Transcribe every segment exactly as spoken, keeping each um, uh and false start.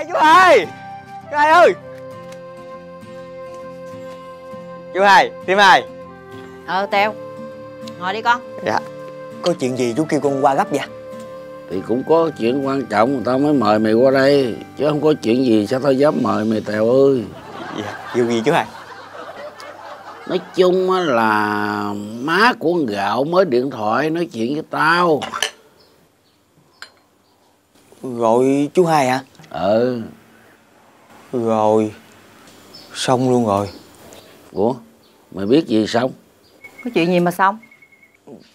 ơi, chú hai, chú hai ơi, chú hai, Tim hai. Ờ Tèo, ngồi đi con. Dạ. Có chuyện gì chú kêu con qua gấp vậy? Thì cũng có chuyện quan trọng người ta mới mời mày qua đây, chứ không có chuyện gì sao tao dám mời mày Tèo ơi. Dạ, điều gì chú hai? Nói chung là má của con Gạo mới điện thoại nói chuyện với tao. Rồi chú hai hả? Ừ. Rồi xong luôn rồi. Ủa mày biết gì xong? Có chuyện gì mà xong?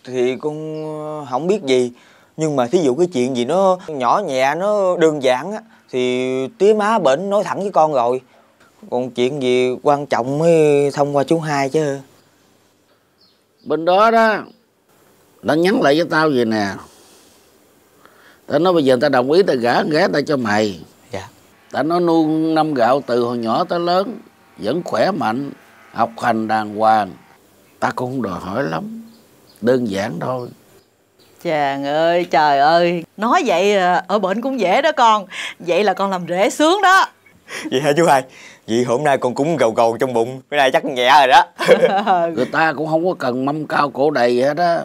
Thì con không biết gì, nhưng mà thí dụ cái chuyện gì nó nhỏ nhẹ, nó đơn giản á, thì tía má bển nói thẳng với con rồi. Còn chuyện gì quan trọng mới thông qua chú hai chứ. Bên đó đó đã nhắn lại với tao vậy nè, tao nói bây giờ tao đồng ý tao gả ghé tao cho mày. Dạ. Tao nói nuôi Năm Gạo từ hồi nhỏ tới lớn, vẫn khỏe mạnh, học hành đàng hoàng, ta cũng không đòi hỏi lắm, đơn giản thôi. Chàng ơi, trời ơi, nói vậy ở bển cũng dễ đó con. Vậy là con làm rễ sướng đó. Vậy hả chú hai? Vậy hôm nay con cũng gầu gầu trong bụng, bữa nay chắc nhẹ rồi đó. Người ta cũng không có cần mâm cao cổ đầy hết á,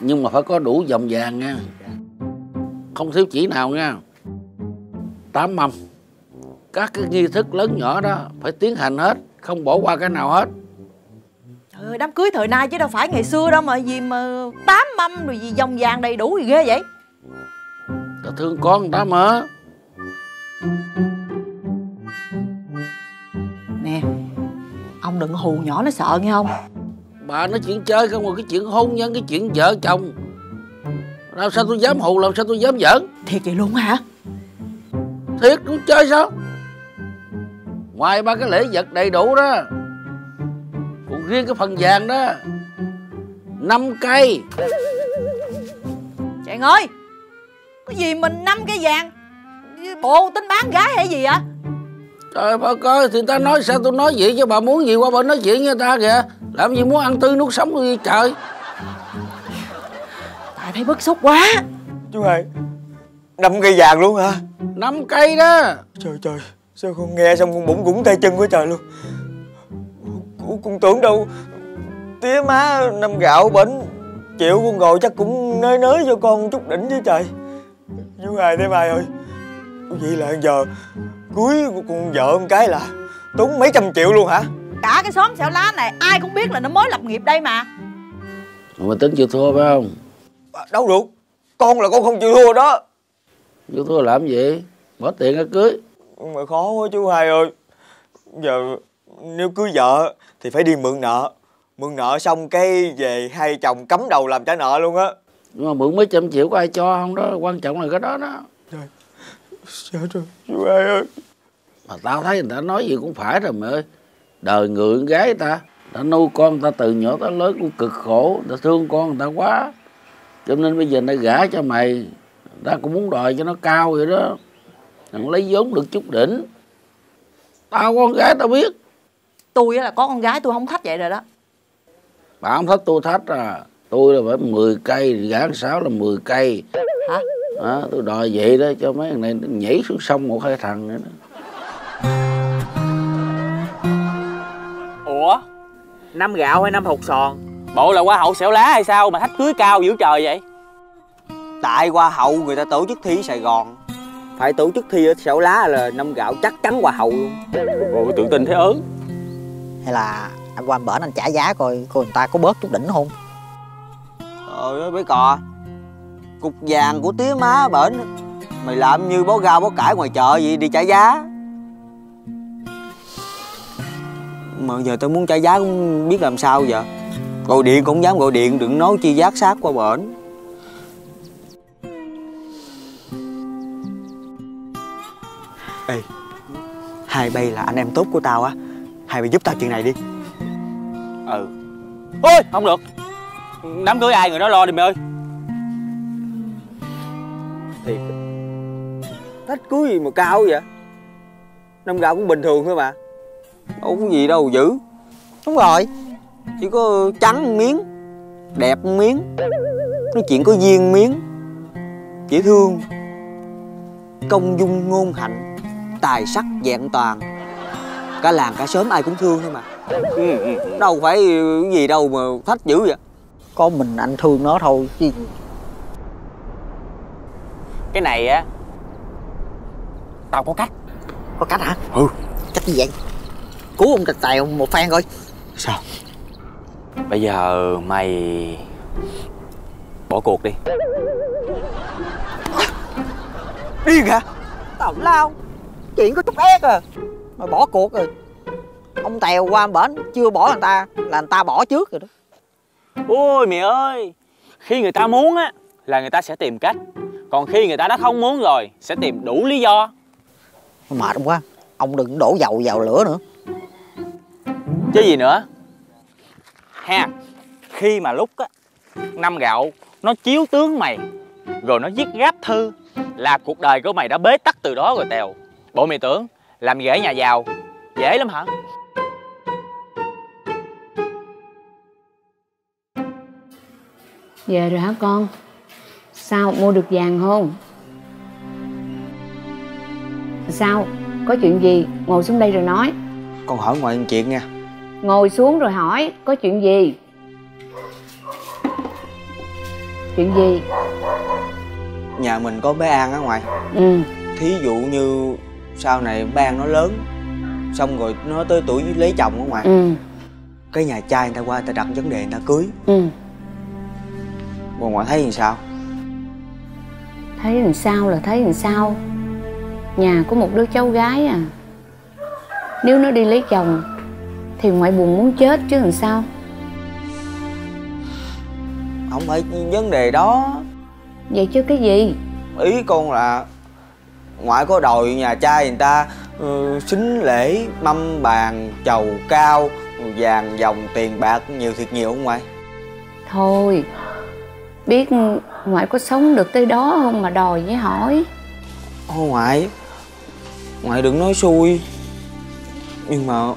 nhưng mà phải có đủ vòng vàng nha, không thiếu chỉ nào nha. Tám mâm, các cái nghi thức lớn nhỏ đó phải tiến hành hết, không bỏ qua cái nào hết. Ừ, đám cưới thời nay chứ đâu phải ngày xưa đâu mà gì mà tám mâm rồi gì vòng vàng đầy đủ gì ghê vậy. Tao thương con người ta mà. Nè, ông đừng hù nhỏ nó sợ nghe không? Bà nói chuyện chơi không, rồi cái chuyện hôn nhân, cái chuyện vợ chồng, làm sao tôi dám hù, làm sao tôi dám giỡn. Thiệt vậy luôn hả? Thiệt, cũng chơi sao? Ngoài ba cái lễ vật đầy đủ đó, còn riêng cái phần vàng đó năm cây. Chàng ơi, có gì mình năm cây vàng, bộ tính bán gái hay gì vậy? Trời bà coi, thì ta nói sao tôi nói vậy chứ bà muốn gì qua bà nói chuyện với ta kìa. Làm gì muốn ăn tươi nuốt sống gì trời. Tại thấy bức xúc quá. Chú hai, năm cây vàng luôn hả? Năm cây đó. Trời trời, sao con nghe xong con bụng cũng tay chân quá trời luôn. Con tưởng đâu tía má Năm Gạo bển chịu con ngồi chắc cũng nới nới cho con chút đỉnh chứ trời. Chú hai thế bài ơi, vậy là giờ cưới của con vợ con cái là tốn mấy trăm triệu luôn hả? Cả cái xóm Xẻo Lá này ai cũng biết là nó mới lập nghiệp đây mà. Mà tính chịu thua phải không? Đâu được, con là con không chịu thua đó. Chịu thua làm gì? Bỏ tiền ra cưới. Mà khó quá chú hai ơi. Giờ nếu cưới vợ thì phải đi mượn nợ. Mượn nợ xong cái về hai chồng cắm đầu làm trả nợ luôn á. Nhưng mà mượn mấy trăm triệu có ai cho không đó, quan trọng là cái đó đó. Trời. Sợ trời, chú hai ơi. Mà tao thấy người ta nói gì cũng phải rồi mẹ ơi. Đời người con gái ta, ta nuôi con ta từ nhỏ tới lớn cũng cực khổ, ta thương con người ta quá, cho nên bây giờ người ta gả cho mày, ta cũng muốn đòi cho nó cao vậy đó, đừng lấy vốn được chút đỉnh. Tao con gái tao biết. Tôi là có con gái tôi không thách vậy rồi đó. Bà không thách tôi thách à. Tôi là phải mười cây, gã sáu là mười cây. Hả? À, tôi đòi vậy đó cho mấy thằng này nhảy xuống sông một hai thằng nữa đó. Ủa? Năm Gạo hay Năm Hột Sòn? Bộ là hoa hậu Xẻo Lá hay sao mà thách cưới cao dữ trời vậy? Tại hoa hậu người ta tổ chức thi ở Sài Gòn, phải tổ chức thi ở Xẻo Lá là Năm Gạo chắc chắn hoa hậu luôn. Ôi tự tin thế ớn. Hay là anh qua anh bển anh trả giá coi coi người ta có bớt chút đỉnh không? Trời ơi bấy cò, cục vàng của tía má bển mày làm như bó rau bó cải ngoài chợ vậy đi trả giá. Mà giờ tao muốn trả giá cũng biết làm sao giờ. Gọi điện cũng dám gọi điện, đừng nói chi giác sát qua bển. Ê, hai bay là anh em tốt của tao á, hai bay giúp tao chuyện này đi. Ừ. Ôi không được, đám cưới ai người đó lo đi mày ơi. Thiệt, thách cưới gì mà cao vậy? Năm Gạo cũng bình thường thôi mà, đâu có gì đâu dữ. Đúng rồi, chỉ có trắng miếng, đẹp miếng, nói chuyện có duyên miếng, dễ thương, công dung ngôn hạnh, tài sắc vẹn toàn, cả làng cả xóm ai cũng thương thôi mà. Đâu phải cái gì đâu mà thách dữ vậy. Có mình anh thương nó thôi chứ. Cái này á, tao có cách. Có cách hả? Ừ. Cách gì vậy? Cứu ông Trạch Tài một phen coi. Sao? Bây giờ mày bỏ cuộc đi. Điên hả? Tào lao. Chuyện có chút ép à. Mà bỏ cuộc rồi. Ông Tèo qua bển chưa bỏ người ta là người ta bỏ trước rồi đó. Ôi mẹ ơi, khi người ta muốn á là người ta sẽ tìm cách, còn khi người ta đã không muốn rồi sẽ tìm đủ lý do. Mệt quá, ông đừng đổ dầu vào lửa nữa. Chứ gì nữa ha. Khi mà lúc á năm gạo nó chiếu tướng mày rồi nó viết gáp thư là cuộc đời của mày đã bế tắc từ đó rồi Tèo. Bộ mày tưởng làm rể nhà giàu dễ lắm hả? Về rồi hả con? Sao mua được vàng không? Sao? Có chuyện gì? Ngồi xuống đây rồi nói. Con hỏi ngoại một chuyện nha. Ngồi xuống rồi hỏi. Có chuyện gì? Chuyện gì? Nhà mình có bé An á ngoại. Ừ. Thí dụ như sau này bé An nó lớn, xong rồi nó tới tuổi lấy chồng á ngoại. Ừ. Cái nhà trai người ta qua người ta đặt vấn đề người ta cưới. Ừ. Còn ngoại thấy làm sao? Thấy làm sao là thấy làm sao. Nhà có một đứa cháu gái à. Nếu nó đi lấy chồng thì ngoại buồn muốn chết chứ làm sao. Không phải vấn đề đó. Vậy chứ cái gì? Ý con là ngoại có đòi nhà trai người ta uh, xính lễ, mâm bàn, chầu cao, vàng vòng tiền bạc nhiều thiệt nhiều không ngoại? Thôi, biết ngoại có sống được tới đó không mà đòi với hỏi. Ô ngoại, ngoại đừng nói xui. Nhưng mà...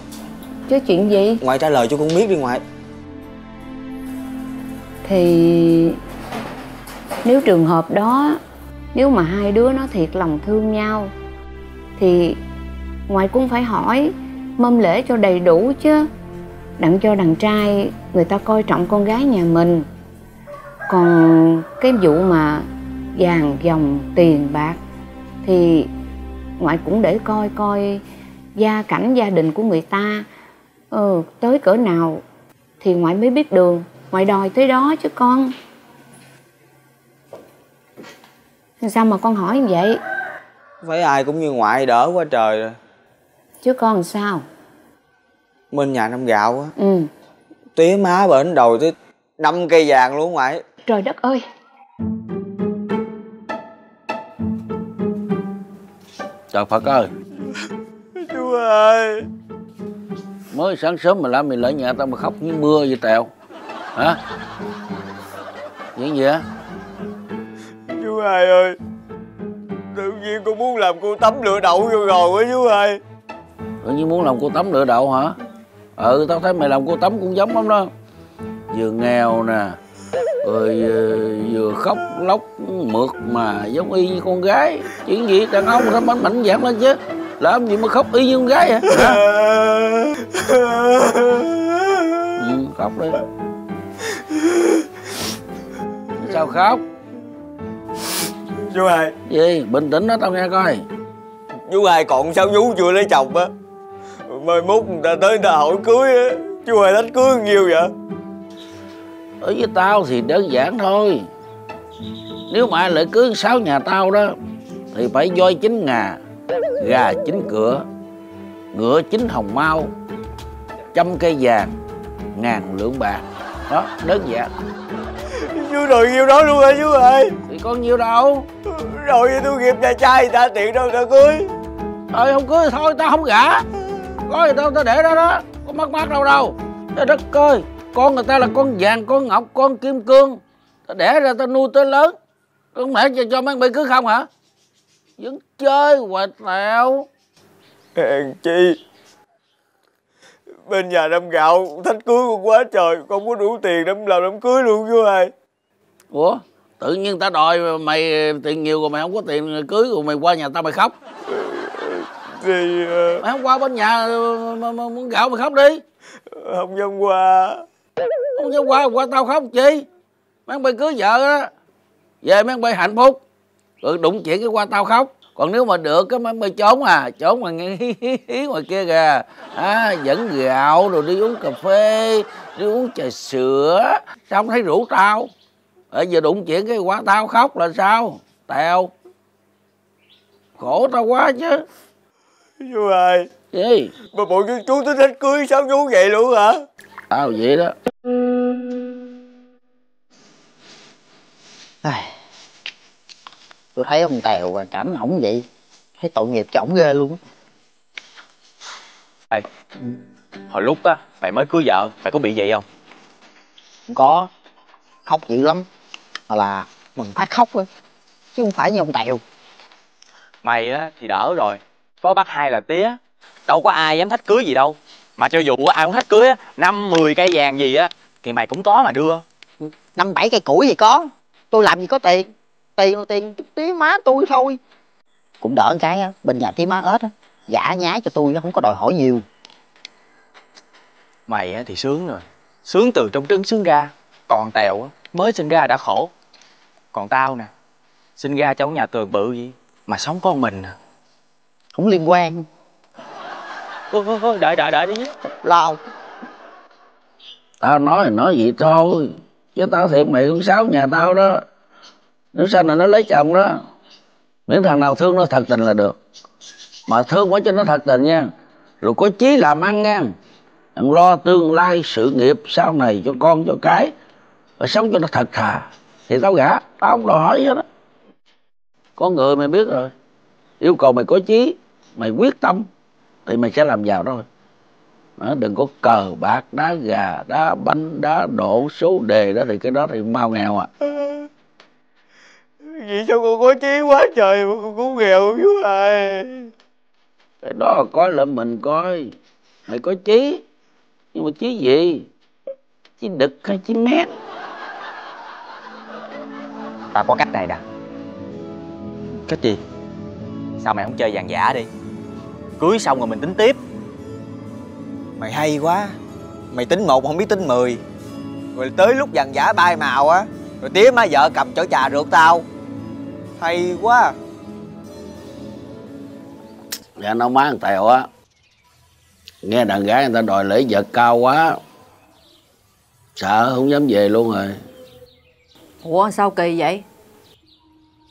chứ chuyện gì? Ngoại trả lời cho con biết đi ngoại. Thì... nếu trường hợp đó, nếu mà hai đứa nó thiệt lòng thương nhau thì ngoại cũng phải hỏi mâm lễ cho đầy đủ chứ. Đặng cho đàn trai người ta coi trọng con gái nhà mình. Còn cái vụ mà vàng dòng tiền bạc thì ngoại cũng để coi coi gia cảnh gia đình của người ta ừ, tới cỡ nào thì ngoại mới biết đường. Ngoại đòi tới đó chứ con. Sao mà con hỏi như vậy? Phải ai cũng như ngoại đỡ quá trời rồi. Chứ con sao? Bên nhà năm gạo á. Ừ. Tía má bển đầu tới năm cây vàng luôn ngoại. Trời đất ơi. Trời Phật ơi. Chú ơi. Mới sáng sớm mà làm mày lại nhà tao mà khóc như mưa vậy Tèo. Hả? Chuyện gì á? Chú hai ơi, tự nhiên con muốn làm cô tắm lửa đậu vô rồi á chú hai. Tự nhiên muốn làm cô tắm lửa đậu hả? Ừ, tao thấy mày làm cô tắm cũng giống lắm đó. Vừa nghèo nè, rồi vừa khóc lóc mượt mà giống y như con gái. Chuyện gì đàn ông nó bánh mạnh dạng lên chứ. Làm gì mà khóc y như con gái vậy? Hả? Ừ, khóc đi. Sao khóc? Chú hai. Gì? Bình tĩnh đó tao nghe coi. Chú hai còn sao vú chưa lấy chồng á. Mai mốt người ta tới người ta hỏi cưới á. Chú hai đánh cưới nhiều vậy? Ở với tao thì đơn giản thôi. Nếu mà ai lại cưới sáu nhà tao đó thì phải voi chín ngà, gà chín cửa, ngựa chín hồng mao, trăm cây vàng, ngàn lượng bạc. Đó, đơn giản. Chú đòi nhiêu đó luôn hả chú ơi? Thì con nhiêu đâu. Rồi vậy tôi nghiệp nhà trai người ta tiện đâu tao cưới. Thôi không cưới thôi, tao không gả. Có gì tao tao để đó đó, có mắc mắc đâu đâu. Trời đất ơi, con người ta là con vàng, con ngọc, con kim cương. Tao đẻ ra tao nuôi tới lớn. Con mẹ cho, cho mấy bị cưới không hả? Vẫn chơi hoài Tèo. Hèn chi bên nhà đâm gạo thách cưới con quá trời, con có đủ tiền đâm làm đám cưới luôn chú ơi. Ủa, tự nhiên ta đòi mày tiền nhiều rồi mày không có tiền cưới rồi mày qua nhà tao mày khóc. Thì... Mày không qua bên nhà mà, mà muốn gạo mày khóc đi. Không dám qua. Không dám qua, qua tao khóc chi. Mấy ông bay cưới vợ đó, về mấy ông bay hạnh phúc. Rồi đụng chuyện cái qua tao khóc. Còn nếu mà được cái mấy ông bay trốn à. Trốn mà nghe hí hí hí ngoài kia kìa à, dẫn gạo rồi đi uống cà phê, đi uống trà sữa. Sao không thấy rủ tao? Ở giờ đụng chuyện cái qua tao khóc là sao? Tèo. Khổ tao quá chứ. Chú ơi. Gì? Mà bộ chú tính hết cưới sao chú vậy luôn hả? Tao vậy đó. À, tôi thấy ông Tèo và cảnh ổng vậy, thấy tội nghiệp cho ổng ghê luôn. Ê, hồi lúc á, mày mới cưới vợ, mày có bị vậy không? Không có, khóc dữ lắm. Hoặc là mình phát khóc á, chứ không phải như ông Tèo. Mày á thì đỡ rồi, có bác hai là tía, đâu có ai dám thách cưới gì đâu. Mà cho dù ai cũng thách cưới á, năm mười cây vàng gì á, thì mày cũng có mà đưa. Năm bảy cây củi thì có. Tôi làm gì có tiền, tiền tiền tí má tôi thôi. Cũng đỡ cái á, bên nhà tí má ếch á, giả nhái cho tôi, nó không có đòi hỏi nhiều. Mày á thì sướng rồi, sướng từ trong trứng sướng ra. Còn Tèo á, mới sinh ra đã khổ. Còn tao nè, sinh ra trong nhà tường bự gì mà sống con mình à. Không liên quan. Ôi, ôi, đợi, đợi, đợi đi lâu. Tao nói nói vậy thôi, chứ tao thiệt mày con Sáu nhà tao đó. Nếu sau này nó lấy chồng đó, miễn thằng nào thương nó thật tình là được. Mà thương quá cho nó thật tình nha. Rồi có chí làm ăn nha. Đừng lo tương lai sự nghiệp sau này cho con cho cái. Rồi sống cho nó thật thà. Thì tao gả, tao không đòi hỏi hết đó. Có người mày biết rồi. Yêu cầu mày có chí, mày quyết tâm thì mày sẽ làm giàu thôi. Đó, đừng có cờ bạc, đá gà, đá banh, đá độ, số đề đó thì cái đó thì mau nghèo à. Vậy sao con có chí quá trời mà con cũng nghèo không chú ơi? Cái đó coi là mình coi. Mày có chí, nhưng mà chí gì? Chí đực hay chí mét? Tao có cách này nè. Cách gì? Sao mày không chơi vàng giả đi? Cưới xong rồi mình tính tiếp. Mày hay quá. Mày tính một không biết tính mười. Rồi tới lúc vàng giả bay màu á, rồi tía má vợ cầm chổi trà rượt tao. Hay quá. Dạ nó má thằng Tèo á, nghe đàn gái người ta đòi lễ vật cao quá, sợ không dám về luôn rồi. Ủa sao kỳ vậy?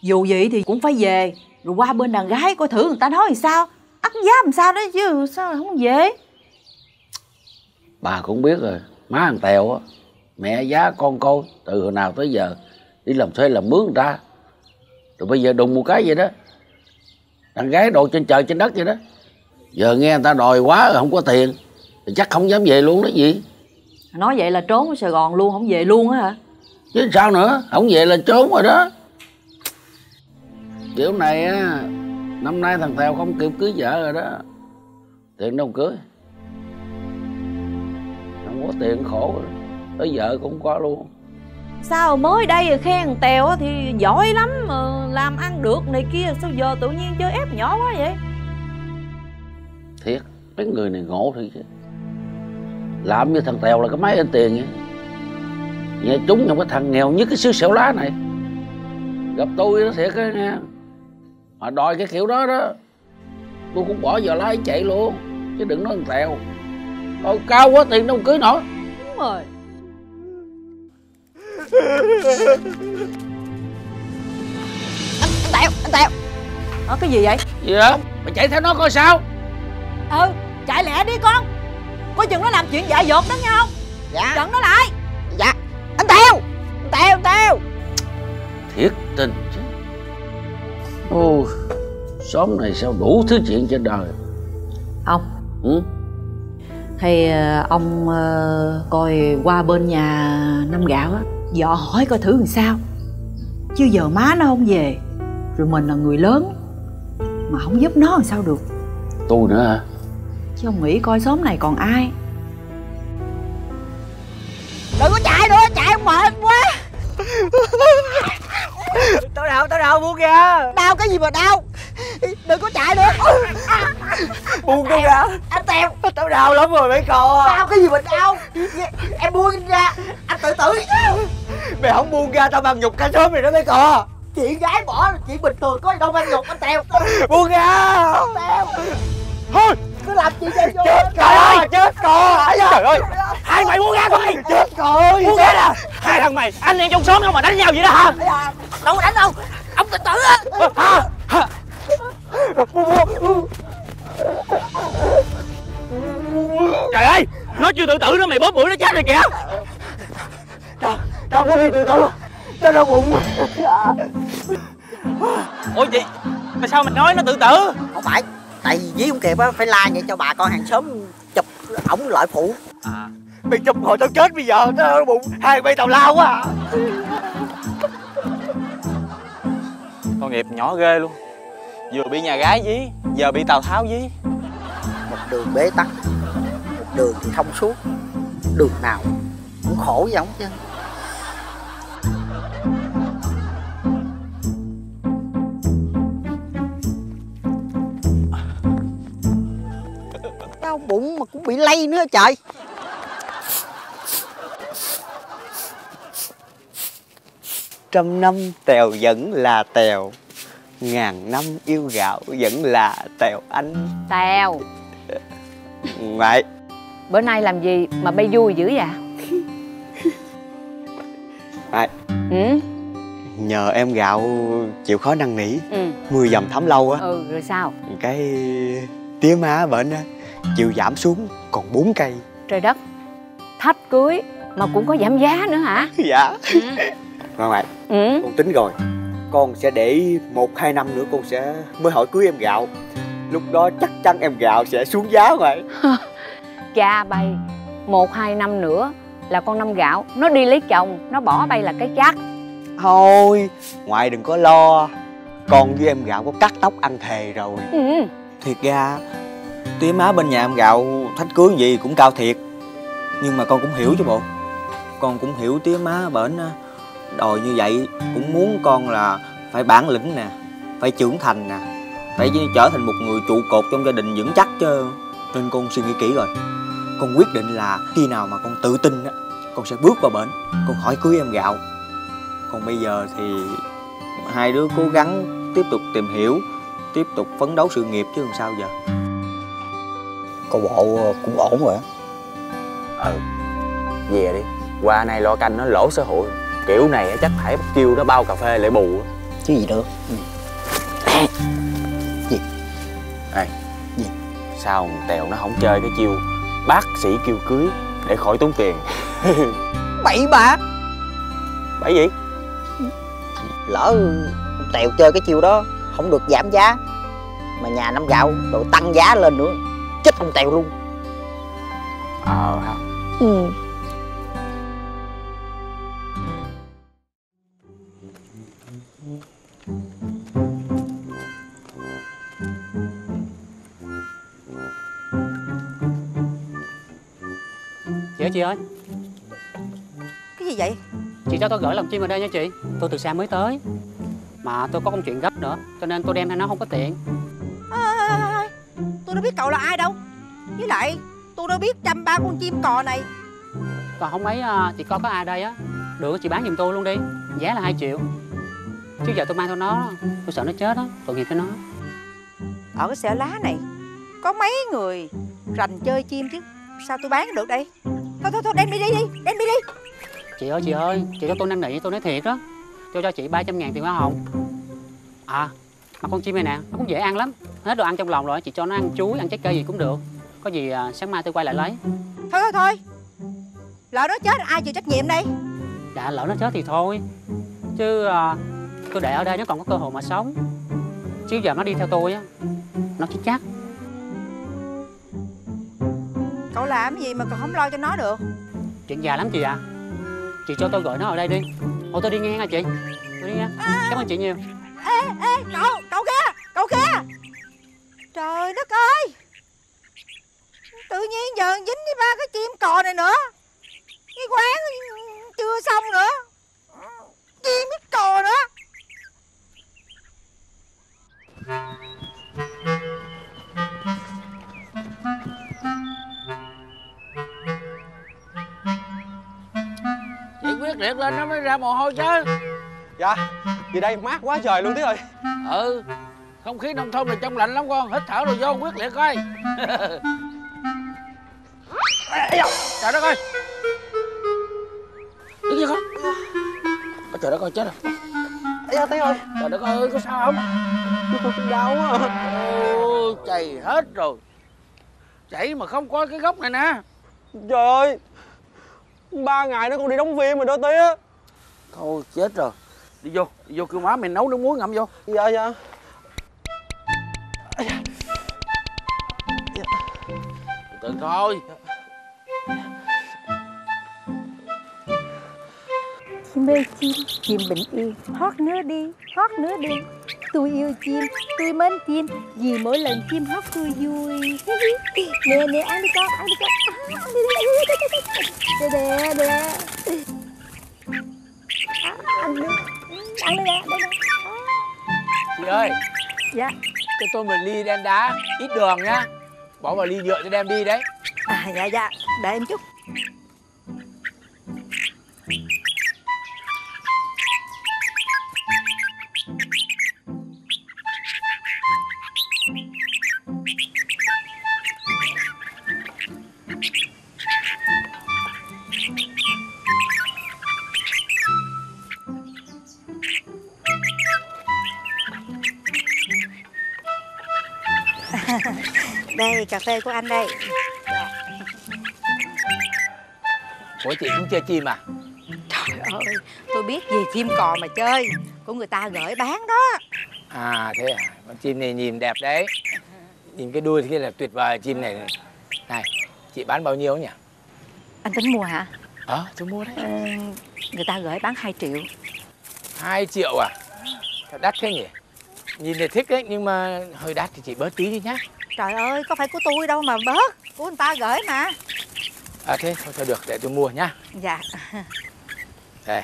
Dù gì thì cũng phải về. Rồi qua bên đàn gái coi thử người ta nói thì sao, ắt giá làm sao đó chứ sao không về. Bà cũng biết rồi, má thằng Tèo á, mẹ giá con coi từ hồi nào tới giờ đi làm thuê làm mướn người ta. Rồi bây giờ đùng một cái vậy đó, đàn gái đồ trên trời trên đất vậy đó. Giờ nghe người ta đòi quá rồi không có tiền thì chắc không dám về luôn đó gì. Nói vậy là trốn ở Sài Gòn luôn, không về luôn á hả? Chứ sao nữa, không về là trốn rồi đó. Kiểu này á, năm nay thằng Tèo không kịp cưới vợ rồi đó. Tiền đâu cưới, không có tiền khổ rồi, tới vợ cũng có luôn. Sao mới đây khen thằng Tèo thì giỏi lắm, làm ăn được này kia, sao giờ tự nhiên chơi ép nhỏ quá vậy? Thiệt, mấy người này ngộ thiệt chứ. Làm như thằng Tèo là cái máy in tiền vậy. Nhà chúng trong cái thằng nghèo nhất cái xứ xẻo lá này. Gặp tôi nó thiệt á nha, họ đòi cái kiểu đó đó, tôi cũng bỏ giờ lái chạy luôn. Chứ đừng nói thằng Tèo đòi cao quá tiền đâu cưới nổi. Đúng rồi. Anh Tèo, anh Tèo. Ở cái gì vậy? Gì đó? Mày chạy theo nó coi sao. Ừ, chạy lẹ đi con, coi chừng nó làm chuyện dại dột đó nghe không. Dạ. Chặn nó lại. Dạ. Anh Tèo, anh Tèo, anh Tèo. Thiệt tình chứ. Ô, xóm này sao đủ thứ chuyện trên đời. Ông ừ? Thì ông uh, coi qua bên nhà năm gạo á, dò hỏi coi thử làm sao. Chứ giờ má nó không về, rồi mình là người lớn mà không giúp nó làm sao được. Tôi nữa hả? Chứ ông nghĩ coi xóm này còn ai. Đừng có chạy nữa, chạy mệt quá. Tao đau, tao đau muốn ra. Đau cái gì mà đau. Đừng có chạy nữa. buông con ra. Anh Tèo, tao đau lắm rồi mấy con. Tao cái gì mà đau. Em buông ra, anh tự tử. Mày không buông ra tao bằng nhục cả sớm rồi đó mấy con. Chuyện gái bỏ là chuyện bình thường, có gì đâu mang nhục anh Tèo. Buông ra. Tèo. Thôi. Cứ làm chuyện vô. Chết rồi, chết rồi. Trời ơi. Hai mày buông ra coi. Chết rồi. Buông ra nè. Hai thằng mày, anh em trong xóm đâu mà đánh nhau vậy đó hả? Đâu có đánh đâu. Ông tự tử á. Hả? Trời ơi, nó chưa tự tử nữa mày bóp mũi nó chết rồi kìa. Tao, tao có đi tự tử, tao đau bụng. Ôi chị, mà sao mình nói nó tự tử? Không phải, tại vì dí không kịp á, phải la vậy cho bà con hàng xóm chụp ổng lợi phụ. À, mày chụp hồi tao chết bây giờ, tao đau bụng, hai bay tào lao quá à. Con nghiệp nhỏ ghê luôn. Vừa bị nhà gái dí, giờ bị Tào Tháo dí. Một đường bế tắc, một đường thì thông suốt. Đường nào cũng khổ giống chứ. Đau bụng mà cũng bị lây nữa trời. Trăm năm Tèo vẫn là Tèo, ngàn năm yêu gạo vẫn là Tèo anh. Tèo mày, bữa nay làm gì mà bay vui dữ vậy mày? Ừ? Nhờ em gạo chịu khó năn nỉ. Ừ. Mưa dầm thấm lâu á. Ừ, rồi sao? Cái tía má bệnh á, chịu giảm xuống còn bốn cây. Trời đất, thách cưới mà cũng có giảm giá nữa hả? Dạ. Ừ. Rồi mày. Ừ. Con tính rồi, con sẽ để một hai năm nữa con sẽ mới hỏi cưới em gạo. Lúc đó chắc chắn em gạo sẽ xuống giá vậy. Cha bay, một hai năm nữa là con năm gạo nó đi lấy chồng, nó bỏ bay là cái chắc. Thôi ngoại đừng có lo, con với em gạo có cắt tóc ăn thề rồi. Ừ. Thiệt ra tía má bên nhà em gạo thách cưới gì cũng cao thiệt, nhưng mà con cũng hiểu chứ bộ. Con cũng hiểu tía má bển đòi như vậy, cũng muốn con là phải bản lĩnh nè, phải trưởng thành nè, phải trở thành một người trụ cột trong gia đình vững chắc chứ. Nên con suy nghĩ kỹ rồi, con quyết định là khi nào mà con tự tin á, con sẽ bước vào bển, con hỏi cưới em gạo. Còn bây giờ thì hai đứa cố gắng tiếp tục tìm hiểu, tiếp tục phấn đấu sự nghiệp chứ làm sao giờ. Cô bộ cũng ổn rồi á. Ừ, về đi, qua nay lo canh nó lỗ xã hội. Kiểu này chắc phải kêu nó bao cà phê lại bù chứ gì được. Ừ. Gì? Ê, gì? Sao Tèo nó không chơi cái chiêu bác sĩ kêu cưới để khỏi tốn tiền? Bậy bạ. Bậy gì? Lỡ Tèo chơi cái chiêu đó không được giảm giá, mà nhà năm gạo đội tăng giá lên nữa, chết ông Tèo luôn. Ờ hả? Ừ. Chị ơi, chị ơi. Cái gì vậy? Chị cho tôi gửi lòng chim ở đây nha chị. Tôi từ xa mới tới, mà tôi có công chuyện gấp nữa, cho nên tôi đem theo nó không có tiện. À, tôi đâu biết cậu là ai đâu. Với lại tôi đâu biết chăm ba con chim cò này. Còn không mấy chị coi có ai đây á, được chị bán giùm tôi luôn đi. Giá là hai triệu. Chứ giờ tôi mang theo nó, tôi sợ nó chết á, tội nghiệp cho nó. Ở cái xẻ lá này có mấy người rành chơi chim chứ, sao tôi bán được đây? Thôi thôi thôi, đem đi đi đi, đem đi đi. Chị ơi, chị ơi, chị cho tôi năn nỉ, tôi nói thiệt đó. Tôi cho chị ba trăm ngàn tiền hoa hồng. À, mà con chim này nè, nó cũng dễ ăn lắm, hết đồ ăn trong lòng rồi, chị cho nó ăn chuối, ăn trái cây gì cũng được. Có gì à, sáng mai tôi quay lại lấy. Thôi thôi thôi, lỡ nó chết ai chịu trách nhiệm đây? Dạ, lỡ nó chết thì thôi, chứ à, tôi để ở đây nó còn có cơ hội mà sống. Chứ giờ nó đi theo tôi á, nó chết chắc. Cậu làm cái gì mà cậu không lo cho nó được? Chuyện già lắm chị ạ. À, chị cho tôi gửi nó ở đây đi. Ôi tôi đi nghe nha chị, tôi đi nghe. À, cảm ơn chị nhiều. Ê ê cậu, cậu kia, cậu kia. Trời đất ơi, tự nhiên giờ dính với ba cái chim cò này nữa, cái quán chưa xong nữa, chim với cò nữa. liệt liệt lên nó mới ra mồ hôi chứ. Dạ, vì đây mát quá trời luôn tí ơi. Ừ, không khí nông thôn là trong lạnh lắm con, hít thở rồi vô quyết liệt coi. Trời đất ơi. Đứng như con. Ôi trời đất ơi, chết rồi. Ê, tí ơi. Trời đất ơi, có sao không? Tôi đau quá. Ôi, chày hết rồi. Chảy mà không có cái gốc này nè. Trời ơi, ba ngày nữa con đi đóng phim rồi đó tí á. Thôi chết rồi. Đi vô, đi vô kêu má mày nấu nước muối ngậm vô. Dạ dạ. Từ từ thôi. Chim ơi chim, chim bình yên, hót nữa đi, hót nữa đi. Tôi yêu chim, tôi mến chim, vì mỗi lần chim hót tôi vui. Nè nè, ăn đi con, ăn đi con. Nè nè nè. Ăn đi, ăn đi nè. Chị ơi. Dạ. Cho tôi một ly đen đá, ít đường nha. Bỏ vào ly nhựa cho đem đi đấy. À dạ dạ, để em chút. Đây, cà phê của anh đây. Ủa chị cũng chơi chim à? Trời ơi, tôi biết gì chim cò mà chơi. Của người ta gửi bán đó. À thế à, con chim này nhìn đẹp đấy. Nhìn cái đuôi kia là tuyệt vời, chim này. Này, chị bán bao nhiêu nhỉ? Anh tính mua hả? Ờ, à, tôi mua đấy. Ừ, người ta gửi bán hai triệu. Hai triệu à? Thật đắt thế nhỉ? Nhìn này thích đấy, nhưng mà hơi đắt thì chị bớt tí đi nhá. Trời ơi, có phải của tôi đâu mà bớt, của người ta gửi mà. À thế, thôi, thôi được, để tôi mua nhá. Dạ. Đây,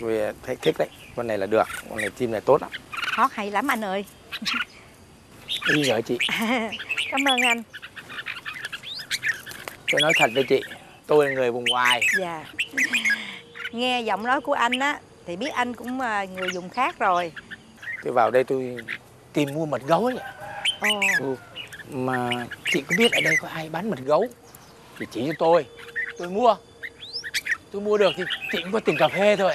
tôi thấy thích đấy, con này là được, con này chim này tốt lắm. Hót hay lắm anh ơi. Đi rồi chị. Cảm ơn anh. Tôi nói thật với chị, tôi là người vùng ngoài. Dạ. Nghe giọng nói của anh á, thì biết anh cũng người vùng khác rồi. Tôi vào đây tôi tìm mua mật gấu ấy. Ồ. Ừ. Mà chị có biết ở đây có ai bán mật gấu thì chỉ cho tôi, tôi mua. Tôi mua được thì chị cũng có tiền cà phê thôi.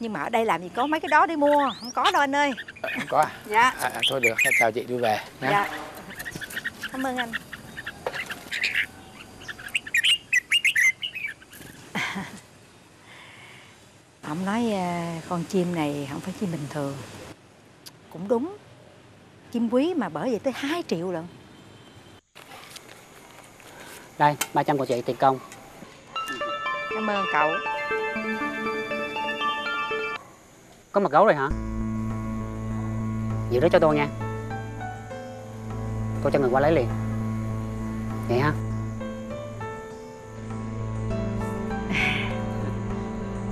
Nhưng mà ở đây làm gì có mấy cái đó để mua, không có đâu anh ơi. À, không có à? Dạ. À, à, thôi được, chào chị, tôi về. Nha. Dạ. Cảm ơn anh. Ông nói con chim này không phải chim bình thường. Cũng đúng. Chim quý mà bởi vậy tới hai triệu lận. Đây, ba trăm của chị tiền công. Cảm ơn cậu. Có mật gấu rồi hả? Vậy đó cho tôi nha. Tôi cho người qua lấy liền. Vậy hả?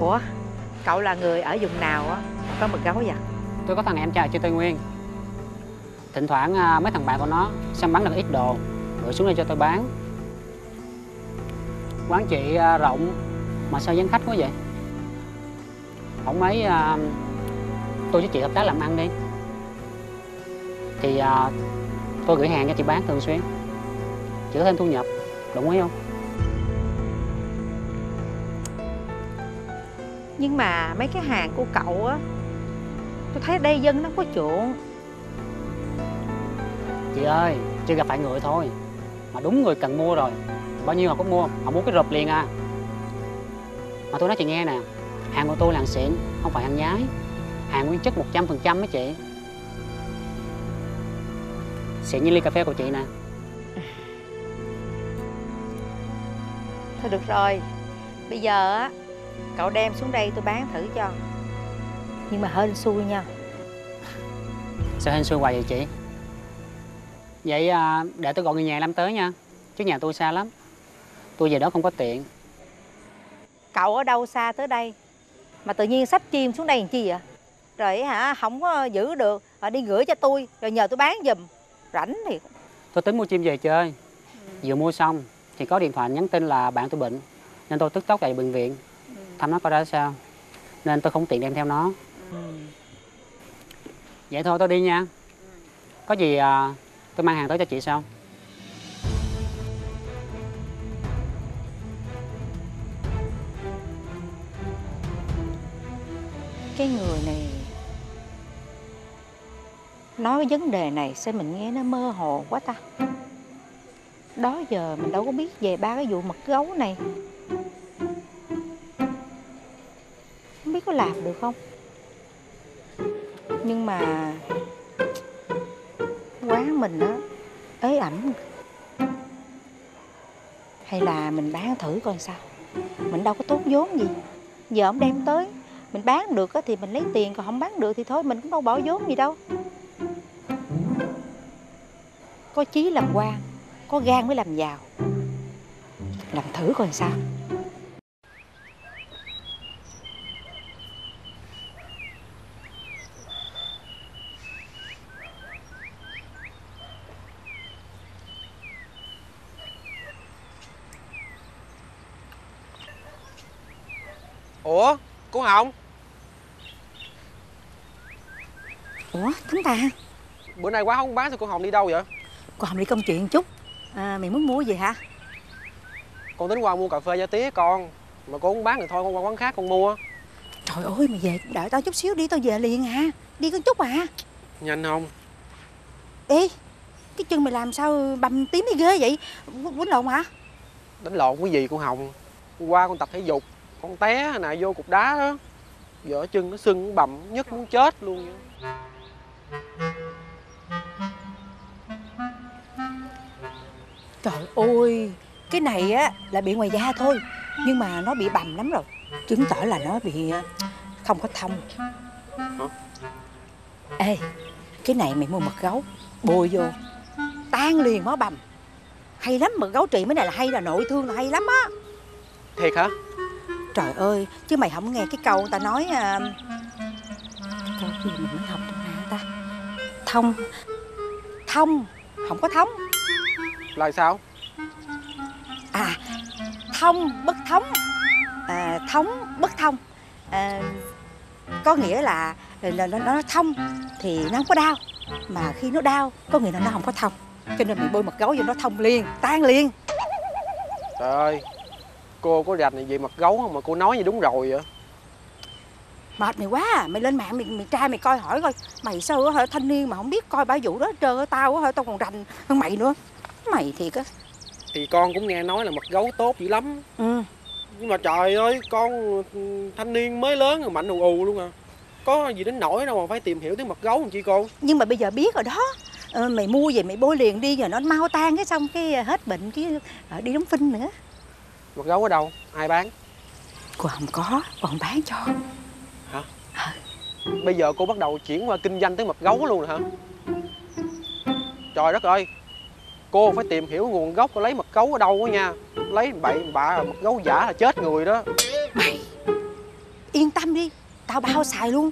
Ủa, cậu là người ở vùng nào á có mật gấu vậy? Tôi có thằng em trai ở trên Tây Nguyên. Thỉnh thoảng mấy thằng bạn của nó săn bắn được ít đồ gửi xuống đây cho tôi bán. Quán chị rộng mà sao vắng khách quá vậy? Không mấy tôi với chị hợp tác làm ăn đi. Thì tôi gửi hàng cho chị bán thường xuyên. Chị có thêm thu nhập, đúng hay không? Nhưng mà mấy cái hàng của cậu á, tôi thấy đây dân nó có chuộng. Chị ơi, chưa gặp phải người thôi. Mà đúng người cần mua rồi. Bao nhiêu họ cũng mua, họ mua cái rộp liền à. Mà tôi nói chị nghe nè, hàng của tôi là hàng xịn, không phải hàng nhái. Hàng nguyên chất một trăm phần trăm mấy chị. Xịn như ly cà phê của chị nè. Thôi được rồi. Bây giờ á, cậu đem xuống đây tôi bán thử cho. Nhưng mà hên xui nha. Sao hên xui hoài vậy chị? Vậy à, để tôi gọi người nhà làm tới nha. Chứ nhà tôi xa lắm. Tôi về đó không có tiện. Cậu ở đâu xa tới đây mà tự nhiên xách chim xuống đây làm chi vậy? Rồi hả, không có giữ được rồi đi gửi cho tôi, rồi nhờ tôi bán giùm. Rảnh thì tôi tính mua chim về chơi. Vừa mua xong thì có điện thoại nhắn tin là bạn tôi bệnh, nên tôi tức tốc chạy bệnh viện. thăm nó coi ra sao, nên tôi không tiện đem theo nó. Ừ. Vậy thôi tôi đi nha. Có gì à, tôi mang hàng tới cho chị sao? Cái người này nói vấn đề này sao mình nghe nó mơ hồ quá ta. Đó giờ mình đâu có biết về ba cái vụ mật gấu này. Không biết có làm được không. Nhưng mà quán mình á ế ẩm. Hay là mình bán thử coi sao. Mình đâu có tốn vốn gì. Giờ ông đem tới, mình bán được á thì mình lấy tiền, còn không bán được thì thôi, mình cũng đâu bỏ vốn gì đâu. Có chí làm quan, có gan mới làm giàu. Làm thử coi sao. Ủa, cô Hồng? Ủa, Thắng Tà, bữa nay quá không bán sao cô Hồng đi đâu vậy? Cô Hồng đi công chuyện chút. À, mày muốn mua gì hả? Con tính qua mua cà phê cho tía con. Mà cô không bán thì thôi, con qua quán khác con mua. Trời ơi, mày về đợi tao chút xíu đi, tao về liền à. Đi con chút à. Nhanh không? Ê, cái chân mày làm sao bầm tím cái ghê vậy? Đánh lộn hả? Đánh lộn cái gì cô Hồng? Hôm qua con tập thể dục, con té nè vô cục đá đó. Vỡ chân nó sưng bầm, nhức muốn chết luôn vậy. Trời ơi, cái này á là bị ngoài da thôi, nhưng mà nó bị bầm lắm rồi, chứng tỏ là nó bị không có thông. Hả? Ê, cái này mày mua mật gấu bôi vô tan liền mó bầm. Hay lắm, mật gấu trị mấy này là hay, là nội thương là hay lắm á. Thiệt hả? Trời ơi, chứ mày không nghe cái câu người ta nói à... Câu gì mình mới học trong này ta? Thông, thông, không có thống. Là sao? À, thông bất thống, à, thống bất thông, à, có nghĩa là, là nó, nó thông thì nó không có đau, mà khi nó đau có nghĩa là nó không có thông, cho nên mình bôi mật gấu vô nó thông liền, tan liền. Trời ơi, cô có rành gì mật gấu không mà cô nói gì đúng rồi vậy? Mệt mày quá à. Mày lên mạng mày, mày trai mày coi hỏi coi. Mày sao hả thanh niên mà không biết coi bãi vụ đó hết trơn. Tao hả, tao còn rành hơn mày nữa. Mày thiệt á. Thì con cũng nghe nói là mật gấu tốt dữ lắm. Ừ. Nhưng mà trời ơi, con thanh niên mới lớn rồi mạnh ù ù luôn à. Có gì đến nỗi đâu mà phải tìm hiểu tiếng mật gấu làm chi cô. Nhưng mà bây giờ biết rồi đó. Ờ, mày mua về mày bôi liền đi, rồi nó mau tan cái xong cái hết bệnh cái đi đóng phinh nữa. Mật gấu ở đâu? Ai bán? Cô không có, cô không bán cho. Hả? À. Bây giờ cô bắt đầu chuyển qua kinh doanh tiếng mật gấu luôn rồi hả? Trời đất ơi, cô phải tìm hiểu nguồn gốc, lấy mật gấu ở đâu á nha. Lấy bậy bạ mật gấu giả là chết người đó. Mày yên tâm đi, tao bao xài luôn.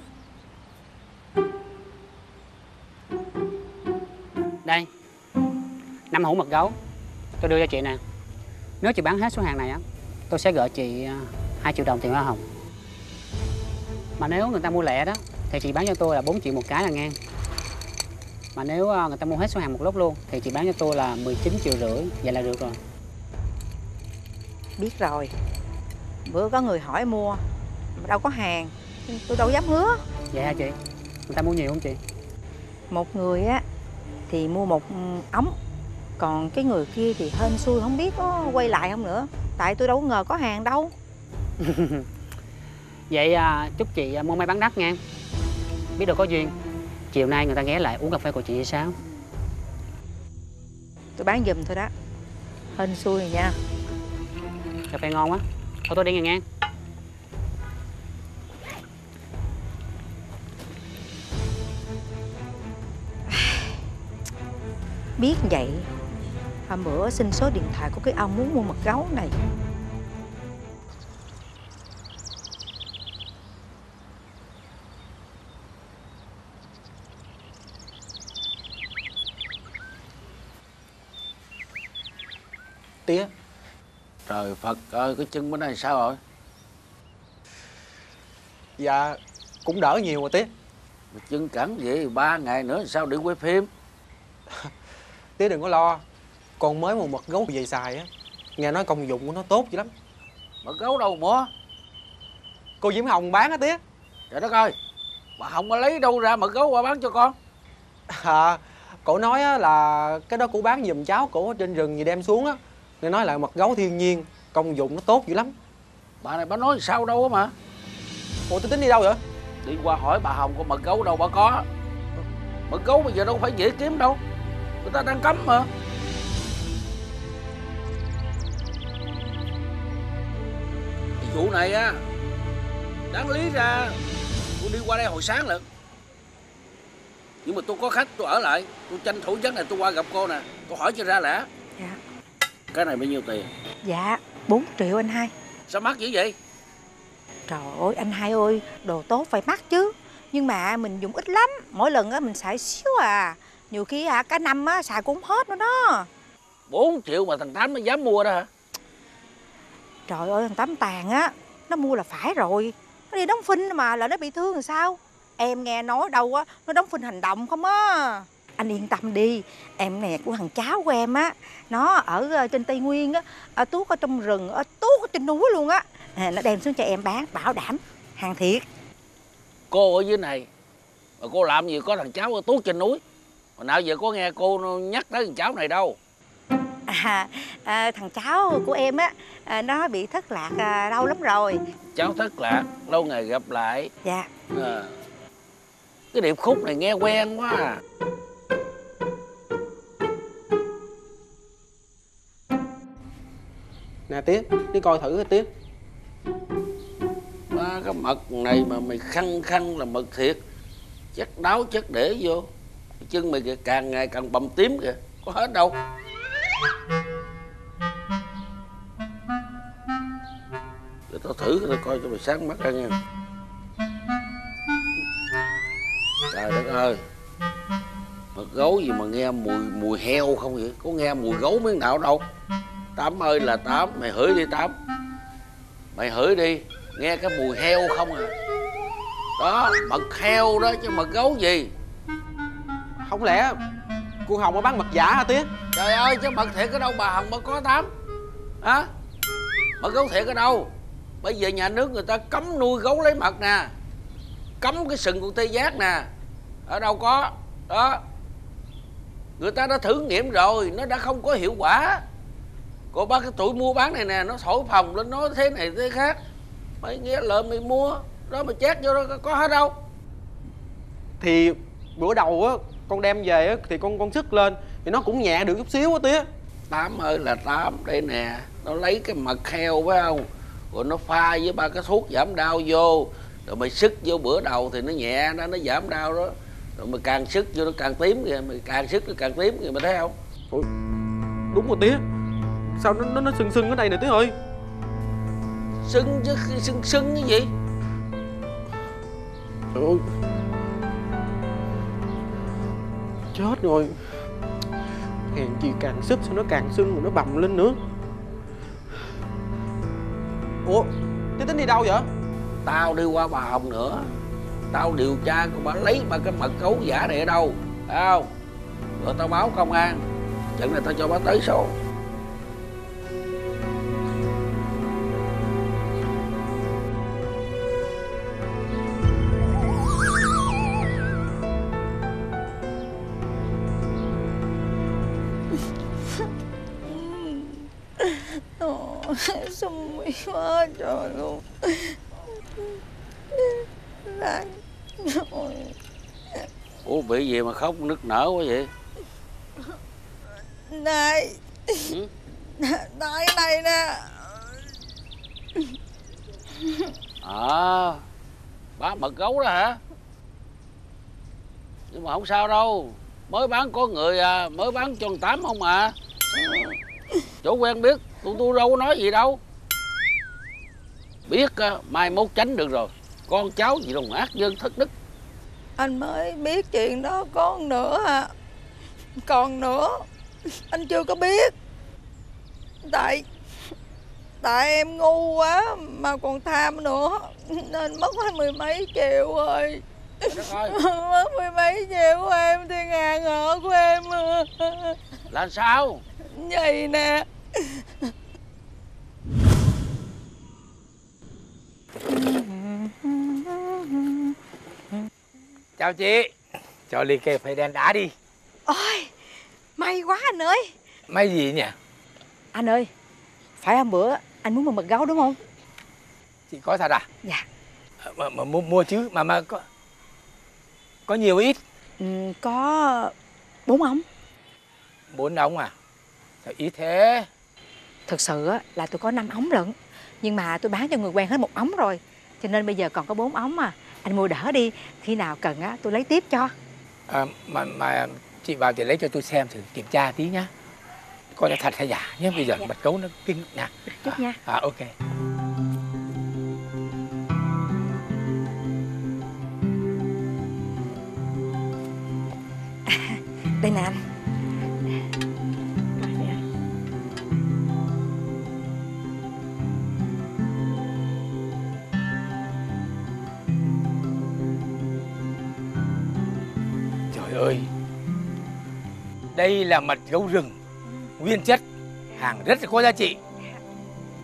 Đây, năm hũ mật gấu tôi đưa cho chị nè. Nếu chị bán hết số hàng này á, tôi sẽ gửi chị hai triệu đồng tiền hoa hồng. Mà nếu người ta mua lẻ đó thì chị bán cho tôi là bốn triệu một cái là ngang. Mà nếu người ta mua hết số hàng một lúc luôn thì chị bán cho tôi là mười chín triệu rưỡi. Vậy là được rồi. Biết rồi. Bữa có người hỏi mua mà đâu có hàng, tôi đâu dám hứa. Vậy hả chị? Người ta mua nhiều không chị? Một người á thì mua một ống, còn cái người kia thì hên xui không biết có quay lại không nữa. Tại tôi đâu có ngờ có hàng đâu. Vậy chúc chị mua may bán đắt nha. Biết được có duyên, chiều nay người ta ghé lại uống cà phê của chị hay sao? Tôi bán giùm thôi đó. Hên xui rồi nha. Cà phê ngon quá. Thôi tôi đi nghe nghe. Biết vậy, hôm bữa xin số điện thoại của cái ông muốn mua mật gấu này. Tía, trời Phật ơi, cái chân bữa nay sao rồi? Dạ cũng đỡ nhiều rồi tía. Chân cẳng vậy ba ngày nữa sao để quay phim? Tía đừng có lo, con mới mua mật gấu về xài á, nghe nói công dụng của nó tốt dữ lắm. Mật gấu đâu mua? Cô Diễm Hồng bán á tía. Trời đất ơi, bà Hồng có lấy đâu ra mật gấu qua bán cho con? À, cổ nói á, là cái đó cổ bán giùm cháu cổ trên rừng gì đem xuống á, nghe nói là mật gấu thiên nhiên, công dụng nó tốt dữ lắm. Bà này bà nói sao đâu á mà. Ủa tôi tính đi đâu vậy? Đi qua hỏi bà Hồng có mật gấu đâu bà có. Mật gấu bây giờ đâu phải dễ kiếm đâu, người ta đang cấm mà. Cái vụ này á, đáng lý ra tôi đi qua đây hồi sáng lận, nhưng mà tôi có khách tôi ở lại, tôi tranh thủ giấc này tôi qua gặp cô nè, tôi hỏi cho ra lẽ. Dạ. Cái này bao nhiêu tiền? Dạ bốn triệu anh hai. Sao mắc dữ vậy? Trời ơi anh hai ơi, đồ tốt phải mắc chứ, nhưng mà mình dùng ít lắm, mỗi lần á mình xài xíu à, nhiều khi à cả năm á xài cũng hết nữa đó. Bốn triệu mà thằng Tám nó dám mua đó hả? Trời ơi thằng Tám tàn á, nó mua là phải rồi, nó đi đóng phim mà là nó bị thương làm sao? Em nghe nói đâu á, nó đóng phim hành động không á. Anh yên tâm đi, em nè của thằng cháu của em á, nó ở trên Tây Nguyên á, tuốt ở trong rừng, ở tuốt ở trên núi luôn á, à, nó đem xuống cho em bán, bảo đảm hàng thiệt. Cô ở dưới này mà cô làm gì có thằng cháu ở tuốt trên núi, mà nào giờ có nghe cô nhắc tới thằng cháu này đâu. À, à, thằng cháu của em á, à, nó bị thất lạc à, lâu lắm rồi. Cháu thất lạc, lâu ngày gặp lại. Dạ. À, cái điệp khúc này nghe quen quá à. Nè tía, đi coi thử cái tía. Ba cái mật này mà mày khăng khăng là mật thiệt, chất đáo chất để vô, chân mày kìa, càng ngày càng bầm tím kìa, có hết đâu. Để tao thử tao coi cho mày sáng mắt ra nha. Trời đất ơi, mật gấu gì mà nghe mùi mùi heo không vậy? Có nghe mùi gấu miếng nào đâu. Tám ơi là Tám, mày hửi đi Tám, mày hửi đi, nghe cái mùi heo không à. Đó, mật heo đó chứ mật gấu gì. Không lẽ cô Hồng có bán mật giả hả tía? Trời ơi, chứ mật thiệt ở đâu bà Hồng mà có Tám hả? À, mật gấu thiệt ở đâu? Bây giờ nhà nước người ta cấm nuôi gấu lấy mật nè, cấm cái sừng con tê giác nè, ở đâu có đó. Người ta đã thử nghiệm rồi, nó đã không có hiệu quả. Cô bác cái tụi mua bán này nè, nó thổi phồng lên nói thế này thế khác, mày nghe lời mày mua đó mà chát vô đó có hết đâu. Thì bữa đầu á con đem về á thì con con sức lên thì nó cũng nhẹ được chút xíu á tía. Tám ơi là Tám đây nè, nó lấy cái mật heo phải không, rồi nó pha với ba cái thuốc giảm đau vô, rồi mày sức vô bữa đầu thì nó nhẹ đó, nó giảm đau đó, rồi mày càng sức vô nó càng tím kìa, mày càng sức nó càng tím kìa, mày thấy không? Ủa, đúng rồi tía. Sao nó, nó, nó sưng sưng ở đây nè tía ơi. Sưng chứ sưng sưng cái gì? Trời ơi, chết rồi. Hèn gì càng sức sao nó càng sưng rồi nó bầm lên nữa. Ủa, tía tính đi đâu vậy? Tao đi qua bà Hồng nữa, tao điều tra coi bà lấy bà cái mật gấu giả này ở đâu, phải không? Rồi tao báo công an, trận này tao cho bà tới số. Xong mày quá trời luôn. Ủa bị gì mà khóc nức nở quá vậy? Này ừ? Nói này nè. À, bán mật gấu đó hả? Nhưng mà không sao đâu, mới bán có người à, mới bán cho Tám không à. Chỗ quen biết, tụi tôi đâu có nói gì đâu. Biết mai mốt tránh được rồi, con cháu gì đâu mà ác dân thất đức. Anh mới biết chuyện đó con nữa à. Còn nữa, anh chưa có biết. Tại Tại em ngu quá mà còn tham nữa nên mất hết mười mấy triệu rồi. Mất mười mấy triệu của em thì ngà ngỡ của em. Là sao? Vậy nè. Chào chị. Cho ly cà phê đen đá đi. Ôi, may quá anh ơi. May gì nhỉ? Anh ơi, phải hôm bữa anh muốn mua mật gấu đúng không? Chị có thật à? Dạ. Mà, mà mua, mua chứ, mà mà có có nhiều ít? Ừ, có bốn ống. Bốn ống à? Sao ít thế? Thật sự là tôi có năm ống lận, nhưng mà tôi bán cho người quen hết một ống rồi, cho nên bây giờ còn có bốn ống à. Anh mua đỡ đi, khi nào cần á tôi lấy tiếp cho. À, mà mà chị vào thì lấy cho tôi xem thử, kiểm tra tí nhá. Coi là thật hay giả nhé, bây giờ dạ. Mật gấu nó kinh nè. Chút nha. À, ok. À, đây nè anh. Trời ơi, đây là mật gấu rừng nguyên chất, hàng rất là có giá trị.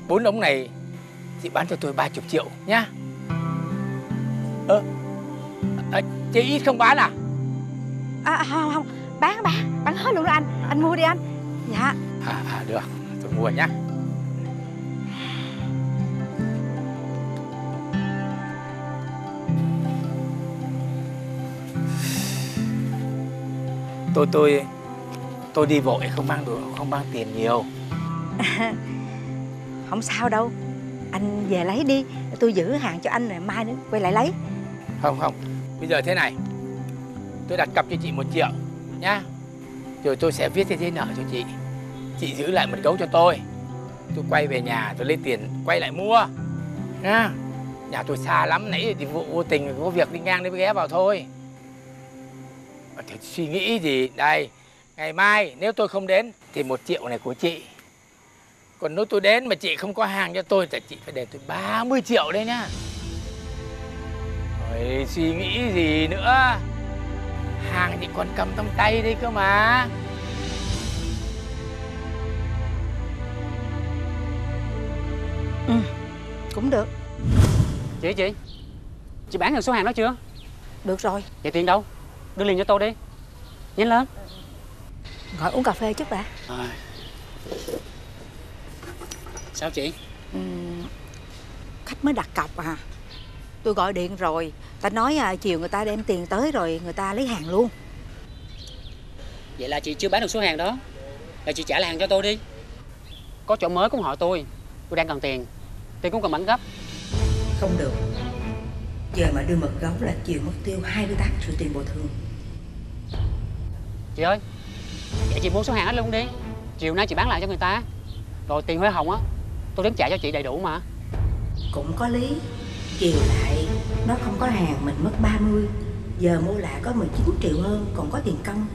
Bốn ống này chị bán cho tôi ba mươi triệu nhá. Ơ à, chị ít không bán à? À không không, bán bán bán hết luôn đó anh. Anh mua đi anh. Dạ. À, à được, tôi mua nhá. Tôi tôi Tôi đi vội không mang được, không mang tiền nhiều. À, không sao đâu. Anh về lấy đi, tôi giữ hàng cho anh rồi mai nữa quay lại lấy. Không không, bây giờ thế này, tôi đặt cọc cho chị một triệu nhá. Rồi tôi sẽ viết cái giấy nợ cho chị. Chị giữ lại mật gấu cho tôi. Tôi quay về nhà tôi lấy tiền quay lại mua nha. Nhà tôi xa lắm, nãy thì vô, vô tình có việc đi ngang đi ghé vào thôi. Thì suy nghĩ gì đây. Ngày mai nếu tôi không đến thì một triệu này của chị. Còn nếu tôi đến mà chị không có hàng cho tôi thì chị phải để tôi ba mươi triệu đấy nhá. Rồi suy nghĩ gì nữa. Hàng chị còn cầm trong tay đấy cơ mà. Ừ, cũng được. Chị chị Chị bán được số hàng đó chưa? Được rồi. Vậy tiền đâu? Đưa liền cho tôi đi. Nhanh lên. Ngồi uống cà phê chút đã. À. Sao chị? Ừ, khách mới đặt cọc à. Tôi gọi điện rồi, ta nói à, chiều người ta đem tiền tới rồi người ta lấy hàng luôn. Vậy là chị chưa bán được số hàng đó. Là chị trả lại hàng cho tôi đi. Có chỗ mới cũng hỏi tôi, tôi đang cần tiền. Tiền cũng cần bắn gấp. Không được. Giờ mà đưa mật gấu là chiều mất tiêu hai mươi tám triệu tiền bồi thường. Chị ơi, vậy chị mua số hàng hết luôn đi. Chiều nay chị bán lại cho người ta. Rồi tiền hoa hồng á, tôi đến trả cho chị đầy đủ mà. Cũng có lý. Chiều lại nó không có hàng mình mất ba mươi. Giờ mua lại có mười chín triệu hơn, còn có tiền công.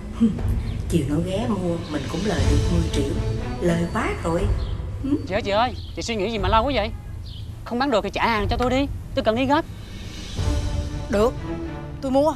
Chiều nó ghé mua mình cũng lời được mười triệu. Lời quá rồi. Chị ơi, chị ơi, chị suy nghĩ gì mà lâu quá vậy? Không bán được thì trả hàng cho tôi đi, tôi cần đi gấp. Được, tôi mua.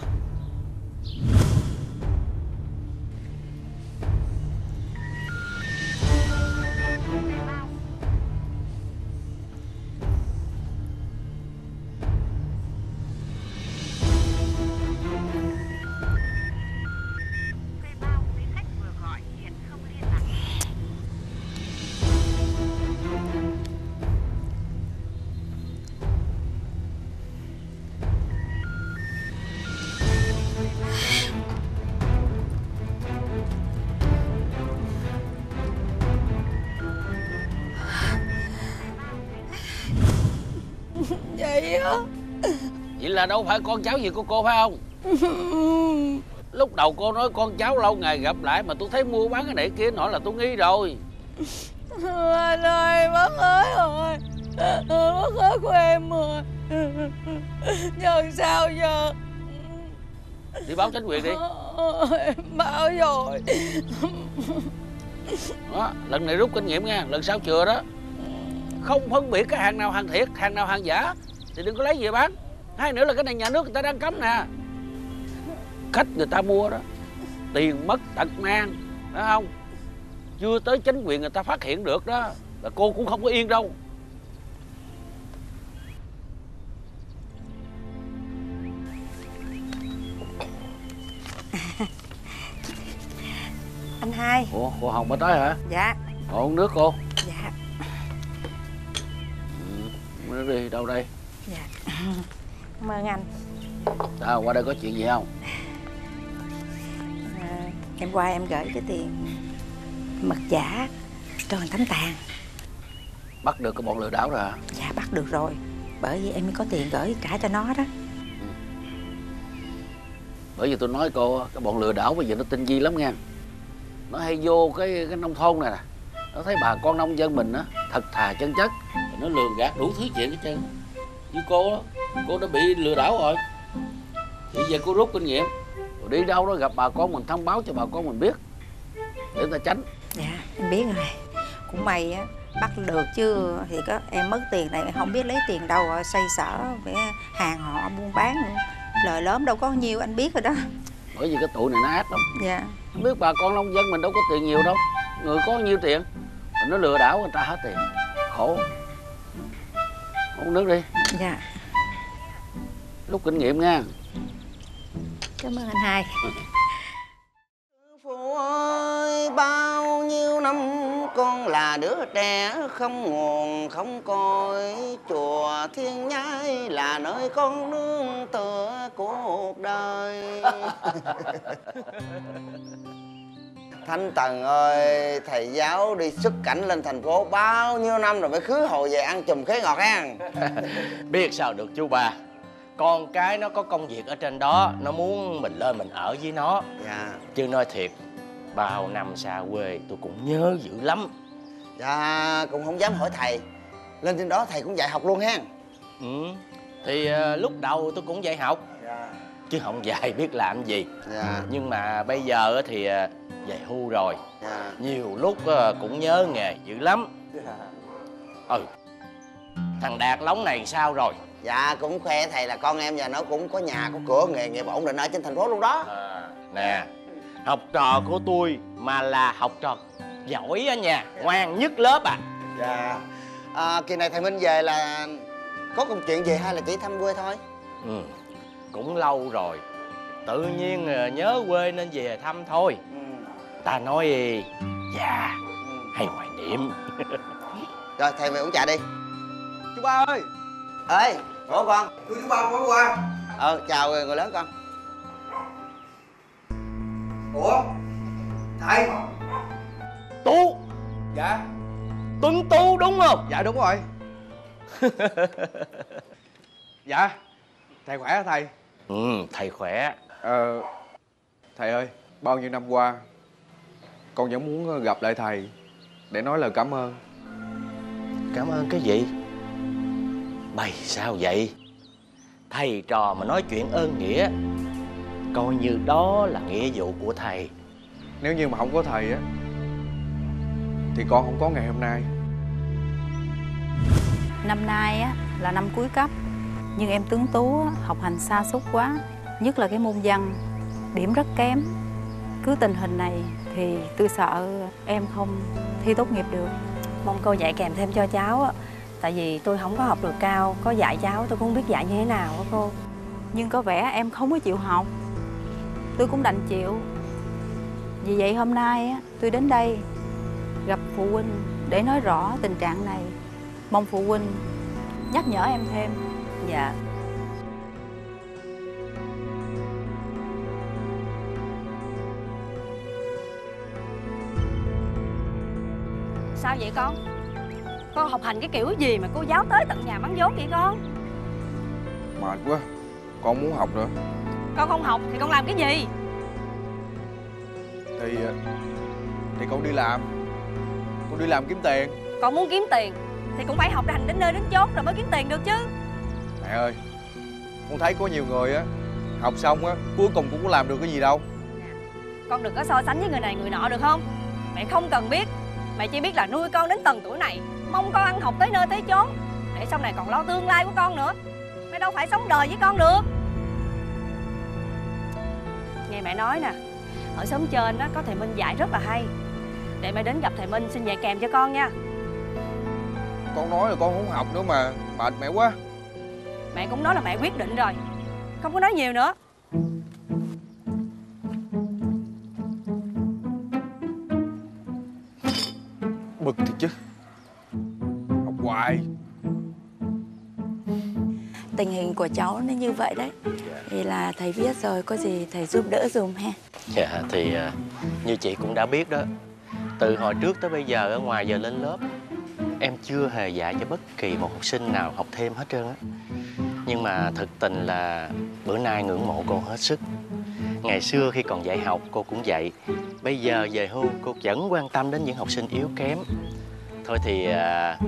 Vậy là đâu phải con cháu gì của cô phải không? Lúc đầu cô nói con cháu lâu ngày gặp lại mà tôi thấy mua bán cái này kia nọ là tôi nghi rồi. Anh ơi, mất hết rồi, mất hết của em rồi. Nhưng sao giờ? Đi báo chính quyền đi. Báo rồi. Đó, lần này rút kinh nghiệm nha, lần sau chừa đó. không phân biệt cái hàng nào hàng thiệt, hàng nào hàng giả thì đừng có lấy về bán. Hai nữa là cái này nhà nước người ta đang cấm nè. Khách người ta mua đó, tiền mất tật mang, phải không? Chưa tới chính quyền người ta phát hiện được đó, là cô cũng không có yên đâu. Anh Hai. Ủa, cô Hồng mới tới hả? Dạ. Cô uống nước cô. Dạ. Ừ, nước đi, đâu đây? Dạ. Cảm ơn anh. Tao qua đây có chuyện gì không? À, em qua em gửi cái tiền mật giả cho thằng Tấm Tàn. Bắt được cái bọn lừa đảo rồi hả? Dạ, bắt được rồi. Bởi vì em mới có tiền gửi trả cho nó đó. Ừ. Bởi vì tôi nói cô, cái bọn lừa đảo bây giờ nó tinh vi lắm nha. Nó hay vô cái cái nông thôn này nè, nó thấy bà con nông dân mình á thật thà chân chất, nó lường gạt đủ thứ chuyện hết trơn. Như cô đó, cô đã bị lừa đảo rồi thì giờ cô rút kinh nghiệm, rồi đi đâu đó gặp bà con mình thông báo cho bà con mình biết để người ta tránh. Dạ em biết rồi. Cũng may á bắt được chứ thì có em mất tiền này, không biết lấy tiền đâu xoay sở với hàng họ buôn bán nữa. Lời lớn đâu có nhiều, anh biết rồi đó. Bởi vì cái tụi này nó ác lắm. Dạ. Không biết bà con nông dân mình đâu có tiền nhiều đâu, người có nhiêu tiền mà nó lừa đảo người ta hết tiền, khổ. Uống nước đi. Dạ. Rút kinh nghiệm nha. Cảm ơn anh Hai. Phụ ơi, bao nhiêu năm con là đứa trẻ không nguồn không cội, chùa Thiên Nhã là nơi con nương tựa cuộc đời. Thanh Tần ơi, thầy giáo đi xuất cảnh lên thành phố bao nhiêu năm rồi mới khứ hồi về ăn chùm khế ngọt ha. Biết sao được chú ba, con cái nó có công việc ở trên đó, nó muốn mình lên mình ở với nó. Dạ. Chứ nói thiệt, bao năm xa quê tôi cũng nhớ dữ lắm. Dạ, cũng không dám hỏi thầy. Lên trên đó thầy cũng dạy học luôn ha. Ừ, thì uh, lúc đầu tôi cũng dạy học. Dạ. Chứ không dạy biết làm gì. Dạ. Nhưng mà bây giờ thì uh, dạy hưu rồi. Dạ. Nhiều lúc uh, cũng nhớ nghề dữ lắm. Dạ. Ừ. Thằng Đạt lóng này sao rồi? Dạ cũng khoe thầy là con em giờ nó cũng có nhà có cửa, nghề nghiệp ổn định ở trên thành phố luôn đó. À, nè, học trò của tôi mà là học trò giỏi á nha, ngoan nhất lớp à. Dạ. À, kỳ này thầy Minh về là có công chuyện gì hay là chỉ thăm quê thôi? Ừ, cũng lâu rồi, tự nhiên nhớ quê nên về thăm thôi. Ừ. Ta nói già hay hoài niệm. Rồi thầy về uống trà đi. Chú ba ơi. Ê, ngủ con. Thưa chú ba, ngủ qua. Ờ, chào người lớn con. Ủa, thầy Tú. Dạ. Tuấn Tú đúng không? Dạ đúng rồi. Dạ. Thầy khỏe hả thầy? Ừ, thầy khỏe. Ờ, thầy ơi, bao nhiêu năm qua con vẫn muốn gặp lại thầy để nói lời cảm ơn. Cảm ơn cái gì? Bày sao vậy? Thầy trò mà nói chuyện ơn nghĩa, coi như đó là nghĩa vụ của thầy. Nếu như mà không có thầy á thì con không có ngày hôm nay. Năm nay á là năm cuối cấp, nhưng em Tuấn Tú học hành sa sút quá, nhất là cái môn văn, điểm rất kém. Cứ tình hình này thì tôi sợ em không thi tốt nghiệp được. Mong cô dạy kèm thêm cho cháu á. Tại vì tôi không có học được cao, có dạy cháu tôi cũng không biết dạy như thế nào đó cô. Nhưng có vẻ em không có chịu học, tôi cũng đành chịu. Vì vậy hôm nay tôi đến đây gặp phụ huynh để nói rõ tình trạng này, mong phụ huynh nhắc nhở em thêm. Dạ. Sao vậy con? Con học hành cái kiểu gì mà cô giáo tới tận nhà mắng vốn vậy con? Mệt quá, con muốn học nữa. Con không học thì con làm cái gì? Thì... thì con đi làm. Con đi làm kiếm tiền. Con muốn kiếm tiền thì cũng phải học để hành đến nơi đến chốn rồi mới kiếm tiền được chứ. Mẹ ơi, con thấy có nhiều người á học xong á cuối cùng cũng có làm được cái gì đâu. Con đừng có so sánh với người này người nọ được không? Mẹ không cần biết. Mẹ chỉ biết là nuôi con đến tầng tuổi này, mong con ăn học tới nơi tới chốn, để sau này còn lo tương lai của con nữa. Mẹ đâu phải sống đời với con được. Nghe mẹ nói nè, ở xóm trên đó có thầy Minh dạy rất là hay. Để mẹ đến gặp thầy Minh xin dạy kèm cho con nha. Con nói là con không học nữa mà, mệt mẹ quá. Mẹ cũng nói là mẹ quyết định rồi, không có nói nhiều nữa. Bực thiệt chứ, học hoài. Tình hình của cháu nó như vậy đấy, dạ. Thì là thầy biết rồi, có gì thầy giúp đỡ dùm ha. Dạ thì như chị cũng đã biết đó, từ hồi trước tới bây giờ ở ngoài giờ lên lớp, em chưa hề dạy cho bất kỳ một học sinh nào học thêm hết trơn á. Nhưng mà thực tình là bữa nay ngưỡng mộ cô hết sức. Ngày xưa khi còn dạy học cô cũng dạy, bây giờ về hưu cô vẫn quan tâm đến những học sinh yếu kém. Thôi thì à,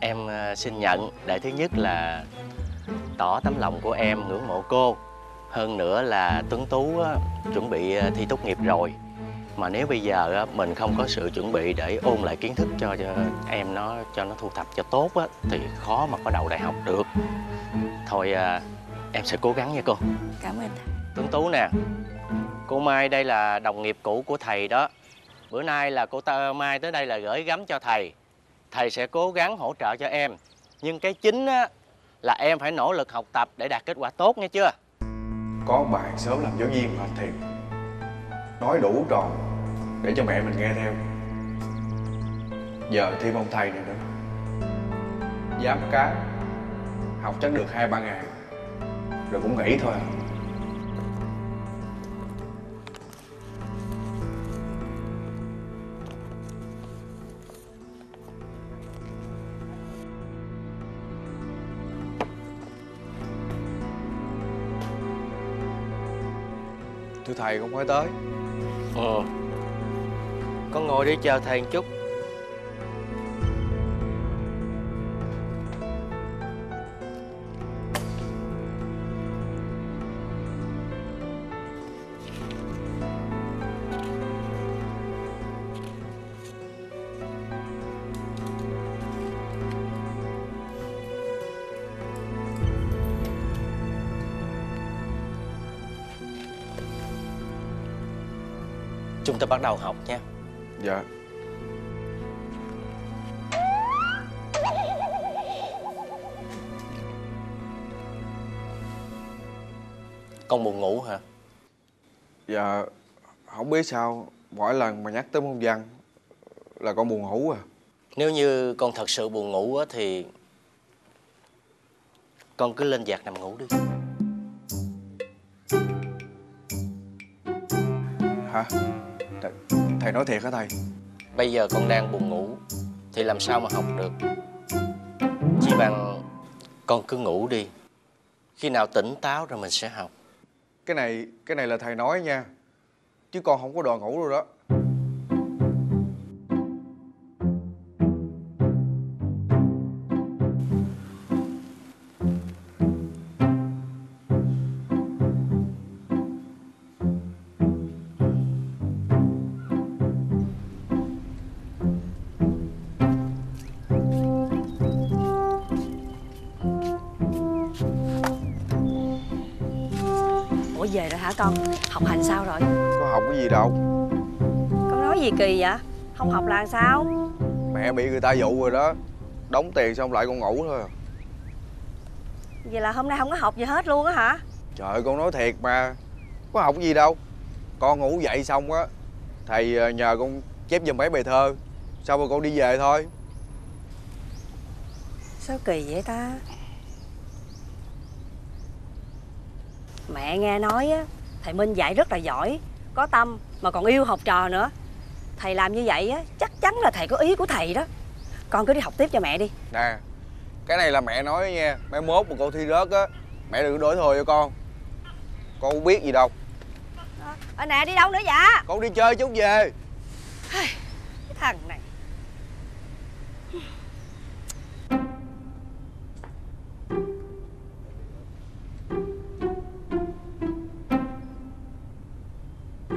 em xin nhận để thứ nhất là tỏ tấm lòng của em ngưỡng mộ cô. Hơn nữa là Tuấn Tú á, chuẩn bị thi tốt nghiệp rồi. Mà nếu bây giờ á, mình không có sự chuẩn bị để ôn lại kiến thức cho, cho em nó cho nó thu thập cho tốt á, thì khó mà có đậu đại học được. Thôi à, em sẽ cố gắng nha cô. Cảm ơn thầy. Tuấn Tú nè, cô Mai đây là đồng nghiệp cũ của thầy đó. Bữa nay là cô ta Mai tới đây là gửi gắm cho thầy. Thầy sẽ cố gắng hỗ trợ cho em. Nhưng cái chính á, là em phải nỗ lực học tập để đạt kết quả tốt nghe chưa? Có bạn sớm làm giáo viên mà thiệt. Nói đủ tròn để cho mẹ mình nghe theo. Giờ thêm ông thầy này nữa, dám cá học chắc được hai ba ngày rồi cũng nghỉ thôi. Thưa thầy, không phải tới. Ờ, con ngồi đi chờ thầy một chút. Chúng ta bắt đầu học nha. Dạ. Con buồn ngủ hả? Dạ, không biết sao mỗi lần mà nhắc tới môn văn là con buồn ngủ à. Nếu như con thật sự buồn ngủ á thì con cứ lên giạc nằm ngủ đi. Hả? Thầy nói thiệt hả thầy? Bây giờ con đang buồn ngủ thì làm sao mà học được. Chỉ bằng con cứ ngủ đi, khi nào tỉnh táo rồi mình sẽ học. Cái này, cái này là thầy nói nha, chứ con không có đòi ngủ đâu đó. Về rồi hả con? Học hành sao rồi? Con học cái gì đâu. Con nói gì kỳ vậy? Không học là sao? Mẹ bị người ta dụ rồi đó. Đóng tiền xong lại con ngủ thôi. Vậy là hôm nay không có học gì hết luôn á hả? Trời ơi, con nói thiệt mà, có học gì đâu. Con ngủ dậy xong á, thầy nhờ con chép giùm mấy bài thơ, xong rồi con đi về thôi. Sao kỳ vậy ta? Mẹ nghe nói á, thầy Minh dạy rất là giỏi, có tâm mà còn yêu học trò nữa. Thầy làm như vậy á, chắc chắn là thầy có ý của thầy đó. Con cứ đi học tiếp cho mẹ đi. Nè, cái này là mẹ nói nha, mai mốt mà con thi rớt á, mẹ đừng đổi thừa cho con. Con không biết gì đâu. Ờ nè, đi đâu nữa vậy? Con đi chơi chút về. Cái thằng này.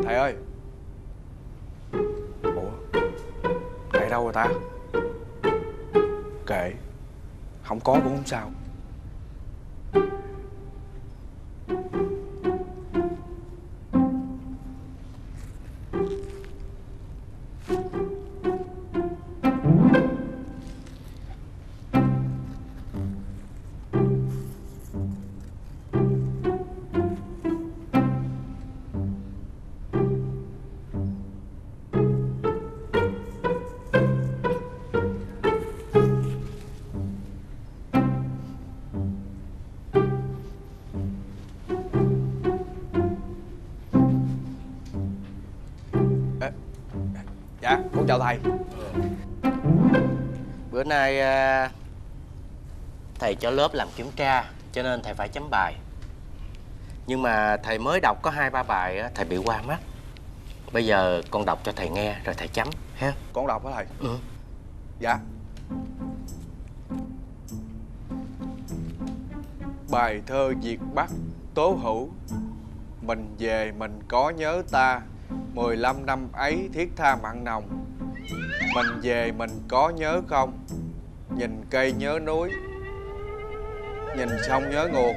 Thầy ơi. Ủa, đâu rồi ta? Kệ, không có cũng không sao. Dạ, con chào thầy. Bữa nay thầy cho lớp làm kiểm tra cho nên thầy phải chấm bài. Nhưng mà thầy mới đọc có hai ba bài thầy bị qua mắt. Bây giờ con đọc cho thầy nghe rồi thầy chấm ha. Con đọc hả thầy? Ừ. Dạ. Bài thơ Việt Bắc Tố Hữu. Mình về mình có nhớ ta, mười lăm năm ấy thiết tha mặn nồng. Mình về mình có nhớ không? Nhìn cây nhớ núi, nhìn sông nhớ nguồn.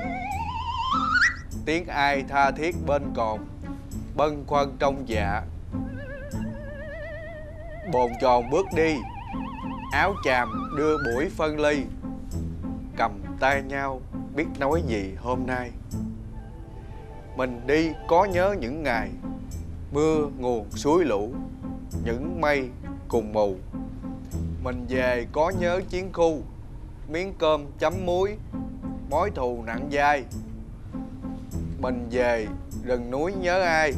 Tiếng ai tha thiết bên cồn, bâng khuâng trong dạ. Bồn tròn bước đi, áo chàm đưa buổi phân ly. Cầm tay nhau biết nói gì hôm nay. Mình đi có nhớ những ngày mưa nguồn suối lũ, những mây cùng mù. Mình về có nhớ chiến khu, miếng cơm chấm muối, mối thù nặng dai. Mình về rừng núi nhớ ai,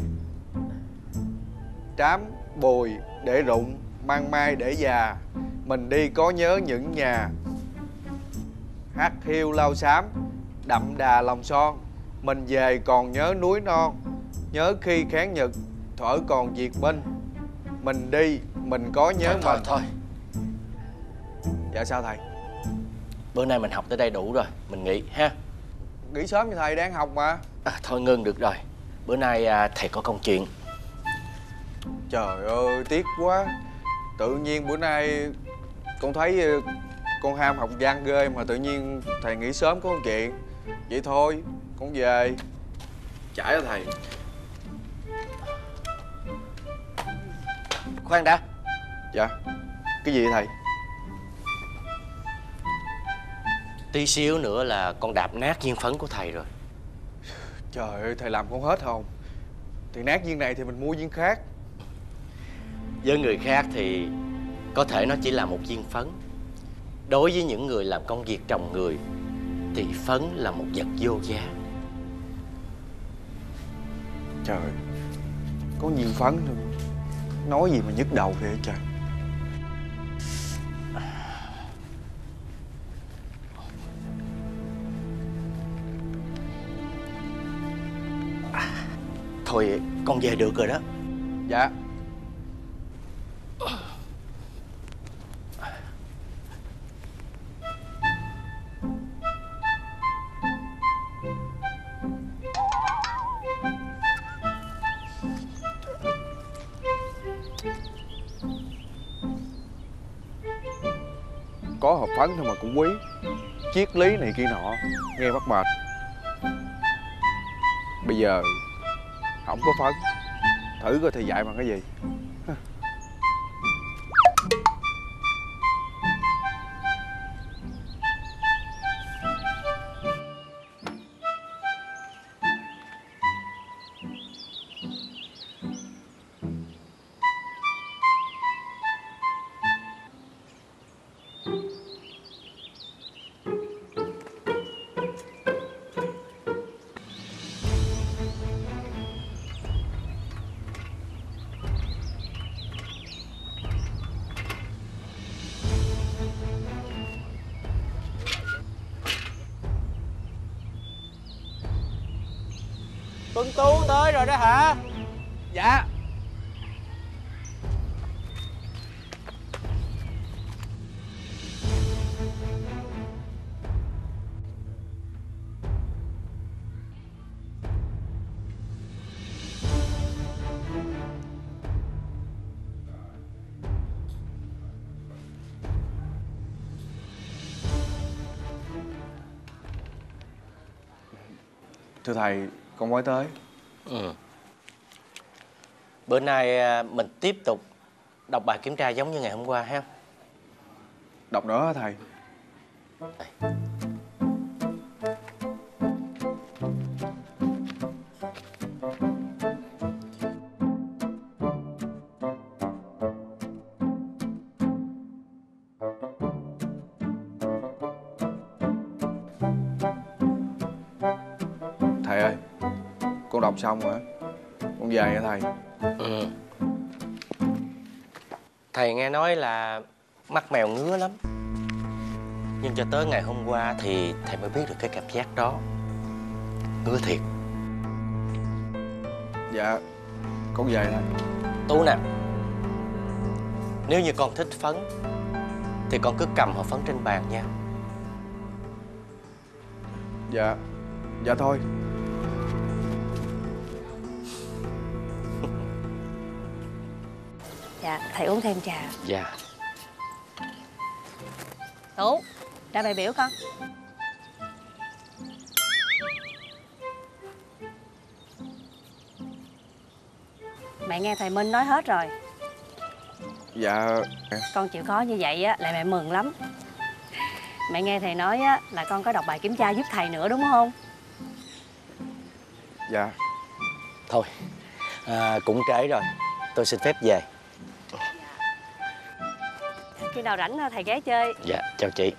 trám bồi để rụng, mang mai để già. Mình đi có nhớ những nhà hát hiu lau xám, đậm đà lòng son. Mình về còn nhớ núi non, nhớ khi kháng Nhật thở còn diệt binh. Mình đi mình có nhớ thôi, mình thôi, thôi. Dạ sao thầy? Bữa nay mình học tới đây đủ rồi, mình nghỉ ha. Nghỉ sớm như thầy đang học mà. À, thôi ngưng được rồi. Bữa nay à, thầy có công chuyện. Trời ơi tiếc quá. Tự nhiên bữa nay con thấy con ham học văn ghê mà tự nhiên thầy nghỉ sớm có công chuyện. Vậy thôi con về. Trải cho thầy. Khoan đã. Dạ. Cái gì vậy thầy? Tí xíu nữa là con đạp nát viên phấn của thầy rồi. Trời ơi, thầy làm con hết không? Thì nát viên này thì mình mua viên khác. Với người khác thì có thể nó chỉ là một viên phấn. Đối với những người làm công việc trồng người thì phấn là một vật vô giá. Trời ơi, có nhiều phấn luôn. Nói gì mà nhức đầu vậy trời. Thôi con về được rồi đó. Dạ. Có hộp phấn thôi mà cũng quý, triết lý này kia nọ nghe mắc mệt. Bây giờ không có phấn, thử coi thầy dạy bằng cái gì. Tuấn Tú tới rồi đó hả? Dạ. Thưa thầy, con mới tới. Ừ. Bữa nay mình tiếp tục đọc bài kiểm tra giống như ngày hôm qua ha. Đọc nữa hả thầy? Đây. Thầy ơi, con đọc xong rồi, con về nha thầy. Ừ. Thầy nghe nói là mắt mèo ngứa lắm, nhưng cho tới ngày hôm qua thì thầy mới biết được cái cảm giác đó ngứa thiệt. Dạ, con về thầy. Tú nè, nếu như con thích phấn thì con cứ cầm hộp phấn trên bàn nha. Dạ, dạ thôi. Dạ, thầy uống thêm trà. Dạ. Tú, ra bài biểu con. Mẹ nghe thầy Minh nói hết rồi. Dạ. Con chịu khó như vậy á là mẹ mừng lắm. Mẹ nghe thầy nói á là con có đọc bài kiểm tra giúp thầy nữa đúng không? Dạ. Thôi, à, cũng trễ rồi, tôi xin phép về. Khi nào rảnh thầy ghé chơi. Dạ, chào chị.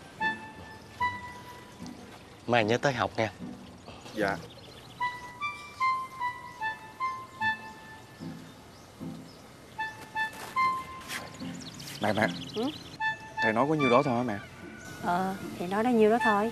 Mai nhớ tới học nha. Dạ. Mẹ mẹ. Ừ? Thầy nói có nhiêu đó thôi hả mẹ? Ờ, thì nói nó nhiêu đó thôi.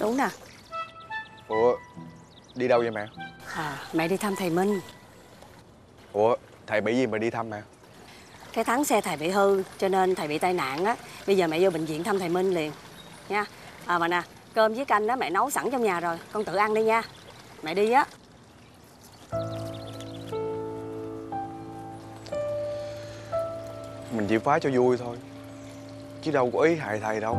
Đúng nè. Ủa, đi đâu vậy mẹ? À, mẹ đi thăm thầy Minh. Ủa, thầy bị gì mà đi thăm mẹ? Cái thắng xe thầy bị hư, cho nên thầy bị tai nạn á. Bây giờ mẹ vô bệnh viện thăm thầy Minh liền nha. À mà nè, cơm với canh đó mẹ nấu sẵn trong nhà rồi, con tự ăn đi nha. Mẹ đi á. Mình chỉ phá cho vui thôi, chứ đâu có ý hại thầy đâu.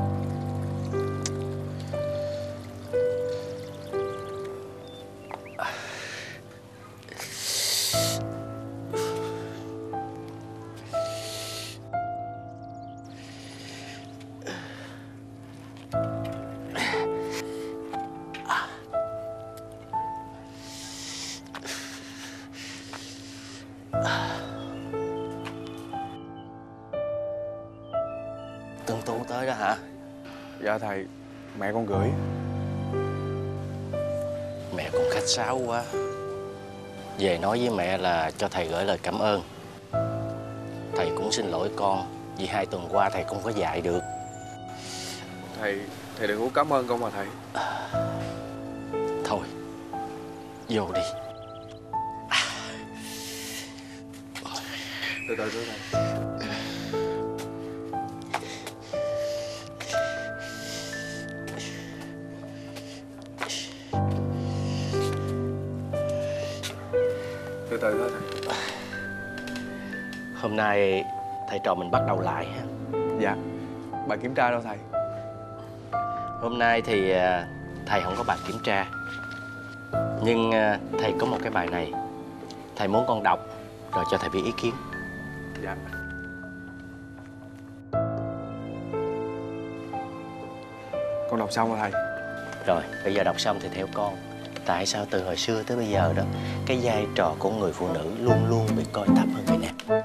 Tương Tú tới đó hả? Dạ thầy, mẹ con gửi. Mẹ con khách sáo quá. Về nói với mẹ là cho thầy gửi lời cảm ơn. Thầy cũng xin lỗi con vì hai tuần qua thầy không có dạy được. Thầy, thầy đừng có cảm ơn con mà thầy. À, thôi, vô đi. À. Từ từ từ thầy. Từ từ thôi thầy. Hôm nay thầy trò mình bắt đầu lại. Dạ. Bài kiểm tra đâu thầy? Hôm nay thì thầy không có bài kiểm tra, nhưng thầy có một cái bài này. Thầy muốn con đọc rồi cho thầy biết ý kiến. Dạ. Con đọc xong rồi thầy. Rồi, bây giờ đọc xong thì theo con. Tại sao từ hồi xưa tới bây giờ đó, cái vai trò của người phụ nữ luôn luôn bị coi thấp hơn người nam?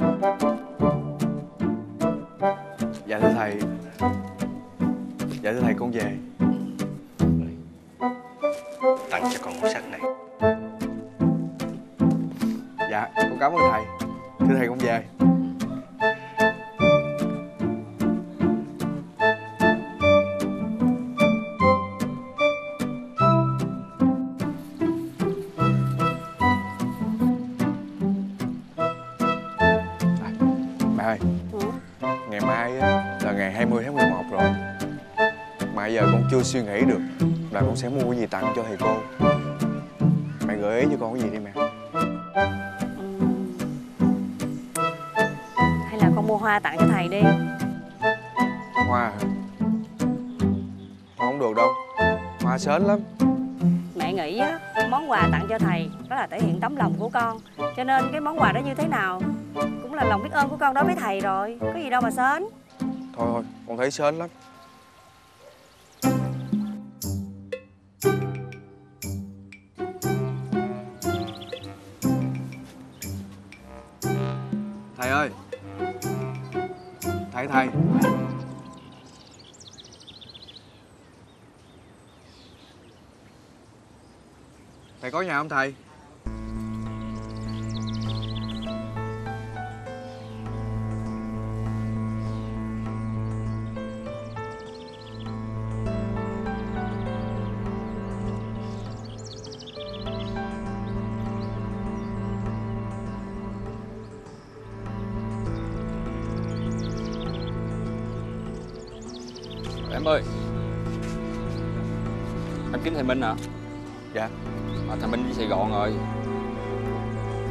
Thank you. tặng cho con cuốn sách này. Dạ, con cảm ơn thầy. Thưa thầy, con về. Chưa suy nghĩ được là con sẽ mua cái gì tặng cho thầy cô. Mẹ gợi ý cho con cái gì đi mẹ. Hay là con mua hoa tặng cho thầy đi. Hoa hả? Con không được đâu, hoa sến lắm. Mẹ nghĩ á, món quà tặng cho thầy đó là thể hiện tấm lòng của con, cho nên cái món quà đó như thế nào cũng là lòng biết ơn của con đối với thầy rồi. Có gì đâu mà sến. Thôi thôi, con thấy sến lắm. Thầy ơi, thầy thầy thầy có nhà không thầy? Em ơi, em kiếm thầy Minh hả? Dạ. À, thầy Minh đi Sài Gòn rồi.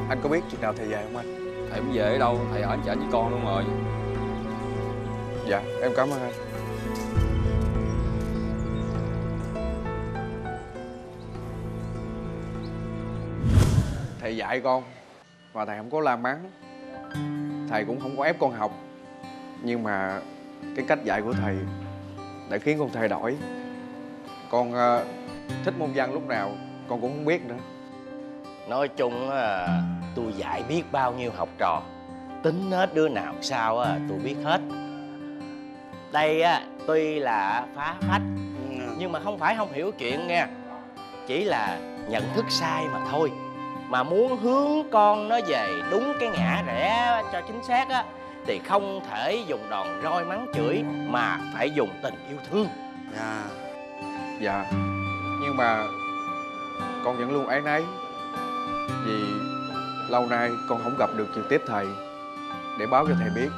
Anh có biết chừng nào thầy về không anh? Thầy không về đâu, thầy ở chợ với con luôn rồi. Dạ, em cảm ơn anh. Thầy dạy con và thầy không có la mắng, thầy cũng không có ép con học, nhưng mà cái cách dạy của thầy đã khiến con thay đổi. Con uh, thích môn văn lúc nào con cũng không biết nữa. Nói chung à, tôi dạy biết bao nhiêu học trò, tính hết đứa nào sao à, tôi biết hết. Đây á, tuy là phá phách nhưng mà không phải không hiểu chuyện nha, chỉ là nhận thức sai mà thôi. Mà muốn hướng con nó về đúng cái ngã rẽ cho chính xác á thì không thể dùng đòn roi mắng chửi mà phải dùng tình yêu thương. Dạ. Dạ. Nhưng mà con vẫn luôn áy náy vì lâu nay con không gặp được trực tiếp thầy để báo cho thầy biết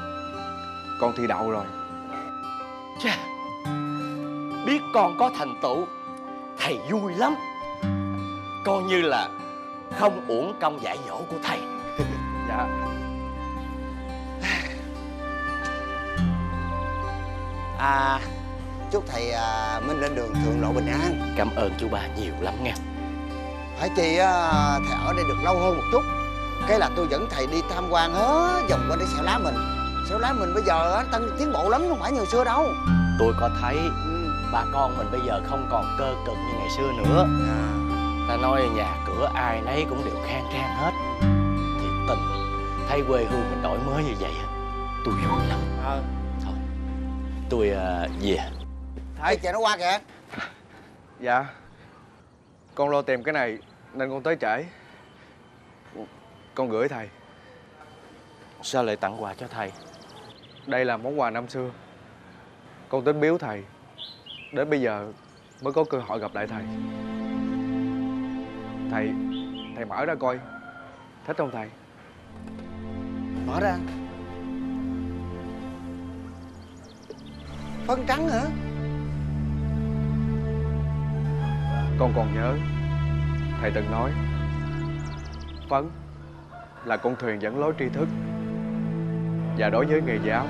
con thi đậu rồi. Chà, biết con có thành tựu thầy vui lắm, coi như là không uổng công dạy dỗ của thầy. Dạ. À, chúc thầy à, Minh lên đường thượng lộ bình an. Cảm ơn chú ba nhiều lắm nha. Phải chị à, thầy ở đây được lâu hơn một chút, cái là tôi dẫn thầy đi tham quan hết vòng qua để xẻo lá mình. Xẻo lá mình bây giờ tăng tiến bộ lắm, không phải như xưa đâu. Tôi có thấy ừ. bà con mình bây giờ không còn cơ cực như ngày xưa nữa à. Ta nói nhà cửa ai nấy cũng đều khang trang hết. Thiệt tình, thấy quê hương mình đổi mới như vậy tôi vui lắm à. Tôi về. uh, yeah. Thầy chạy nó qua kìa. Dạ. Con lo tìm cái này nên con tới trễ. Con gửi thầy. Sao lại tặng quà cho thầy? Đây là món quà năm xưa con tính biếu thầy, đến bây giờ mới có cơ hội gặp lại thầy. Thầy Thầy mở ra coi, thích không thầy? Mở ra. Phân trắng hả? Con còn nhớ thầy từng nói phấn là con thuyền dẫn lối tri thức, và đối với nghề giáo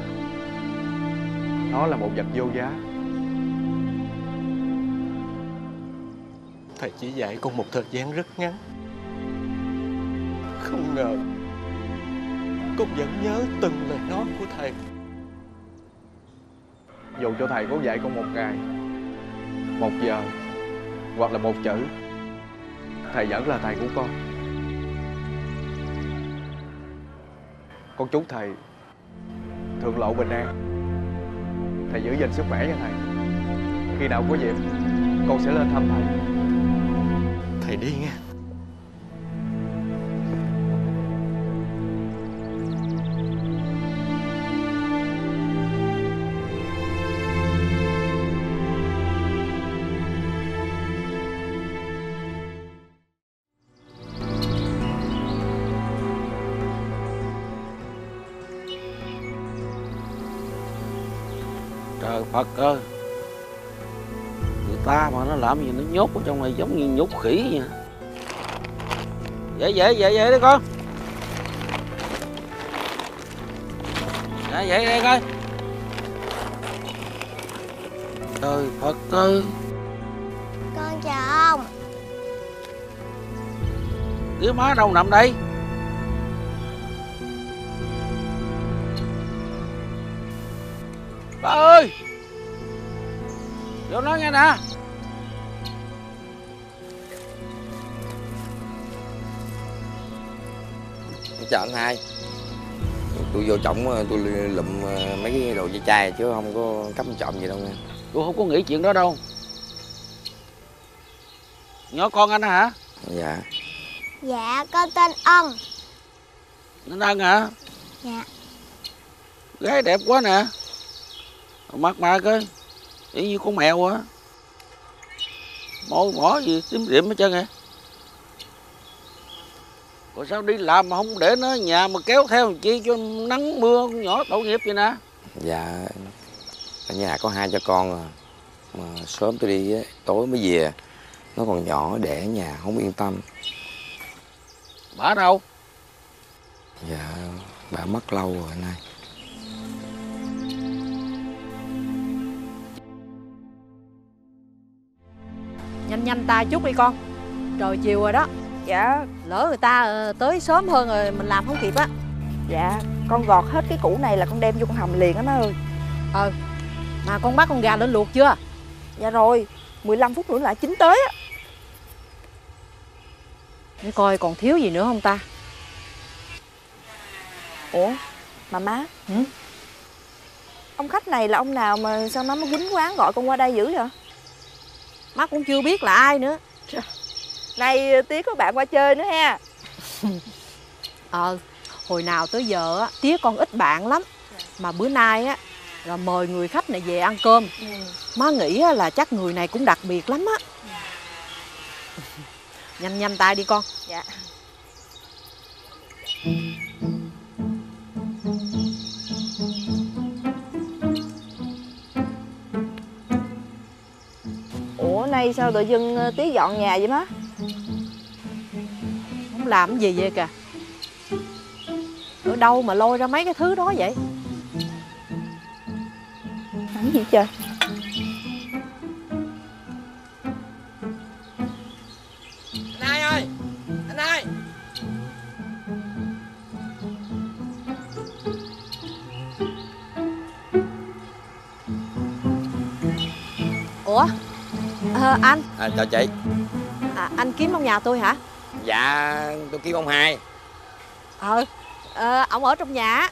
nó là một vật vô giá. Thầy chỉ dạy con một thời gian rất ngắn, không ngờ con vẫn nhớ từng lời nói của thầy. Dù cho thầy có dạy con một ngày, một giờ hoặc là một chữ, thầy vẫn là thầy của con. Con chúc thầy thượng lộ bình an. Thầy giữ gìn sức khỏe nha thầy. Khi nào có dịp con sẽ lên thăm thầy. trời Phật ơi, người ta mà nó làm gì nó nhốt ở trong này giống như nhốt khỉ vậy. Vậy vậy vậy vậy đấy con. Vậy vậy đây coi. Trời Phật ơi. Con chào ông. Đứa má đâu nằm đây? Ba ơi, vô nói nghe nè. Chợ anh hai, tôi vô trỏng tôi lụm mấy cái đồ dây chai chứ không có cắm trộm gì đâu nha. Tôi không có nghĩ chuyện đó đâu. Nhỏ con anh hả? Dạ. Dạ con tên Ân. Anh Ân hả? Dạ. Gái đẹp quá nè, mát mát á, y như con mèo á, môi mỏ gì tím điểm hết trơn nè. Rồi sao đi làm mà không để nó ở nhà mà kéo theo chi cho nắng mưa con nhỏ tội nghiệp vậy nè. Dạ, ở nhà có hai cha con à, mà sớm tôi đi tối mới về, nó còn nhỏ để ở nhà không yên tâm. Bà đâu? Dạ, bà mất lâu rồi nay. Nhanh nhanh ta chút đi con, trời chiều rồi đó. Dạ. Lỡ người ta tới sớm hơn rồi mình làm không kịp á. Dạ, con gọt hết cái củ này là con đem vô con hầm liền á má ơi. Ờ, mà con bắt con gà lên luộc chưa? Dạ rồi, mười lăm phút nữa là chín tới á. Để coi còn thiếu gì nữa không ta. Ủa, mà má. Ừ? Ông khách này là ông nào mà sao nó mới quýnh quán gọi con qua đây dữ vậy? Má cũng chưa biết là ai nữa. Trời. Nay tía có bạn qua chơi nữa ha. Ờ, hồi nào tới giờ á tía con ít bạn lắm. Mà bữa nay á là mời người khách này về ăn cơm. Ừ. Má nghĩ là chắc người này cũng đặc biệt lắm á. Ừ. Nhanh nhanh tay đi con. Dạ. Nay sao tự dưng tí dọn nhà vậy má? Không làm cái gì vậy kìa. Ở đâu mà lôi ra mấy cái thứ đó vậy? Làm gì trời? Anh hai ơi! Anh hai! Ủa? Ờ, anh à, chào chị. À, anh kiếm ông nhà tôi hả? Dạ, tôi kiếm ông hai. Ờ, à, ông ở trong nhà.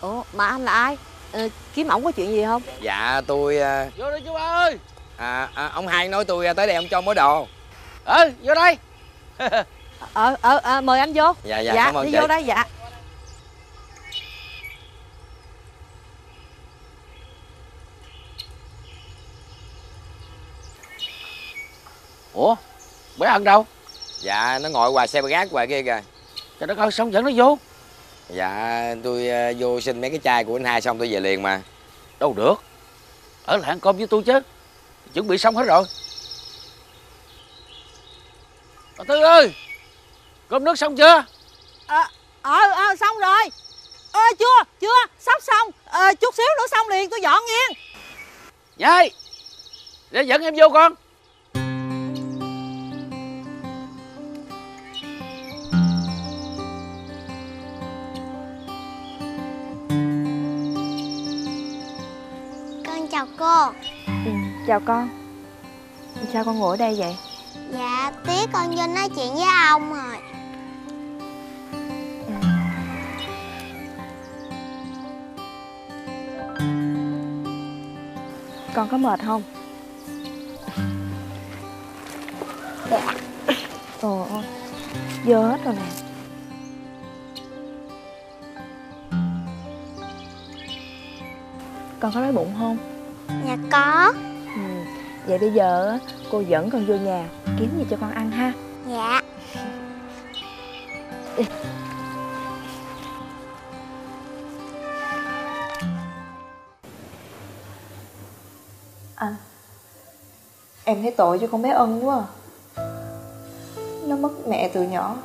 Ủa, mà anh là ai? À, kiếm ổng có chuyện gì không? Dạ, tôi... Vô đây chú ba ơi! À, à, ông hai nói tôi tới đây ông cho mối đồ. Ờ, vô đây! Ờ, ờ, à, mời anh vô. Dạ, dạ, dạ cảm ơn đi chị. Vô đây, dạ. Ủa, bé Ân đâu? Dạ, nó ngồi ngoài xe gác ngoài kia kìa. Trời đất ơi, xong dẫn nó vô. Dạ, tôi uh, vô xin mấy cái chai của anh hai xong tôi về liền mà. Đâu được, ở lại ăn cơm với tôi chứ. Chuẩn bị xong hết rồi. Bà Tư ơi, cơm nước xong chưa? Ờ, ờ, ờ xong rồi. Ờ, chưa, chưa, sắp xong. Ờ, chút xíu nữa xong liền, tôi dọn nghiêng. Nhây, để dẫn em vô con. Chào cô. Ừ, chào con. Sao con ngồi ở đây vậy? Dạ, tí con vô nói chuyện với ông rồi. Ừ. Con có mệt không? Ồ, dơ hết rồi nè. Con có đói bụng không? Dạ có. Ừ, vậy bây giờ cô dẫn con vô nhà kiếm gì cho con ăn ha. Dạ. Em thấy tội cho con bé Ân quá à. Nó mất mẹ từ nhỏ,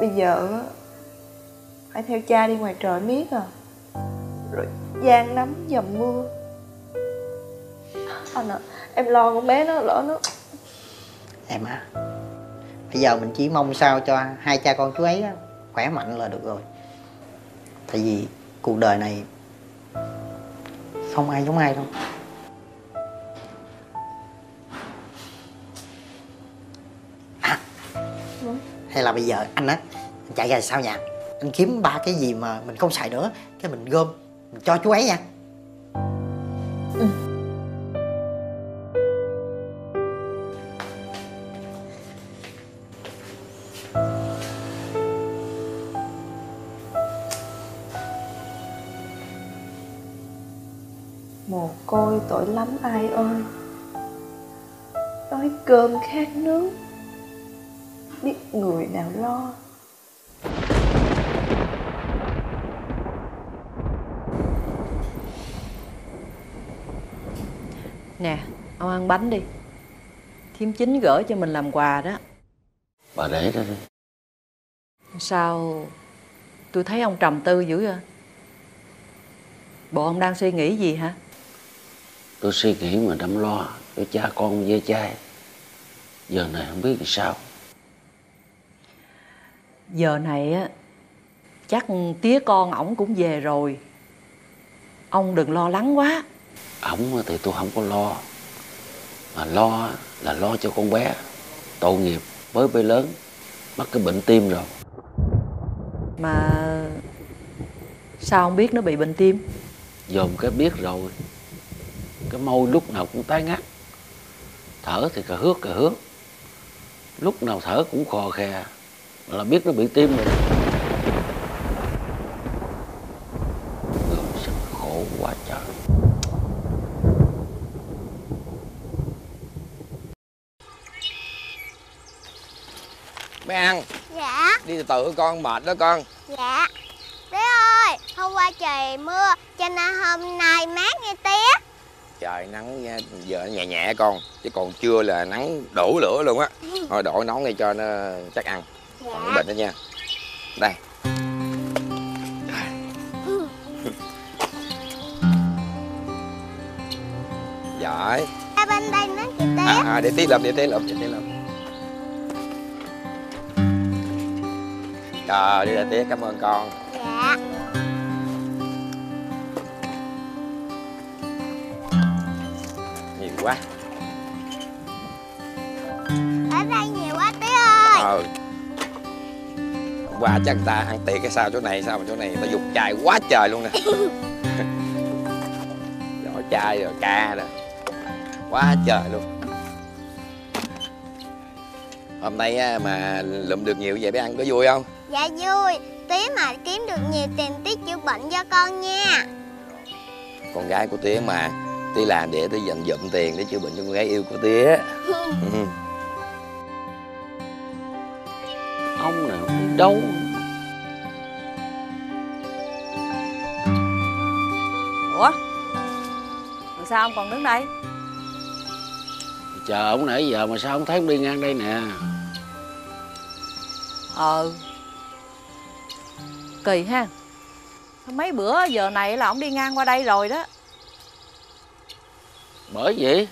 bây giờ phải theo cha đi ngoài trời miết à. Rồi gian nắm dầm mưa. Anh ạ, à, em lo con bé nó lỡ nó. Em á, à, bây giờ mình chỉ mong sao cho hai cha con chú ấy khỏe mạnh là được rồi. Tại vì cuộc đời này không ai giống ai đâu. À, ừ. Hay là bây giờ anh á, anh chạy ra sau nhà, anh kiếm ba cái gì mà mình không xài nữa, cái mình gom, mình cho chú ấy nha. Ừ. Mồ côi tội lắm ai ơi, đói cơm khát nước, biết người nào lo. Nè, ông ăn bánh đi, thím Chính gửi cho mình làm quà đó. Bà để đó đi. Sao tôi thấy ông trầm tư dữ vậy? Bộ ông đang suy nghĩ gì hả? Tôi suy nghĩ mà đâm lo cho cha con dê trai. Giờ này không biết làm sao. Giờ này á, chắc tía con ổng cũng về rồi. Ông đừng lo lắng quá. Ổng thì tôi không có lo, mà lo là lo cho con bé. Tội nghiệp, mới bê lớn, mắc cái bệnh tim rồi. Mà sao ông biết nó bị bệnh tim? Dòm cái biết rồi. Cái môi lúc nào cũng tái ngắt, thở thì cà hước cà hước, lúc nào thở cũng khò khè, là biết nó bị tim rồi. Người sinh khổ quá trời. Bé Ăn. Dạ. Đi từ từ con, mệt đó con. Dạ. Bé ơi, hôm qua trời mưa cho nên hôm nay mát nghe tía. Trời nắng nha, giờ nó nhẹ nhẹ con, chứ còn trưa là nắng đổ lửa luôn á. Thôi đổ nóng ngay cho nó chắc ăn. Dạ. Còn bệnh đó nha. Đây. Giỏi. Dạ. Bên đây mát chị tía. À, à để tía lụm, để tía lụm, để tía lụm. Trời, đi ra tía, cảm ơn con. Dạ. Nhiều quá. Ở đây nhiều quá tía ơi. Ờ. Hôm qua chắc người ta ăn tiệc cái sao chỗ này, sao mà chỗ này người ta dục chai quá trời luôn nè. Giỏ chai rồi ca rồi. Quá trời luôn. Hôm nay mà lụm được nhiều vậy bé Ăn có vui không? Dạ vui. Tía mà kiếm được nhiều tiền tía chữa bệnh cho con nha. Con gái của tía mà, tía làm để tía dành dụm tiền để chữa bệnh cho con gái yêu của tía. Ừ. Ông nào đi đâu? Ủa? Mà sao ông còn đứng đây? Chờ ông nãy giờ mà sao ông thấy ông đi ngang đây nè. Ờ. Kỳ ha, mấy bữa giờ này là ổng đi ngang qua đây rồi đó. Bởi vậy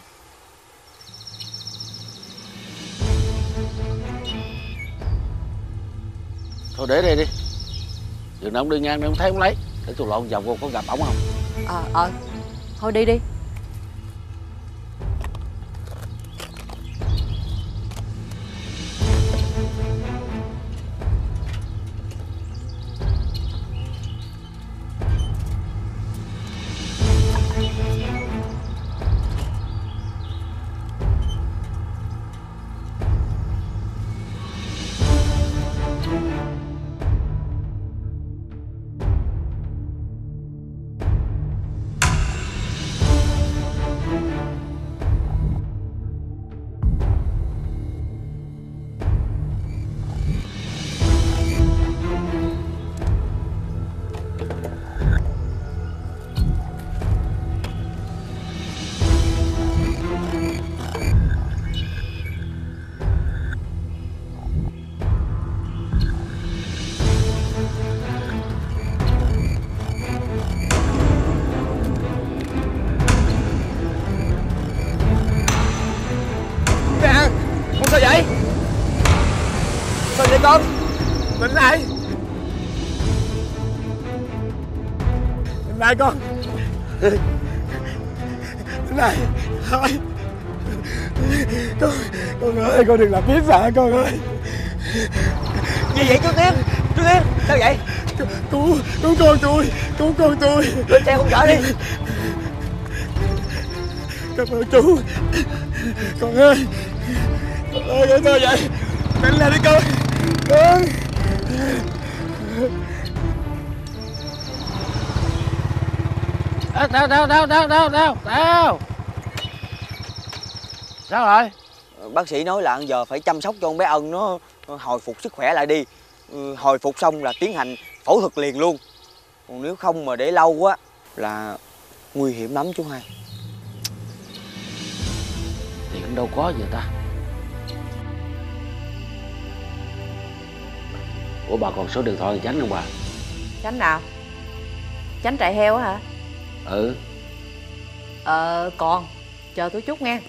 thôi để đây đi, giờ nào ổng đi ngang đây không thấy ổng lấy, để tôi lộn vòng con, có gặp ổng không? Ờ à, ờ à. Thôi đi đi. Mày tên Tình này. Tình này con. Tình này. Thôi con, con ơi, con đừng làm biết sợ con ơi. Gì vậy chú Tiến? Chú Tiến, sao vậy? Cứu, cứu con tôi, cứu con tôi. Lên xe không chở đi. Cảm ơn chú. Con ơi, con ơi, sao vậy? Mày lên đi con. Con. Đâu, đâu, đâu, đâu, đâu, đâu, đâu. Sao rồi? Bác sĩ nói là giờ phải chăm sóc cho con bé Ân nó hồi phục sức khỏe lại đi. Hồi phục xong là tiến hành phẫu thuật liền luôn. Còn nếu không mà để lâu quá là nguy hiểm lắm chú hai. Tiền đâu có gì ta. Ủa bà còn số điện thoại của Chánh không bà? Chánh nào? Chánh trại heo á hả? Ừ. Ờ còn, chờ tôi chút nghe.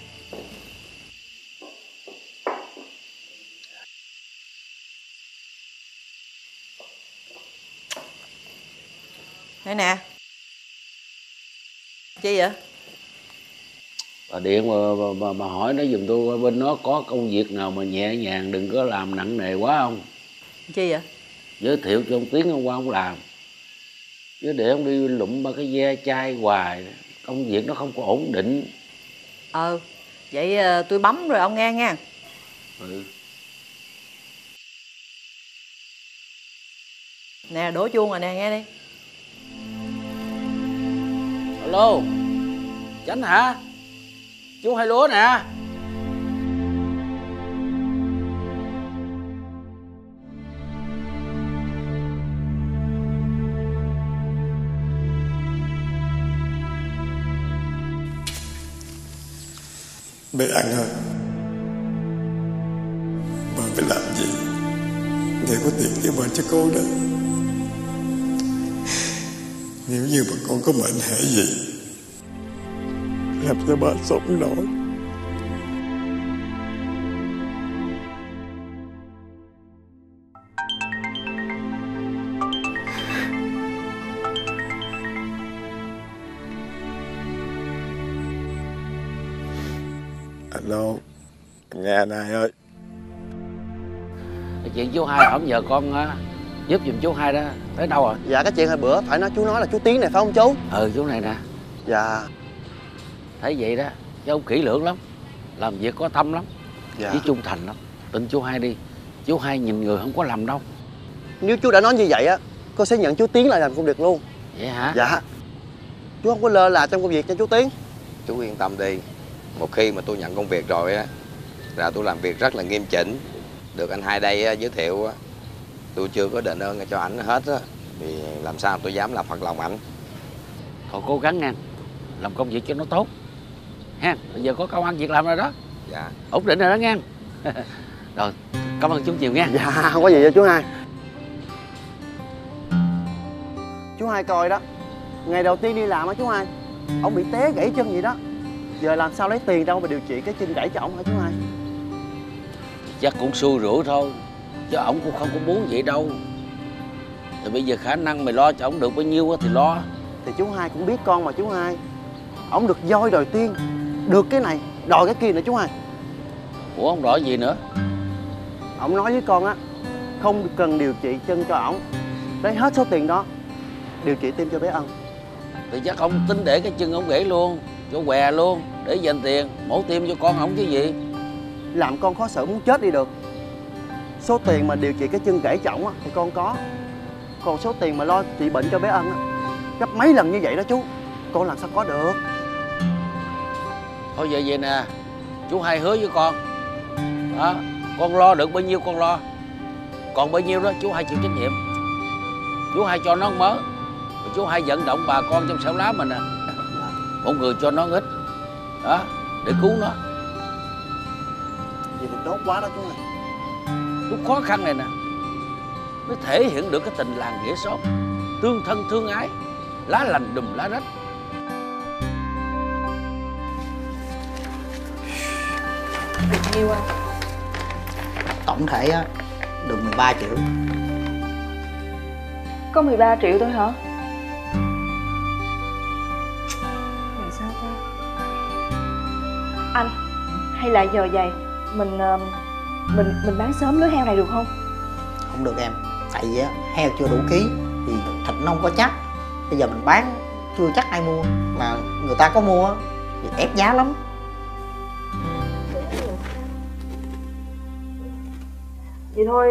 Đây nè. Chi vậy? Bà điện mà, bà, bà, bà hỏi nó giùm tôi bên nó có công việc nào mà nhẹ nhàng, đừng có làm nặng nề quá không? Chi vậy? Giới thiệu cho ông Tiến hôm qua không làm, chứ để ông đi lụm ba cái ve chai hoài, công việc nó không có ổn định. Ờ, vậy tôi bấm rồi ông nghe nha. Ừ. Nè, đổ chuông rồi nè, nghe đi. Alo, Chánh hả? Chú hai lúa nè. Bé Anh ơi, bà phải làm gì để có tiền để bà cho cô đó. Nếu như bà con có mệnh hệ gì làm cho bà sống nổi. Alo, em nghe anh hai ơi. Cái chuyện chú hai ổng vợ con á, giúp giùm chú hai đó, tới đâu rồi? Dạ cái chuyện hồi bữa phải nói chú nói là chú Tiến này phải không chú? Ừ chú này nè. Dạ. Thấy vậy đó, chứ ông kỹ lưỡng lắm, làm việc có tâm lắm, dạ, với trung thành lắm. Tin chú hai đi, chú hai nhìn người không có lầm đâu. Nếu chú đã nói như vậy á, cô sẽ nhận chú Tiến lại làm công việc luôn. Vậy hả? Dạ. Chú không có lơ là trong công việc cho chú Tiến. Chú yên tâm đi, một khi mà tôi nhận công việc rồi á, là tôi làm việc rất là nghiêm chỉnh. Được anh hai đây giới thiệu á, tôi chưa có đền ơn cho ảnh hết á, thì làm sao tôi dám làm phật lòng ảnh. Còn cố gắng nha, làm công việc cho nó tốt ha. Bây giờ có công ăn việc làm rồi đó. Dạ. Ổn định rồi đó nha. Rồi, cảm ơn chú nhiều nha. Dạ, không có gì đâu chú hai. Chú hai coi đó, ngày đầu tiên đi làm á chú hai, ông bị té gãy chân gì đó. Giờ làm sao lấy tiền đâu mà điều trị cái chân gãy cho ổng hả chú hai? Chắc cũng xui rủi thôi, chứ ổng cũng không có muốn vậy đâu. Thì bây giờ khả năng mày lo cho ổng được bao nhiêu thì lo. Thì chú hai cũng biết con mà chú hai, ổng được voi đòi tiên, được cái này đòi cái kia nữa chú hai. Ủa ông đòi gì nữa? Ổng nói với con á, không cần điều trị chân cho ổng, lấy hết số tiền đó điều trị tim cho bé Ân. Thì chắc ông tính để cái chân ổng gãy luôn cho què luôn, để dành tiền mổ tim cho con ổng chứ gì. Làm con khó xử muốn chết đi được. Số tiền mà điều trị cái chân gãy cho ổng á thì con có, còn số tiền mà lo trị bệnh cho bé Ân á gấp mấy lần như vậy đó chú, con làm sao có được. Thôi vậy vậy nè, chú hai hứa với con đó, con lo được bao nhiêu con lo, còn bao nhiêu đó chú hai chịu trách nhiệm. Chú hai cho nó mớ, chú hai vận động bà con trong xảo lá mình nè, à, một người cho nó ít đó để cứu nó. Vậy thì tốt quá đó chú ơi. Lúc khó khăn này nè mới thể hiện được cái tình làng nghĩa xóm, tương thân tương ái, lá lành đùm lá rách. Nhiều quá. Tổng thể á được mười ba triệu. Có mười ba triệu thôi hả? Vậy sao ta? Anh, hay là giờ vậy mình mình mình bán sớm lưới heo này được không? Không được em, tại vì heo chưa đủ ký thì thịt nó không có chắc. Bây giờ mình bán chưa chắc ai mua, mà người ta có mua thì ép giá lắm. Vậy thôi,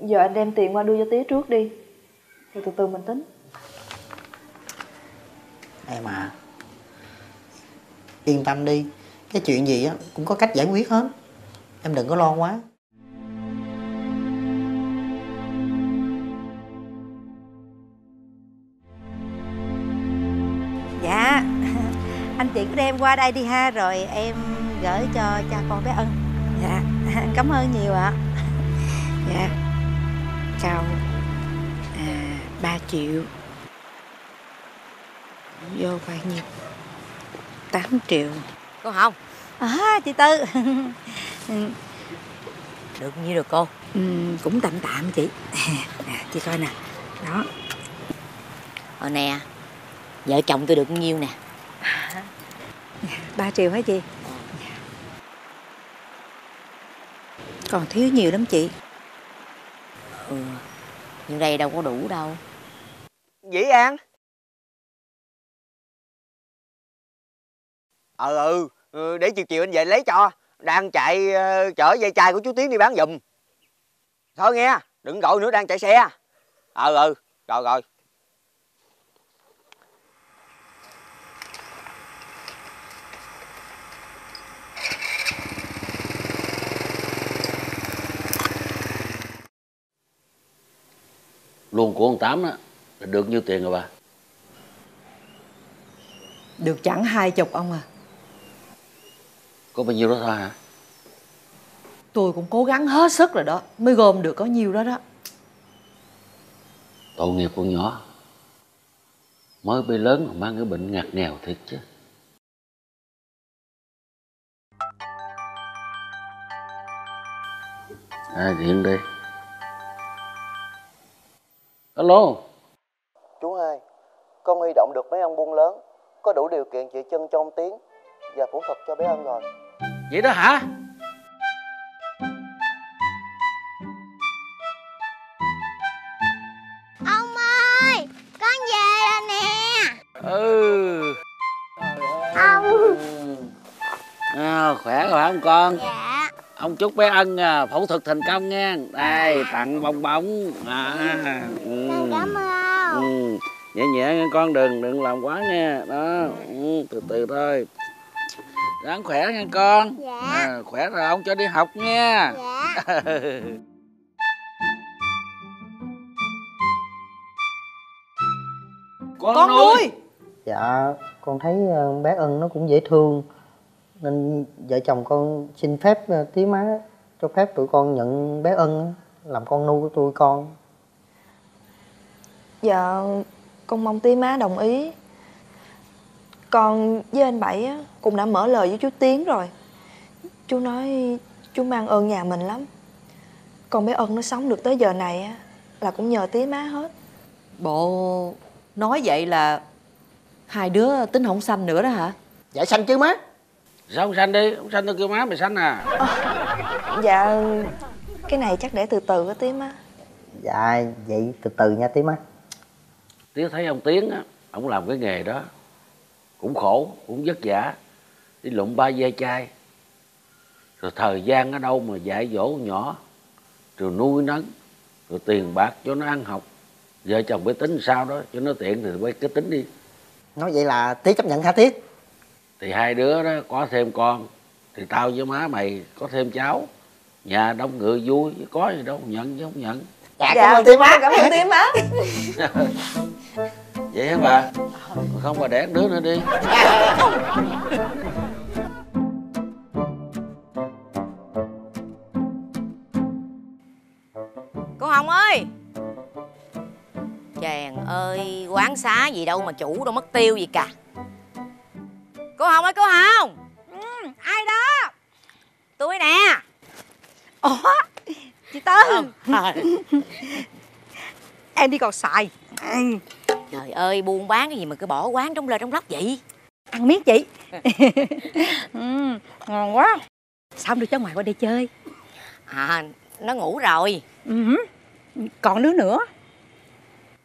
giờ anh đem tiền qua đưa cho tía trước đi, rồi từ từ mình tính. Em à, yên tâm đi, cái chuyện gì cũng có cách giải quyết hết, em đừng có lo quá. Dạ, anh chị cứ đem qua đây đi ha, rồi em gửi cho cha con bé Ân. Dạ, cảm ơn nhiều ạ. Dạ, chào à, ba triệu. Vô bao nhiêu? tám triệu. Cô Hồng. À, chị Tư. Được nhiêu được cô? Ừ, cũng tạm tạm chị. À, chị coi nè. Đó. Ờ nè, vợ chồng tôi được nhiêu nè? ba triệu hả chị? Còn thiếu nhiều lắm chị. Ừ, nhưng đây đâu có đủ đâu. Dĩ An. Ờ ừ, ừ, để chiều chiều anh về lấy cho. Đang chạy uh, chở dây chai của chú Tiến đi bán giùm. Thôi nghe, đừng gọi nữa, đang chạy xe. Ờ ừ, rồi rồi. Luôn của ông Tám á, được nhiêu tiền rồi bà? Được chẳng hai chục ông à. Có bao nhiêu đó thôi hả? Tôi cũng cố gắng hết sức rồi đó, mới gom được có nhiêu đó đó. Tội nghiệp con nhỏ, mới bị lớn mà mang cái bệnh ngặt nghèo thiệt chứ. Ai điện đi. Alo. Chú hai, con huy động được mấy ông buôn lớn, có đủ điều kiện trị chân cho ông Tiến và phẫu thuật cho bé Ân rồi. Vậy đó hả? Ông ơi, con về rồi nè. Ừ. Ông. À, khỏe rồi hả ông con? Dạ. Ông chúc bé Ân phẫu thuật thành công nha. Đây, tặng bong bóng. À. Cảm ơn. Ừ, nhẹ nhẹ nghe con, đừng đừng làm quá nha. Đó, ừ, từ từ thôi. Ráng khỏe nha con. Dạ. À, khỏe rồi ông cho đi học nha. Dạ. Con, con nuôi. Dạ, con thấy bé Ân nó cũng dễ thương nên vợ chồng con xin phép tía má cho phép tụi con nhận bé Ân làm con nuôi của tụi con. Dạ, con mong tía má đồng ý. Con với anh Bảy cũng đã mở lời với chú Tiến rồi. Chú nói chú mang ơn nhà mình lắm. Còn bé Ân nó sống được tới giờ này là cũng nhờ tía má hết. Bộ nói vậy là hai đứa tính không sanh nữa đó hả? Dạ sanh chứ má. Sao không sanh đi, không sanh tôi kêu má mày sanh à. À, dạ cái này chắc để từ từ á tía má. Dạ vậy từ từ nha tía má. Tía thấy ông Tiến á, ông làm cái nghề đó cũng khổ, cũng vất vả, đi lụm ba ve chai, rồi thời gian ở đâu mà dạy dỗ nhỏ, rồi nuôi nấng, rồi tiền bạc cho nó ăn học. Vợ chồng mới tính sao đó cho nó tiện thì mới cứ tính đi. Nói vậy là tía chấp nhận hả tía? Thì hai đứa đó có thêm con thì tao với má mày có thêm cháu, nhà đông ngựa vui, có gì đâu nhận chứ không nhận. Dạ, dạ cảm ơn tía má, cảm ơn tía má. Vậy hả bà? Không bà đẻ đứa nữa đi. Cô Hồng ơi. Chàng ơi, quán xá gì đâu mà chủ đâu mất tiêu gì cả. Cô Hồng ơi, cô Hồng. Ừ, ai đó? Tôi nè. Ủa, Chị Tư à. Em đi còn xài à. Trời ơi, buôn bán cái gì mà cứ bỏ quán trống lên trống lóc vậy? Ăn miếng chị. Ừ, ngon quá. Sao không đưa cháu ngoại qua đây chơi? À, nó ngủ rồi. Ừ. Còn đứa nữa.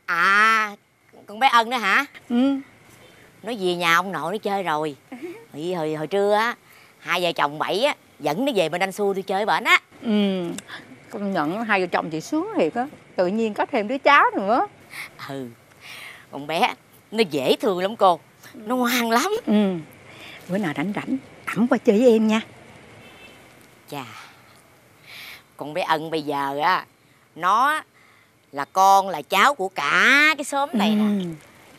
À, con bé Ân đó hả? Ừ. Nó về nhà ông nội nó chơi rồi. Hồi, hồi, hồi trưa á, hai vợ chồng Bảy á, dẫn nó về bên anh Xui tôi chơi bển á. Ừ, công nhận hai vợ chồng chị sướng thiệt á. Tự nhiên có thêm đứa cháu nữa. Ừ, con bé nó dễ thương lắm cô. Nó ngoan lắm. Ừ. Bữa nào rảnh rảnh, ẵm qua chơi với em nha. Chà, con bé Ân bây giờ á, nó là con là cháu của cả cái xóm này nè. Ừ.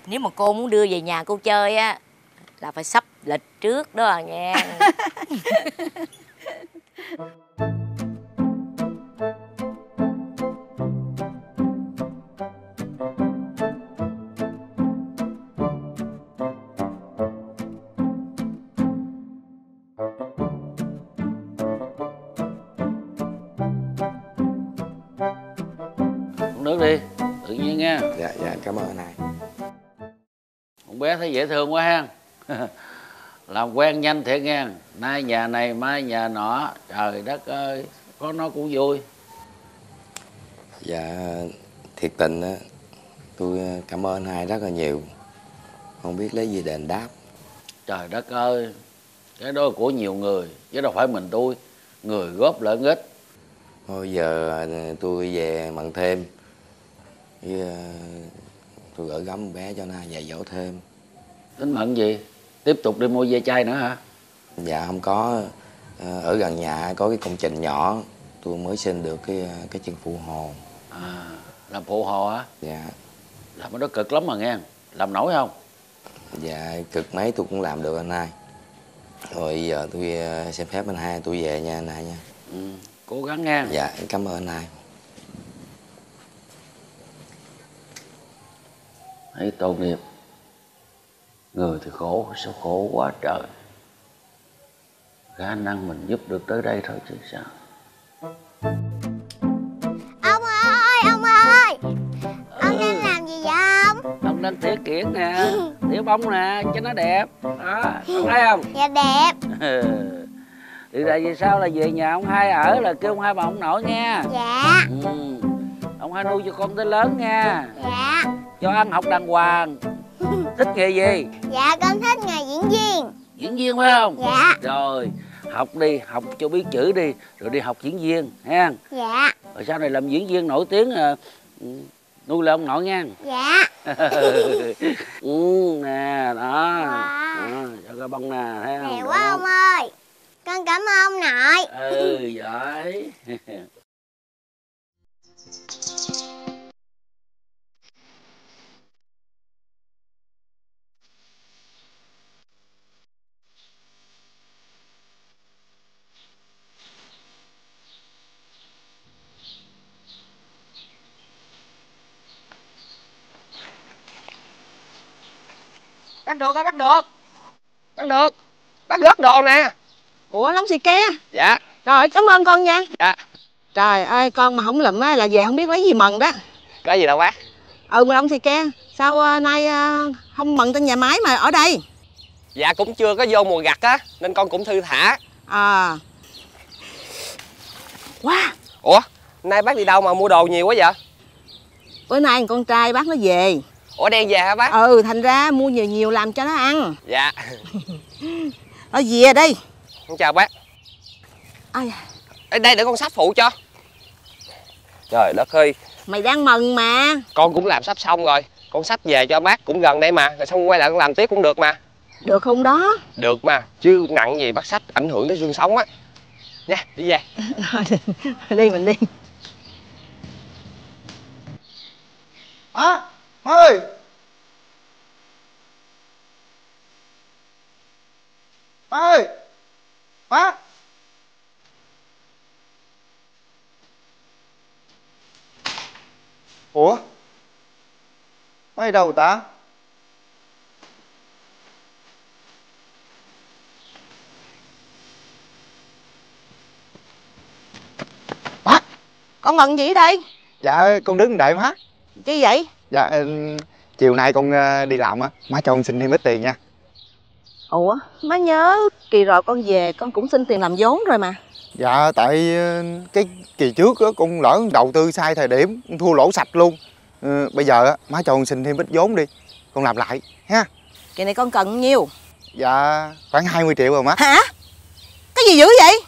Nếu mà cô muốn đưa về nhà cô chơi á, là phải sắp lịch trước đó à nghe. Uống nước đi, tự nhiên nha. Dạ, dạ, cảm ơn anh hai. Con bé thấy dễ thương quá ha. Làm quen nhanh thiệt nghe. Nay nhà này mai nhà nọ. Trời đất ơi, có nó cũng vui. Dạ, thiệt tình á, tôi cảm ơn hai rất là nhiều. Không biết lấy gì đền đáp. Trời đất ơi, cái đó của nhiều người chứ đâu phải mình tôi. Người góp lợi ít. Thôi giờ tôi về mặn thêm với, tôi gửi gắm con bé cho nó dạy dỗ thêm. Tính mận gì? Tiếp tục đi mua ve chai nữa hả? Dạ không có. Ở gần nhà có cái công trình nhỏ, tôi mới xin được cái cái chân phụ hồ. À, làm phụ hồ hả? Dạ. Làm cái đó cực lắm mà nghe. Làm nổi không? Dạ cực mấy tôi cũng làm được anh hai. Rồi giờ tôi xin phép anh hai, tôi về nha anh hai nha. Ừ, cố gắng nha. Dạ cảm ơn anh hai. Hãy tốt nghiệp. Người thì khổ, sao khổ quá trời. Khả năng mình giúp được tới đây thôi chứ sao. Ông ơi, ông ơi. Ông ừ. đang làm gì vậy ông? Ông đang tỉa kiển nè, tỉa bông nè, cho nó đẹp. Đó, ông thấy không? Dạ đẹp. Thì tại vì sao là về nhà ông hai ở là kêu ông hai bà ông nội nghe. Dạ. Ừ. Ông hai nuôi cho con tới lớn nha. Dạ. Cho ăn học đàng hoàng. Thích nghề gì? Dạ con thích nghề diễn viên. Diễn viên phải không? Dạ. Rồi học đi, học cho biết chữ đi, rồi đi học diễn viên ha. Dạ. Rồi sau này làm diễn viên nổi tiếng, nuôi lại ông nội nha. Dạ. Ừ nè đó. Dạ. Đó, cho cái bông nè thấy không? Đẹp quá ông ơi, con cảm ơn ông nội. Ừ giỏi. Bắt được á, bắt được. Bắt được. Bắt gớt đồ nè. Ủa lóng xì ke. Dạ. Rồi cảm ơn con nha. Dạ. Trời ơi con mà không lụm á là về không biết lấy gì mần đó. Có gì đâu bác. Ừ mà lóng xì ke. Sao uh, nay uh, không mần trên nhà máy mà ở đây? Dạ cũng chưa có vô mùa gặt á, nên con cũng thư thả. À. Wow. Ủa nay bác đi đâu mà mua đồ nhiều quá vậy? Bữa nay con trai bác nó về. Ủa đen về hả bác? Ừ, thành ra mua nhiều nhiều làm cho nó ăn. Dạ. Nó về đi. Con chào bác. Ai à, dạ. Đây để con sắp phụ cho. Trời đất ơi. Mày đang mừng mà. Con cũng làm sắp xong rồi. Con sắp về cho bác cũng gần đây mà. Rồi xong quay lại con làm tiếp cũng được mà. Được không đó? Được mà. Chứ nặng gì bác sách ảnh hưởng tới xương sống á. Nha, đi về. Đi mình đi. Á à. Má ơi! Má ơi! Má! Ủa? Má đi đâu ta? Má! Con ngần gì ở đây? Dạ con đứng đợi má. Chứ vậy? Dạ chiều nay con đi làm á, má cho con xin thêm ít tiền nha. Ủa má nhớ kỳ rồi con về con cũng xin tiền làm vốn rồi mà. Dạ tại cái kỳ trước á con lỡ đầu tư sai thời điểm, con thua lỗ sạch luôn. Ừ, bây giờ á má cho con xin thêm ít vốn đi, con làm lại ha. Kỳ này con cần nhiêu? Dạ khoảng hai mươi triệu rồi má. Hả? Cái gì dữ vậy?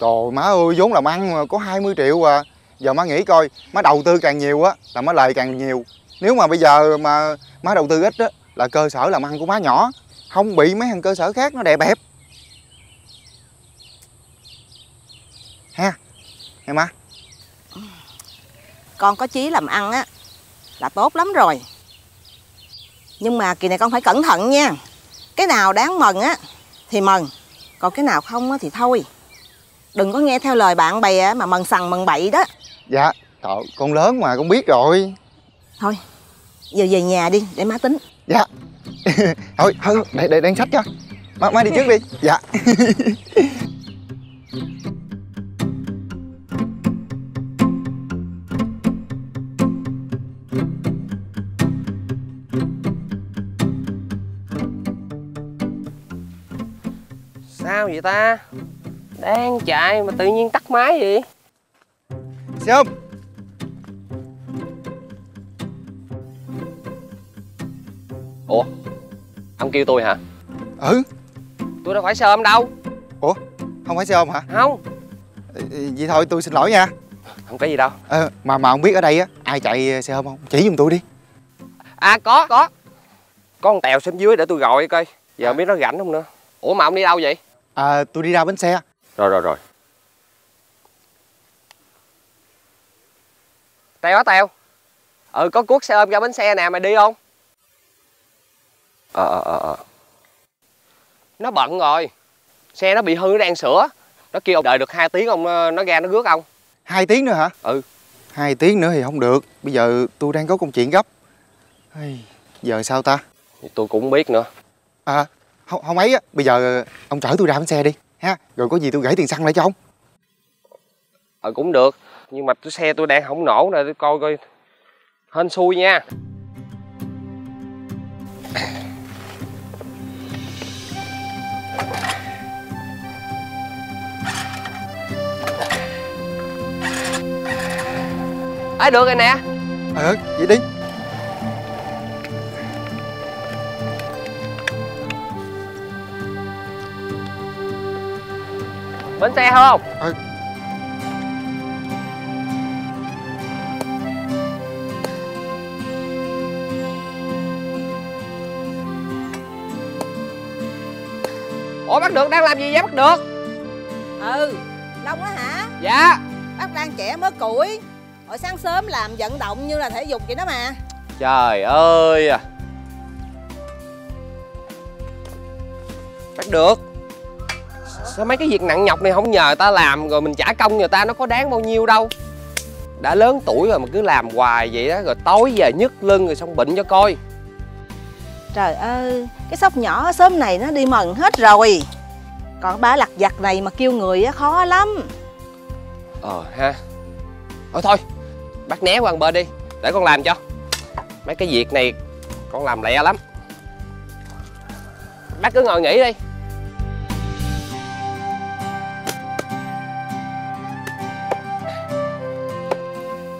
Trời má ơi, vốn làm ăn mà có hai mươi triệu à. Giờ má nghĩ coi, má đầu tư càng nhiều á là má lời càng nhiều. Nếu mà bây giờ mà má đầu tư ít á là cơ sở làm ăn của má nhỏ, không bị mấy thằng cơ sở khác nó đè bẹp ha. Nghe má, con có chí làm ăn á là tốt lắm rồi, nhưng mà kỳ này con phải cẩn thận nha. Cái nào đáng mừng á thì mừng, còn cái nào không á thì thôi. Đừng có nghe theo lời bạn bè mà mần sằng mần bậy đó. Dạ, trời, con lớn mà con biết rồi. Thôi, giờ về nhà đi, để má tính. Dạ. Thôi, thôi, để, để đem sách cho. Má, má đi trước đi. Dạ. Sao vậy ta? Đang chạy mà tự nhiên tắt máy vậy? Sớm. Ủa? Ông kêu tôi hả? Ừ. Tôi đâu phải sớm đâu. Ủa? Không phải sớm hả? Không. Vậy thôi tôi xin lỗi nha. Không có gì đâu. À, mà mà không biết ở đây á ai chạy xe ôm không? Chỉ giùm tôi đi. À có có. Có con Tèo xóm dưới để tôi gọi coi. Giờ biết nó rảnh không nữa. Ủa mà ông đi đâu vậy? À tôi đi ra bến xe. Rồi rồi rồi. Tèo á Tèo. Ừ có cuốc xe ôm ra bến xe nè, mày đi không? Ờ ờ ờ. Nó bận rồi. Xe nó bị hư, nó đang sửa. Nó kêu ông đợi được hai tiếng ông nó ra nó rước ông. hai tiếng nữa hả? Ừ. hai tiếng nữa thì không được. Bây giờ tôi đang có công chuyện gấp. Ây, giờ sao ta? Tôi cũng không biết nữa. À không, không ấy á, bây giờ ông chở tôi ra bến xe đi ha, rồi có gì tôi gửi tiền xăng lại cho ông. Ờ cũng được, nhưng mà cái xe tôi đang không nổ nè, tôi coi coi hên xui nha. Ấy được rồi nè. Ờ vậy đi. Bến xe không? À. Ủa bác Được đang làm gì vậy bác Được? Ừ, Long á hả? Dạ. Bác đang chẻ mớ củi. Hồi sáng sớm làm vận động như là thể dục vậy đó mà. Trời ơi. Bác Được, sao mấy cái việc nặng nhọc này không nhờ ta làm rồi mình trả công người ta, nó có đáng bao nhiêu đâu. Đã lớn tuổi rồi mà cứ làm hoài vậy đó, rồi tối về nhức lưng rồi xong bệnh cho coi. Trời ơi, cái sóc nhỏ sớm này nó đi mần hết rồi. Còn ba lặt vặt này mà kêu người khó lắm. Ờ ha. Thôi thôi, bác né qua một bên đi, để con làm cho. Mấy cái việc này con làm lẹ lắm. Bác cứ ngồi nghỉ đi.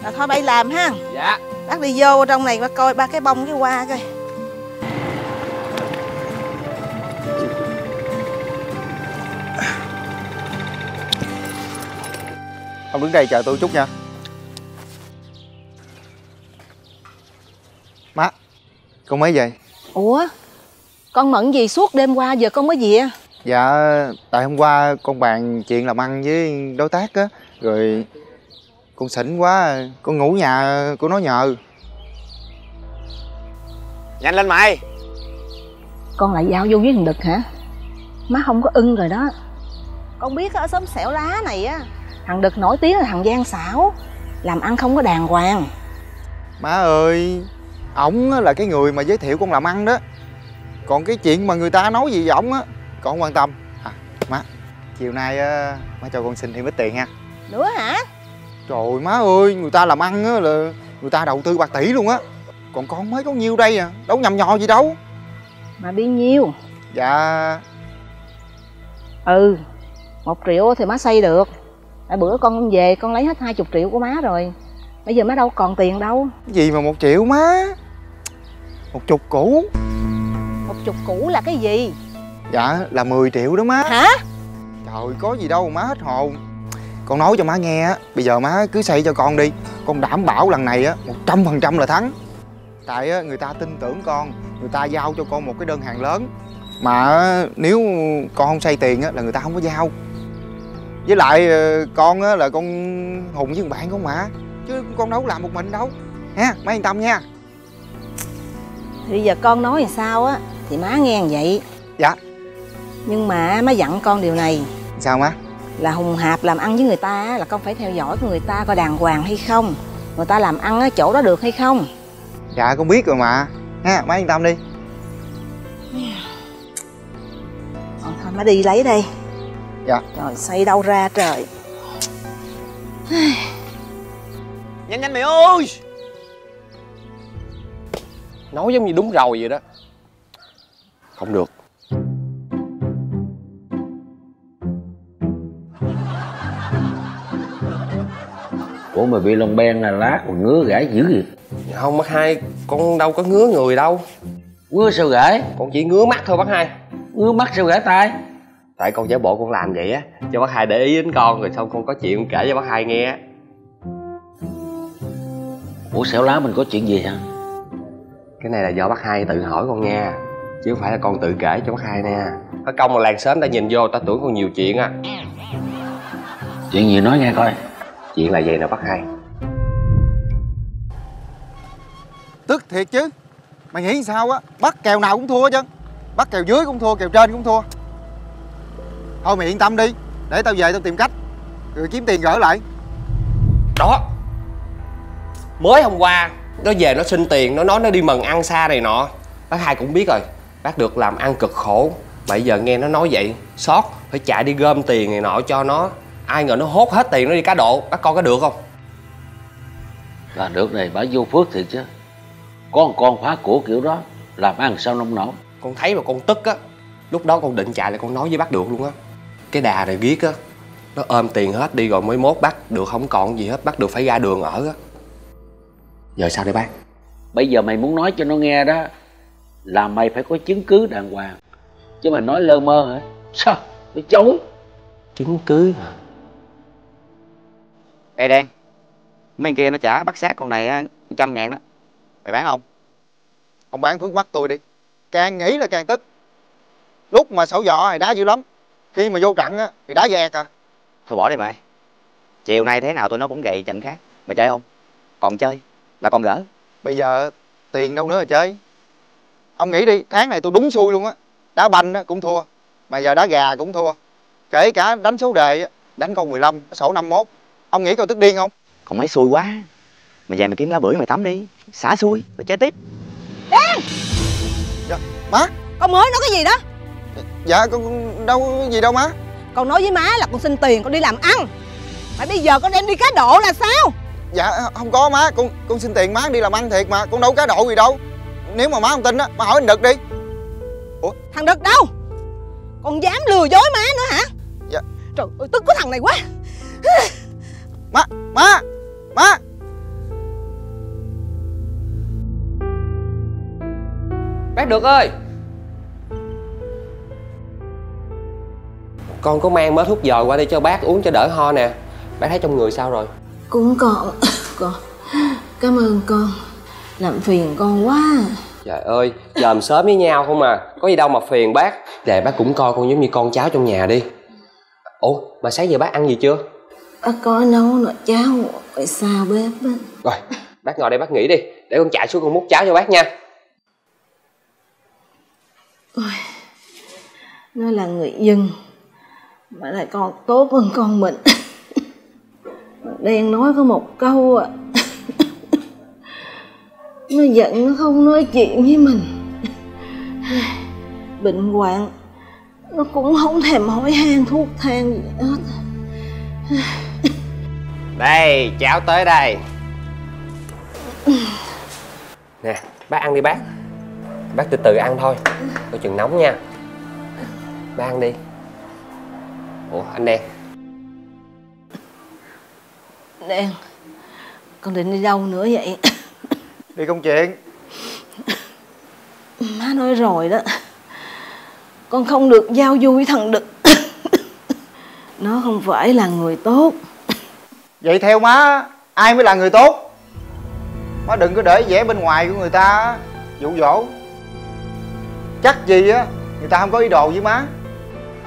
Là thôi bay làm ha. Dạ. Bác đi vô trong này bác coi ba cái bông cái hoa coi. Ông đứng đây chờ tôi chút nha. Má, con mới về. Ủa, con mận gì suốt đêm qua giờ con mới về? Dạ, tại hôm qua con bàn chuyện làm ăn với đối tác á, rồi con xỉn quá, con ngủ nhà của nó nhờ. Nhanh lên mày. Con lại giao vô với thằng Đực hả? Má không có ưng rồi đó. Con biết ở xóm Xẻo Lá này á, thằng Đực nổi tiếng là thằng gian xảo, làm ăn không có đàng hoàng. Má ơi, ổng là cái người mà giới thiệu con làm ăn đó. Còn cái chuyện mà người ta nói gì ổng á, con không quan tâm. À, má, chiều nay má cho con xin thêm ít tiền ha. Nữa hả? Trời má ơi, người ta làm ăn á là người ta đầu tư bạc tỷ luôn á. Còn con mới có nhiêu đây à, đâu nhầm nhò gì đâu. Mà đi nhiêu? Dạ. Ừ, một triệu thì má xây được. Tại bữa con về con lấy hết hai mươi triệu của má rồi. Bây giờ má đâu còn tiền đâu. Cái gì mà một triệu má? Một chục củ. Một chục củ là cái gì? Dạ, là mười triệu đó má. Hả? Trời, có gì đâu mà má hết hồn. Con nói cho má nghe á, bây giờ má cứ xây cho con đi. Con đảm bảo lần này á, một trăm phần trăm là thắng. Tại á, người ta tin tưởng con, người ta giao cho con một cái đơn hàng lớn. Mà nếu con không xây tiền á, là người ta không có giao. Với lại con á, là con hùng với bạn con mà. Chứ con đâu làm một mình đâu. Ha, má yên tâm nha. Thì bây giờ con nói làm sao á, thì má nghe như vậy. Dạ. Nhưng mà má dặn con điều này. Sao má? Là hùng hạp làm ăn với người ta á, là con phải theo dõi của người ta coi đàng hoàng hay không. Người ta làm ăn ở chỗ đó được hay không. Dạ con biết rồi mà. Ha, má yên tâm đi. Còn thôi má đi lấy đây. Dạ. Trời, xây đâu ra trời. Nhanh nhanh mày ơi. Nói giống như đúng rồi vậy đó. Không được. Ủa mà bị lông ben là lát còn ngứa gãi dữ vậy? Không bác hai, con đâu có ngứa người đâu. Ngứa sao gãi? Con chỉ ngứa mắt thôi bác hai. Ngứa mắt sao gãi tay? Tại con giả bộ con làm vậy á, cho bác hai để ý đến con rồi xong con có chuyện kể cho bác hai nghe. Ủa xẻo lá mình có chuyện gì hả? Cái này là do bác hai tự hỏi con nghe, chứ không phải là con tự kể cho bác hai nè. Có công mà làng sớm ta nhìn vô ta tưởng con nhiều chuyện à. Chuyện gì nói nghe coi. Chuyện là vậy nè bác hai. Tức thiệt chứ. Mày nghĩ sao á, bắt kèo nào cũng thua chứ. Bắt kèo dưới cũng thua, kèo trên cũng thua. Thôi mày yên tâm đi, để tao về tao tìm cách rồi kiếm tiền gỡ lại. Đó. Mới hôm qua nó về nó xin tiền, nó nói nó đi mần ăn xa này nọ. Bác hai cũng biết rồi, bác được làm ăn cực khổ. Mà giờ nghe nó nói vậy, xót, phải chạy đi gom tiền này nọ cho nó. Ai ngờ nó hốt hết tiền nó đi cá độ, bác coi có được không? Là được này, bả vô phước thiệt chứ. Có một con phá của kiểu đó, làm ăn sao nông nổi. Con thấy mà con tức á, lúc đó con định chạy là con nói với bác được luôn á. Cái đà này viết á, nó ôm tiền hết đi rồi mới mốt bác được không còn gì hết, bác được phải ra đường ở á. Giờ sao đây bác? Bây giờ mày muốn nói cho nó nghe đó là mày phải có chứng cứ đàng hoàng. Chứ mày nói lơ mơ hả? Sao? Mày chối. Chứng cứ hả? Ê Đen, mấy kia nó trả bắt xác con này trăm ngàn đó. Mày bán không? Ông bán thuốc mắt tôi đi. Càng nghĩ là càng tức. Lúc mà sổ dọ thì đá dữ lắm. Khi mà vô trận á thì đá dẹt à. Thôi bỏ đi mày. Chiều nay thế nào tụi nó cũng gầy trận khác. Mày chơi không? Còn chơi là còn gỡ. Bây giờ tiền đâu nữa mà chơi. Ông nghĩ đi, tháng này tôi đúng xui luôn á. Đá banh cũng thua, mà giờ đá gà cũng thua. Kể cả đánh số đề, đánh con mười lăm, sổ năm mốt. Ông nghĩ con tức điên không? Còn mấy xui quá. Mày về mày kiếm lá bưởi mày tắm đi, xả xui, rồi chơi tiếp. Đen! Dạ, má. Con mới nói cái gì đó? Dạ, con đâu gì đâu má. Con nói với má là con xin tiền, con đi làm ăn. Mà bây giờ con đem đi cá độ là sao? Dạ, không có má, con con xin tiền má đi làm ăn thiệt mà. Con đâu cá độ gì đâu. Nếu mà má không tin á, má hỏi anh Đực đi. Ủa? Thằng Đực đâu? Còn dám lừa dối má nữa hả? Dạ. Trời ơi, tức cái thằng này quá. Má, má, má. Bác Được ơi, con có mang mớ thuốc dòi qua đây cho bác uống cho đỡ ho nè. Bác thấy trong người sao rồi? Cũng còn, còn. Cảm ơn con. Làm phiền con quá. Trời ơi, chòm sớm với nhau không à. Có gì đâu mà phiền bác. Để bác cũng coi con giống như con cháu trong nhà đi. Ủa, mà sáng giờ bác ăn gì chưa? Bác có nấu nồi cháo ở xa bếp á. Rồi, bác ngồi đây bác nghỉ đi. Để con chạy xuống con múc cháo cho bác nha. Ôi, nó là người dân mà lại còn tốt hơn con mình. Đen nói có một câu à. Nó giận nó không nói chuyện với mình. Bệnh hoạn nó cũng không thèm hỏi han thuốc thang gì hết. Đây, cháo tới đây. Nè, bác ăn đi bác. Bác từ từ ăn thôi, coi chừng nóng nha. Bác ăn đi. Ủa, anh Đen. Đen, con định đi đâu nữa vậy? Đi công chuyện. Má nói rồi đó, con không được giao du với thằng Đực. Nó không phải là người tốt. Vậy theo má, ai mới là người tốt? Má đừng có để vẻ bên ngoài của người ta dụ dỗ. Chắc gì á, người ta không có ý đồ với má.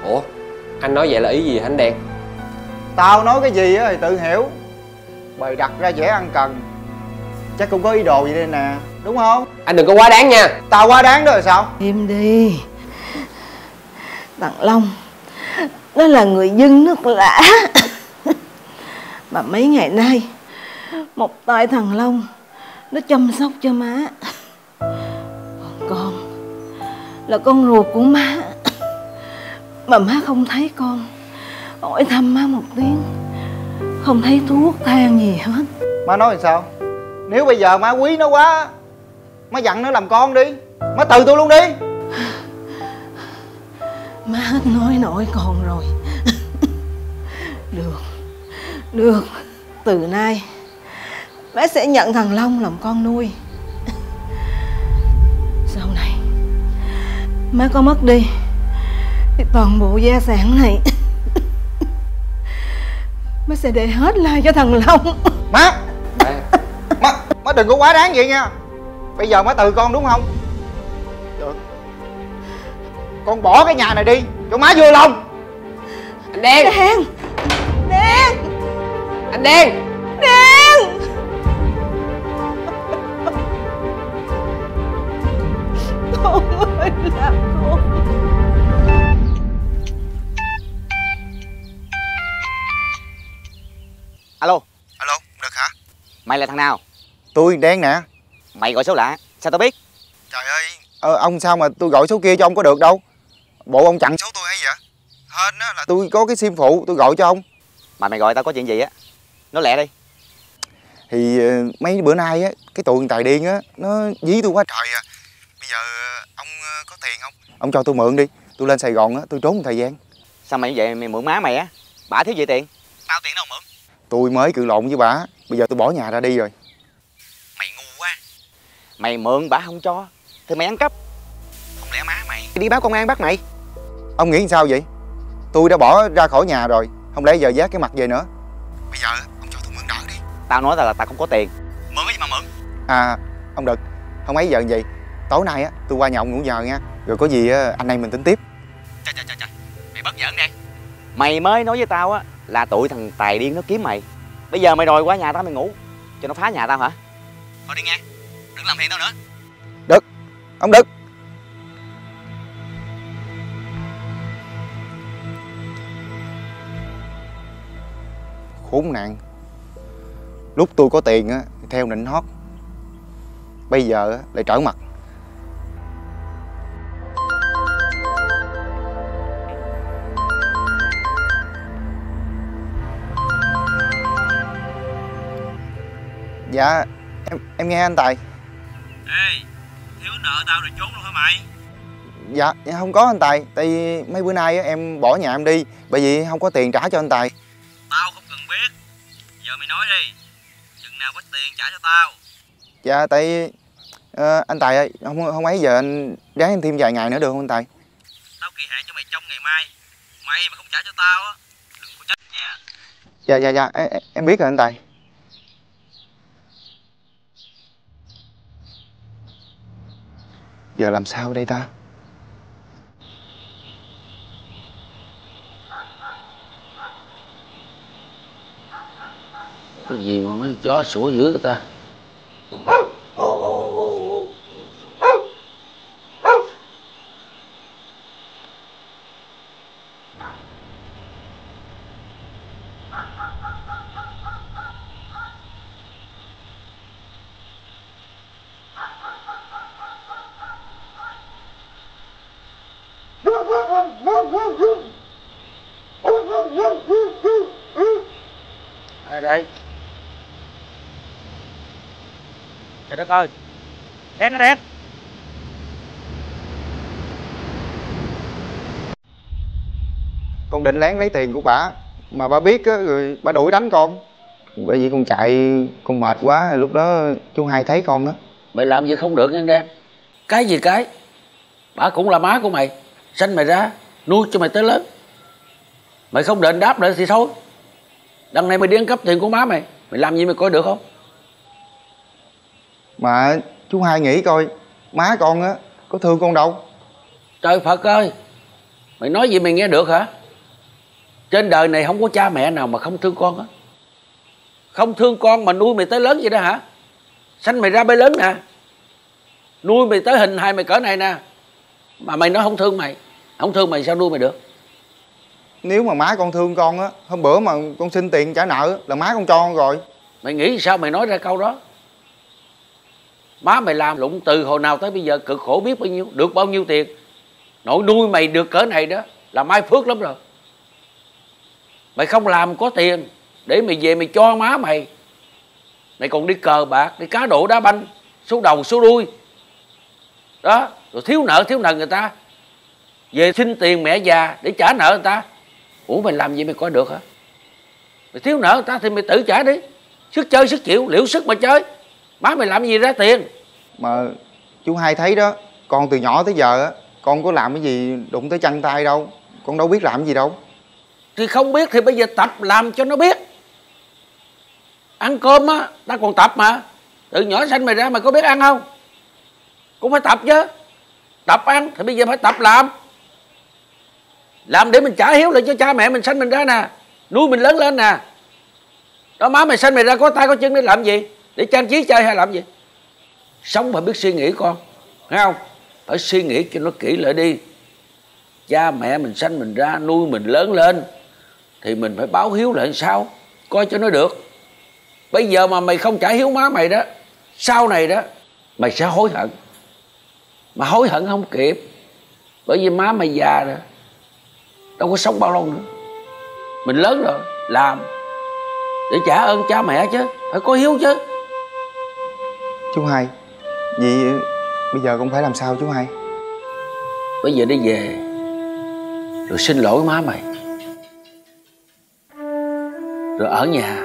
Ủa, anh nói vậy là ý gì hả anh Đen? Tao nói cái gì á thì tự hiểu. Bày đặt ra vẻ ăn cần, chắc cũng có ý đồ vậy đây nè, đúng không? Anh đừng có quá đáng nha. Tao quá đáng đó rồi sao? Im đi. Thằng Long, nó là người dân nước lã. Mà mấy ngày nay, một tay thằng Long nó chăm sóc cho má. Còn con là con ruột của má, mà má không thấy con, hỏi thăm má một tiếng, không thấy thuốc than gì hết. Má nói làm sao? Nếu bây giờ má quý nó quá, má dặn nó làm con đi, má từ tôi luôn đi. Má hết nói nổi còn rồi. Được, được, từ nay má sẽ nhận thằng Long làm con nuôi. Sau này má có mất đi thì toàn bộ gia sản này má sẽ để hết lại cho thằng Long. Má, má, má đừng có quá đáng vậy nha. Bây giờ má từ con đúng không? Được, con bỏ cái nhà này đi cho má vui lòng. Anh Đen, Đen, Đen, anh Đen, Đen. Con ơi là con. Alo. Alo, Đực hả? Mày là thằng nào? Tôi Đen nè. Mày gọi số lạ, sao tao biết? Trời ơi, ờ, ông sao mà tôi gọi số kia cho ông có được đâu. Bộ ông chặn số tôi hay vậy? Hên á là tôi có cái sim phụ, tôi gọi cho ông. Mà mày gọi tao có chuyện gì á? Nói lẹ đi. Thì mấy bữa nay á, cái tụi tài điên á, nó dí tôi quá trời à. Bây giờ ông có tiền không? Ông cho tôi mượn đi, tôi lên Sài Gòn á, tôi trốn một thời gian. Sao mày như vậy, mày mượn má mày á? Bả thiếu gì tiền? Tao tiền đâu mượn. Tôi mới cự lộn với bả, bây giờ tôi bỏ nhà ra đi rồi. Mày ngu quá. Mày mượn bả không cho thì mày ăn cắp. Không lẽ má mày đi báo công an bắt mày? Ông nghĩ sao vậy? Tôi đã bỏ ra khỏi nhà rồi, không lẽ giờ vác cái mặt về nữa. Bây giờ ông cho tôi mượn đỡ đi. Tao nói là tao không có tiền. Mượn cái gì mà mượn? À, ông Đực, không ấy giờ gì. Tối nay á, tôi qua nhà ông ngủ nhờ nha. Rồi có gì á, anh em mình tính tiếp. Trời trời trời, mày bất giỡn đi. Mày mới nói với tao á là tụi thằng tài điên nó kiếm mày. Bây giờ mày đòi qua nhà tao mày ngủ, cho nó phá nhà tao hả? Thôi đi nghe, đừng làm phiền tao nữa. Đực, ông Đực. Khốn nạn. Lúc tôi có tiền á, theo nịnh hót, bây giờ á, lại trở mặt. Dạ, em em nghe anh Tài. Ê, thiếu nợ tao rồi trốn luôn hả mày? Dạ, không có anh Tài. Tại vì mấy bữa nay á, em bỏ nhà em đi, bởi vì không có tiền trả cho anh Tài. Tao không cần biết. Giờ mày nói đi, chừng nào có tiền trả cho tao. Dạ, tại uh, anh Tài ơi, không không ấy giờ anh ráng em thêm vài ngày nữa được không anh Tài? Tao kỳ hạn cho mày trong ngày mai. Mày mà không trả cho tao á, đừng có trách nha. Dạ dạ dạ, em, em biết rồi anh Tài. Giờ làm sao đây ta? Cái gì mà mấy chó sủa dữ vậy ta? Đây Trời đất ơi, đét nó đét. Con định lén lấy tiền của bà, mà bà biết á, rồi bà đuổi đánh con. Bởi vì con chạy, con mệt quá, lúc đó chú hai thấy con đó. Mày làm gì không được nha Đen. Cái gì cái, bà cũng là má của mày, sanh mày ra, nuôi cho mày tới lớn. Mày không đền đáp nữa thì thôi. Đằng này mày đi ăn cắp tiền của má mày, mày làm gì mày coi được không? Mà chú hai nghĩ coi, má con á, có thương con đâu. Trời Phật ơi, mày nói gì mày nghe được hả? Trên đời này không có cha mẹ nào mà không thương con á. Không thương con mà nuôi mày tới lớn vậy đó hả? Sanh mày ra bê lớn nè, nuôi mày tới hình hài mày cỡ này nè, mà mày nói không thương mày. Không thương mày sao nuôi mày được? Nếu mà má con thương con á, hôm bữa mà con xin tiền trả nợ là má con cho con rồi. Mày nghĩ sao mày nói ra câu đó? Má mày làm lụng từ hồi nào tới bây giờ, cực khổ biết bao nhiêu, được bao nhiêu tiền. Nội nuôi mày được cỡ này đó là mai phước lắm rồi. Mày không làm có tiền để mày về mày cho má mày, mày còn đi cờ bạc, đi cá độ đá banh, số đầu số đuôi đó, rồi thiếu nợ thiếu nần người ta, về xin tiền mẹ già để trả nợ người ta. Ủa mày làm gì mày coi được hả? Mày thiếu nợ người ta thì mày tự trả đi, sức chơi sức chịu, liệu sức mà chơi. Má mày làm gì ra tiền? Mà chú hai thấy đó, con từ nhỏ tới giờ á, con có làm cái gì đụng tới chân tay đâu, con đâu biết làm gì đâu. Thì không biết thì bây giờ tập làm cho nó biết. Ăn cơm á, ta còn tập mà. Từ nhỏ sanh mày ra mày có biết ăn không? Cũng phải tập chứ. Tập ăn thì bây giờ phải tập làm. Làm để mình trả hiếu lại cho cha mẹ mình sanh mình ra nè, nuôi mình lớn lên nè. Đó, má mày sanh mày ra có tay có chân để làm gì? Để trang trí chơi hay làm gì? Sống phải biết suy nghĩ con, thấy không? Phải suy nghĩ cho nó kỹ lại đi. Cha mẹ mình sanh mình ra, nuôi mình lớn lên thì mình phải báo hiếu lại sao, coi cho nó được. Bây giờ mà mày không trả hiếu má mày đó, sau này đó mày sẽ hối hận. Mà hối hận không kịp, bởi vì má mày già rồi, đâu có sống bao lâu nữa. Mình lớn rồi, làm để trả ơn cha mẹ chứ, phải có hiếu chứ. Chú hai, vậy bây giờ con phải làm sao chú hai? Bây giờ đi về rồi xin lỗi má mày, rồi ở nhà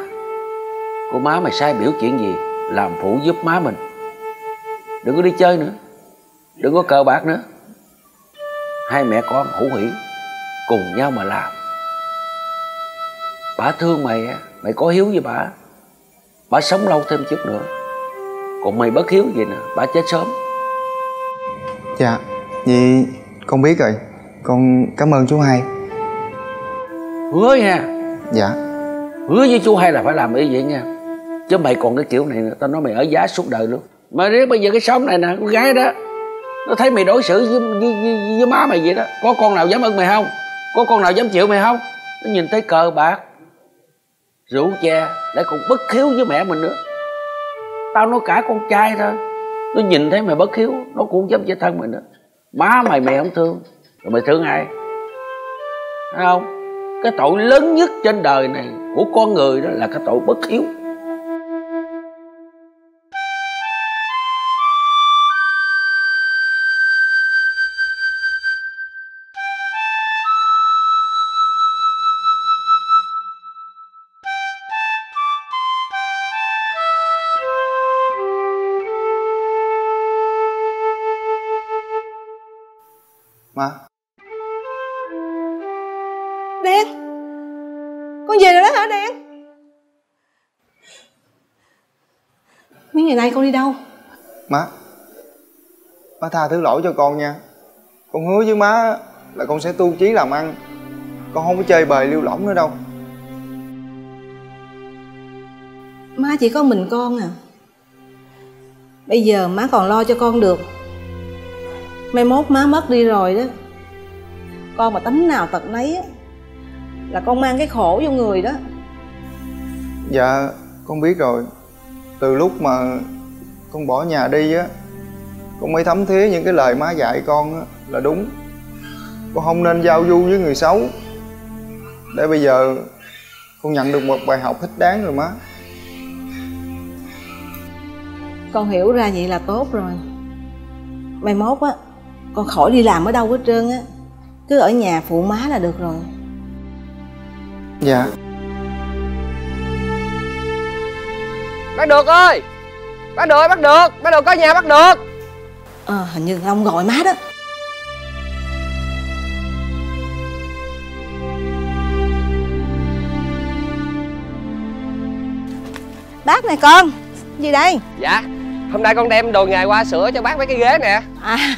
cô má mày sai biểu chuyện gì làm phụ giúp má mình. Đừng có đi chơi nữa, đừng có cờ bạc nữa. Hai mẹ con hữu hỷ cùng nhau mà làm. Bà thương mày, mày có hiếu với bà, bà sống lâu thêm chút nữa. Còn mày bất hiếu vậy nè, bà chết sớm. Dạ, vậy con biết rồi. Con cảm ơn chú hai. Hứa nha. Dạ. Hứa với chú hai là phải làm y vậy nha. Chứ mày còn cái kiểu này nữa, tao nói mày ở giá suốt đời luôn. Mà nếu bây giờ cái xóm này nè, con gái đó, nó thấy mày đối xử với, với, với, với má mày vậy đó, có con nào dám ơn mày không? Có con nào dám chịu mày không? Nó nhìn thấy cờ bạc, rượu chè, lại còn bất hiếu với mẹ mình nữa. Tao nói cả con trai thôi, nó nhìn thấy mày bất hiếu, nó cũng dám chết thân mày nữa. Má mày mày không thương, rồi mày thương ai? Thấy không? Cái tội lớn nhất trên đời này của con người đó là cái tội bất hiếu. Má Đen, con về rồi đó hả Đen? Mấy ngày nay con đi đâu? Má, má tha thứ lỗi cho con nha. Con hứa với má là con sẽ tu chí làm ăn, con không có chơi bời liêu lỏng nữa đâu. Má chỉ có mình con à. Bây giờ má còn lo cho con được, mai mốt má mất đi rồi đó, con mà tánh nào tật nấy á, là con mang cái khổ vô người đó. Dạ con biết rồi. Từ lúc mà con bỏ nhà đi á, con mới thấm thía những cái lời má dạy con á là đúng. Con không nên giao du với người xấu. Để bây giờ con nhận được một bài học thích đáng rồi má. Con hiểu ra vậy là tốt rồi. Mai mốt á, con khỏi đi làm ở đâu hết trơn á, cứ ở nhà phụ má là được rồi. Dạ. Bác Được ơi, bác Được ơi, bác Được, bác Được có nhà bác Được. Ờ, à, hình như ông gọi má đó. Bác này con, gì đây? Dạ, hôm nay con đem đồ nghề qua sửa cho bác mấy cái ghế nè. À.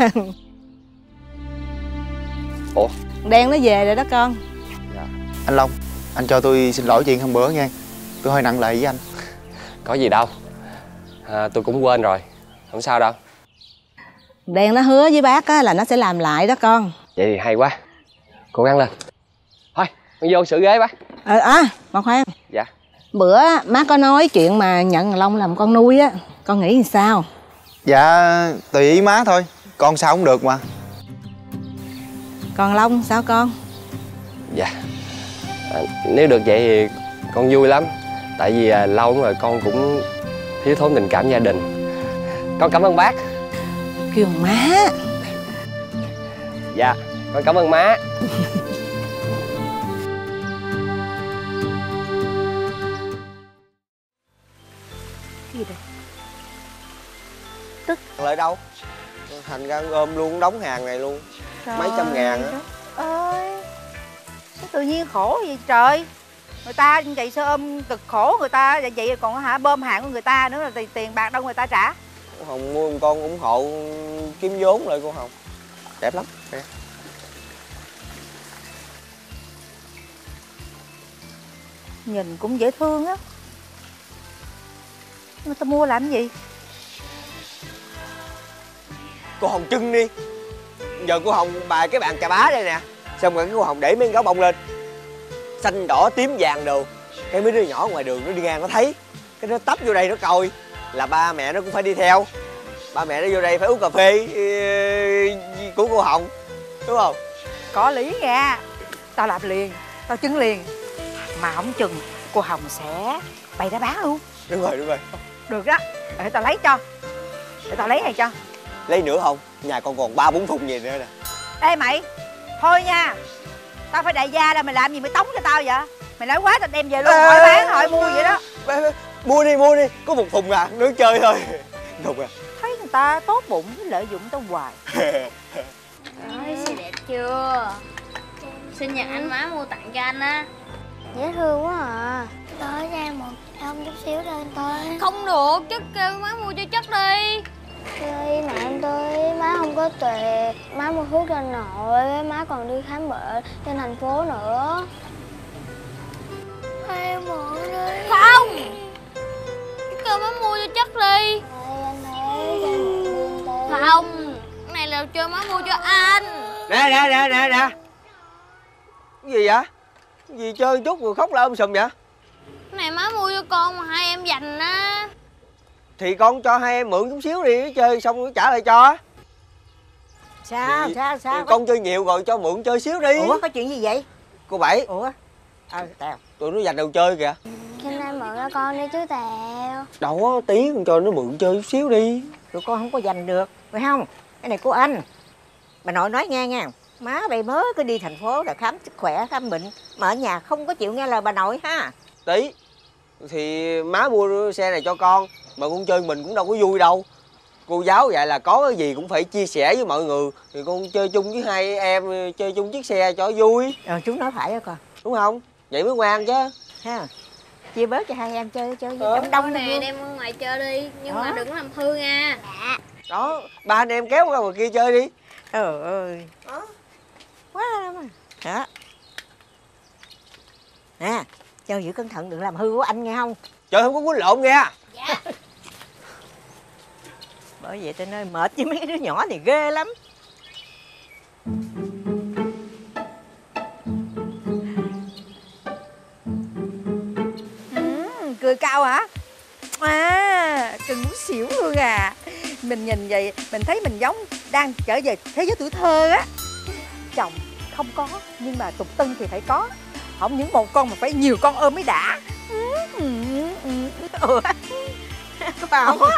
Ủa? Đen nó về rồi đó con. Dạ. Anh Long, anh cho tôi xin lỗi chuyện hôm bữa nha. Tôi hơi nặng lệ với anh. Có gì đâu, à, tôi cũng quên rồi, không sao đâu. Đen nó hứa với bác á, là nó sẽ làm lại đó con. Vậy thì hay quá, cố gắng lên. Thôi, con vô sửa ghế bác. Ờ, à, mà khoan. Dạ. Bữa má có nói chuyện mà nhận thằng Long làm con nuôi á, con nghĩ sao? Dạ, tùy ý má thôi, con sao cũng được mà. Còn Long sao con? Dạ, à, nếu được vậy thì con vui lắm. Tại vì à, lâu rồi con cũng thiếu thốn tình cảm gia đình. Con cảm ơn bác. Kêu má. Dạ, con cảm ơn má. Gì đây? Tức lại đâu? Thành ra ôm luôn đóng hàng này luôn. Trời, mấy trăm ngàn á. Ơi, cái tự nhiên khổ vậy trời. Người ta vậy sao ôm cực khổ người ta vậy, còn hả bơm hàng của người ta nữa, là tiền bạc đâu người ta trả. Hồng mua một con ủng hộ kiếm vốn lại cô Hồng. Đẹp lắm. Nè. Nhìn cũng dễ thương á. Mà tao mua làm gì? Cô Hồng trưng đi. Giờ cô Hồng bài cái bàn trà bá đây nè. Xong rồi cái cô Hồng để mấy con gáo bông lên. Xanh đỏ tím vàng đồ. Cái mấy đứa nhỏ ngoài đường nó đi ngang nó thấy. Cái nó tấp vô đây nó coi. Là ba mẹ nó cũng phải đi theo. Ba mẹ nó vô đây phải uống cà phê của cô Hồng. Đúng không? Có lý nha. Tao làm liền, tao chứng liền. Mà không chừng cô Hồng sẽ bày ra bán luôn. Đúng rồi, đúng rồi. Được đó, để tao lấy cho. Để tao lấy này cho. Lấy nữa không? Nhà con còn ba bốn thùng gì nữa nè. Ê mày, thôi nha. Tao phải đại gia ra, mày làm gì mày tống cho tao vậy? Mày nói quá tao đem về luôn, hỏi bán, hỏi mua vậy đó. Mua đi, mua đi, có một thùng à, nướng chơi thôi. Thùng à. Thấy người ta tốt bụng, lợi dụng tao hoài. Ôi, xinh đẹp chưa? Sinh nhật anh má mua tặng cho anh á. Dễ thương quá à. Tới ra một ông chút xíu thôi anh tôi. Không được, chứ kêu má mua cho chất đi. Ơi mẹ em tôi, má không có tuệ. Má mua thuốc cho nội, má còn đi khám bệnh trên thành phố nữa. Thôi em mượn đi. Không. Kêu má mua cho chất đi. Không. Cái này là cho má mua cho anh. Nè nè nè nè nè. Cái gì vậy? Cái gì chơi chút rồi khóc la um sùm vậy? Cái này má mua cho con mà hai em dành á. Thì con cho hai em mượn chút xíu đi, chơi xong rồi trả lại cho. Sao thì, sao sao con có... chơi nhiều rồi cho mượn chơi xíu đi. Ủa có chuyện gì vậy cô Bảy? Ủa à, Tèo tụi nó dành đầu chơi kìa. Hôm nay mượn cho con đi chứ Tèo. Đâu á, tí con cho nó mượn chơi chút xíu đi. Tụi con không có dành được phải không? Cái này của anh. Bà nội nói nghe nha, má bây mới cứ đi thành phố là khám sức khỏe khám bệnh, mà ở nhà không có chịu nghe lời bà nội ha. Tí thì má mua xe này cho con mà con chơi mình cũng đâu có vui đâu. Cô giáo vậy là có cái gì cũng phải chia sẻ với mọi người, thì con chơi chung với hai em, chơi chung chiếc xe cho vui. Ờ, chú nói phải đó con, đúng không? Vậy mới ngoan chứ ha. Chia bớt cho hai em chơi chơi ờ. đông đông nè, đem ra ngoài chơi đi, nhưng đó. Mà đừng làm hư nha. Dạ. Đó, ba anh em kéo ra ngoài kia chơi đi. Trời ơi đó. Quá lắm à. Nè, chơi giữ cẩn thận đừng làm hư của anh nghe không? Trời không có quýnh lộn nghe. Dạ. Bởi vậy tôi nói mệt với mấy đứa nhỏ thì ghê lắm. Ừ, cười cao hả? À, từng muốn xỉu luôn à. Mình nhìn vậy, mình thấy mình giống đang trở về thế giới tuổi thơ á. Chồng không có, nhưng mà tục tân thì phải có. Không những một con mà phải nhiều con ôm mới đã. Ừ, ừ, ừ. Ủa? cái bà không có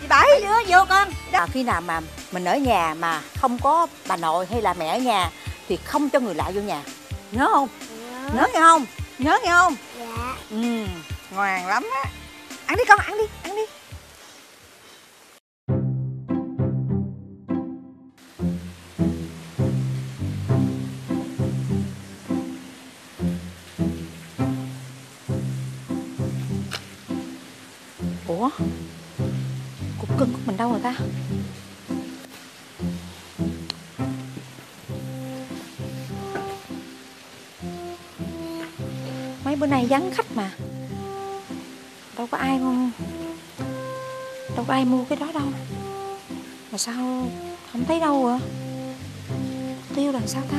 thì bà ấy nữa vô con đó. À, khi nào mà mình ở nhà mà không có bà nội hay là mẹ ở nhà thì không cho người lạ vô nhà, nhớ không? Nhớ, nhớ nghe không? Nhớ nghe không? Dạ. Ừ, ngoan lắm á. Ăn đi con, ăn đi, ăn đi. Ủa, cục cưng của mình đâu rồi ta? Mấy bữa nay vắng khách mà đâu có ai không, đâu có ai mua cái đó đâu, mà sao không thấy đâu ạ? Tiêu làm sao ta?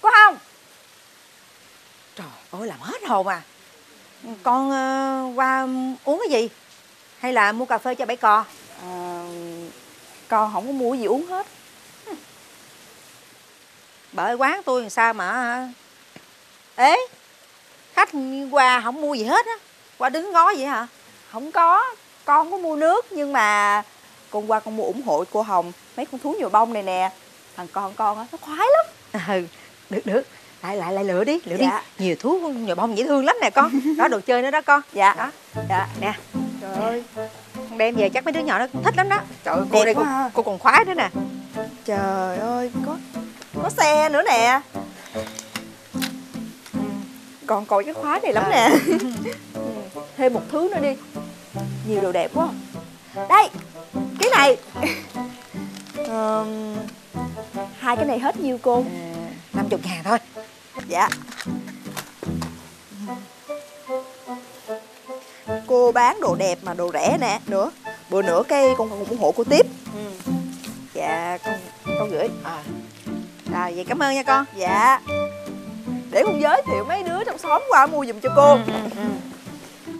Có không? Trời ơi, làm hết hồn à. Con uh, qua uống cái gì? Hay là mua cà phê cho bảy cò? À, con không có mua gì uống hết. Bởi quán tôi làm sao mà ế, khách qua không mua gì hết á, qua đứng ngó vậy hả? Không có, con có mua nước nhưng mà con qua con mua ủng hộ cô Hồng mấy con thú nhồi bông này nè, thằng con con á nó khoái lắm. Ừ, được được, lại lại lại lựa đi, lựa dạ. đi, nhiều thú nhồi bông dễ thương lắm nè con, đó đồ chơi nữa đó con. Dạ, đó, dạ nè. Trời ơi, con đem về chắc mấy đứa nhỏ nó cũng thích lắm đó. Trời ơi, cô đây cô, cô còn khoái nữa nè. Trời ơi, có có xe nữa nè. Con coi cái khóa này lắm nè. Thêm một thứ nữa đi. Nhiều đồ đẹp quá. Đây, cái này. Ờ, hai cái này hết nhiêu cô? năm mươi ngàn thôi. Dạ. Cô bán đồ đẹp mà đồ rẻ nè. Nữa, bữa nữa cái con ủng hộ cô tiếp. Ừ. Dạ, con con gửi. À, à vậy cảm ơn nha con. Dạ. Để con giới thiệu mấy đứa trong xóm qua mua giùm cho cô. Ừ, ừ, ừ.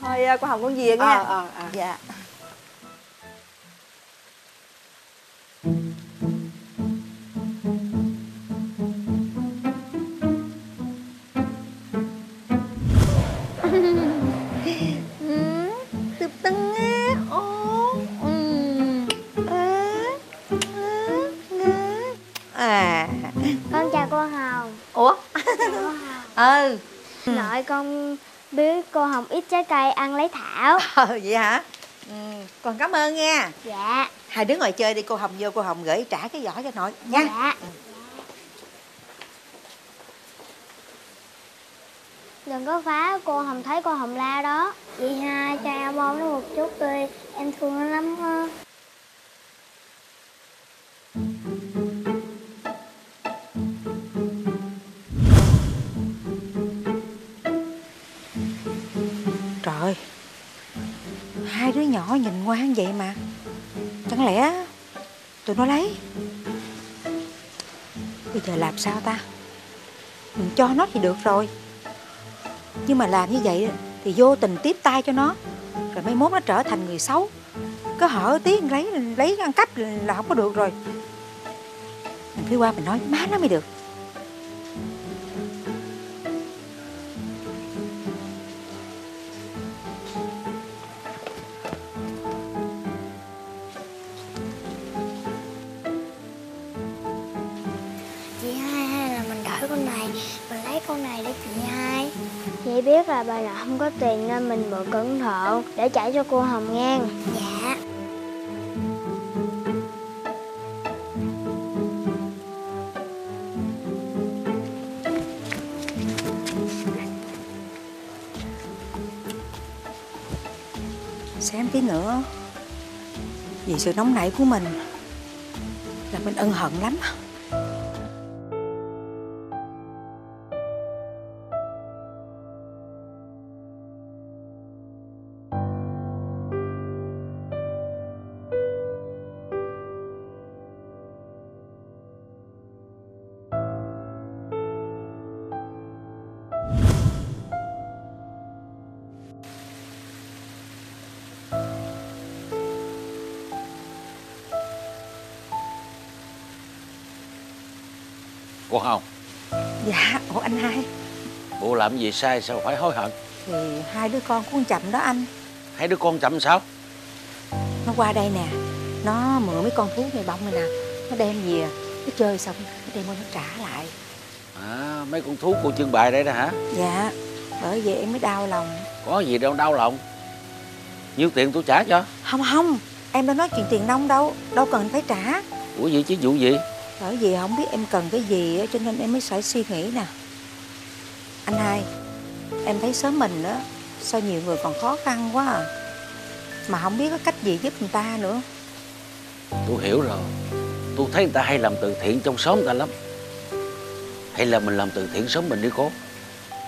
Thôi cô Hồng con về nha. À, à, à. Dạ. Ừ. Nội con biết cô Hồng ít trái cây ăn lấy thảo. Ờ vậy hả? Ừ, con cảm ơn nha. Dạ. Hai đứa ngồi chơi đi, cô Hồng vô cô Hồng gửi trả cái giỏ cho nội nha. Dạ. Ừ. Đừng có phá, cô Hồng thấy cô Hồng la đó. Vậy ha, cho em ôm nó một chút đi, em thương nó lắm ha. Hai đứa nhỏ nhìn ngoan vậy mà chẳng lẽ tụi nó lấy? Bây giờ làm sao ta? Mình cho nó thì được rồi, nhưng mà làm như vậy thì vô tình tiếp tay cho nó, rồi mai mốt nó trở thành người xấu, cứ hở tí lấy lấy ăn cắp là không có được rồi. Mình phải qua mình nói má nó mới được. Biết là bà nội không có tiền nên mình mượn cẩn thận để trả cho cô Hồng ngang. Dạ. Xem tí nữa, vì sự nóng nảy của mình là mình ân hận lắm. cô Hồng. Dạ, ủa anh hai, bộ làm gì sai sao phải hối hận? Thì hai đứa con của con Chậm đó anh. Hai đứa con Chậm sao? Nó qua đây nè, nó mượn mấy con thú này bông này nè, nó đem về, nó chơi xong, nó đem qua nó trả lại. À, mấy con thú cô trưng bày đây đó hả? Dạ, bởi vậy em mới đau lòng. Có gì đâu đau lòng, nhiêu tiền tôi trả cho. Không không, em đâu nói chuyện tiền nông đâu, đâu cần phải trả. Ủa vậy chứ vụ gì? Bởi vì không biết em cần cái gì cho nên em mới phải suy nghĩ nè. Anh hai, em thấy xóm mình đó, sao nhiều người còn khó khăn quá à, mà không biết có cách gì giúp người ta nữa. Tôi hiểu rồi, tôi thấy người ta hay làm từ thiện trong xóm người ta lắm. Hay là mình làm từ thiện xóm mình đi cô.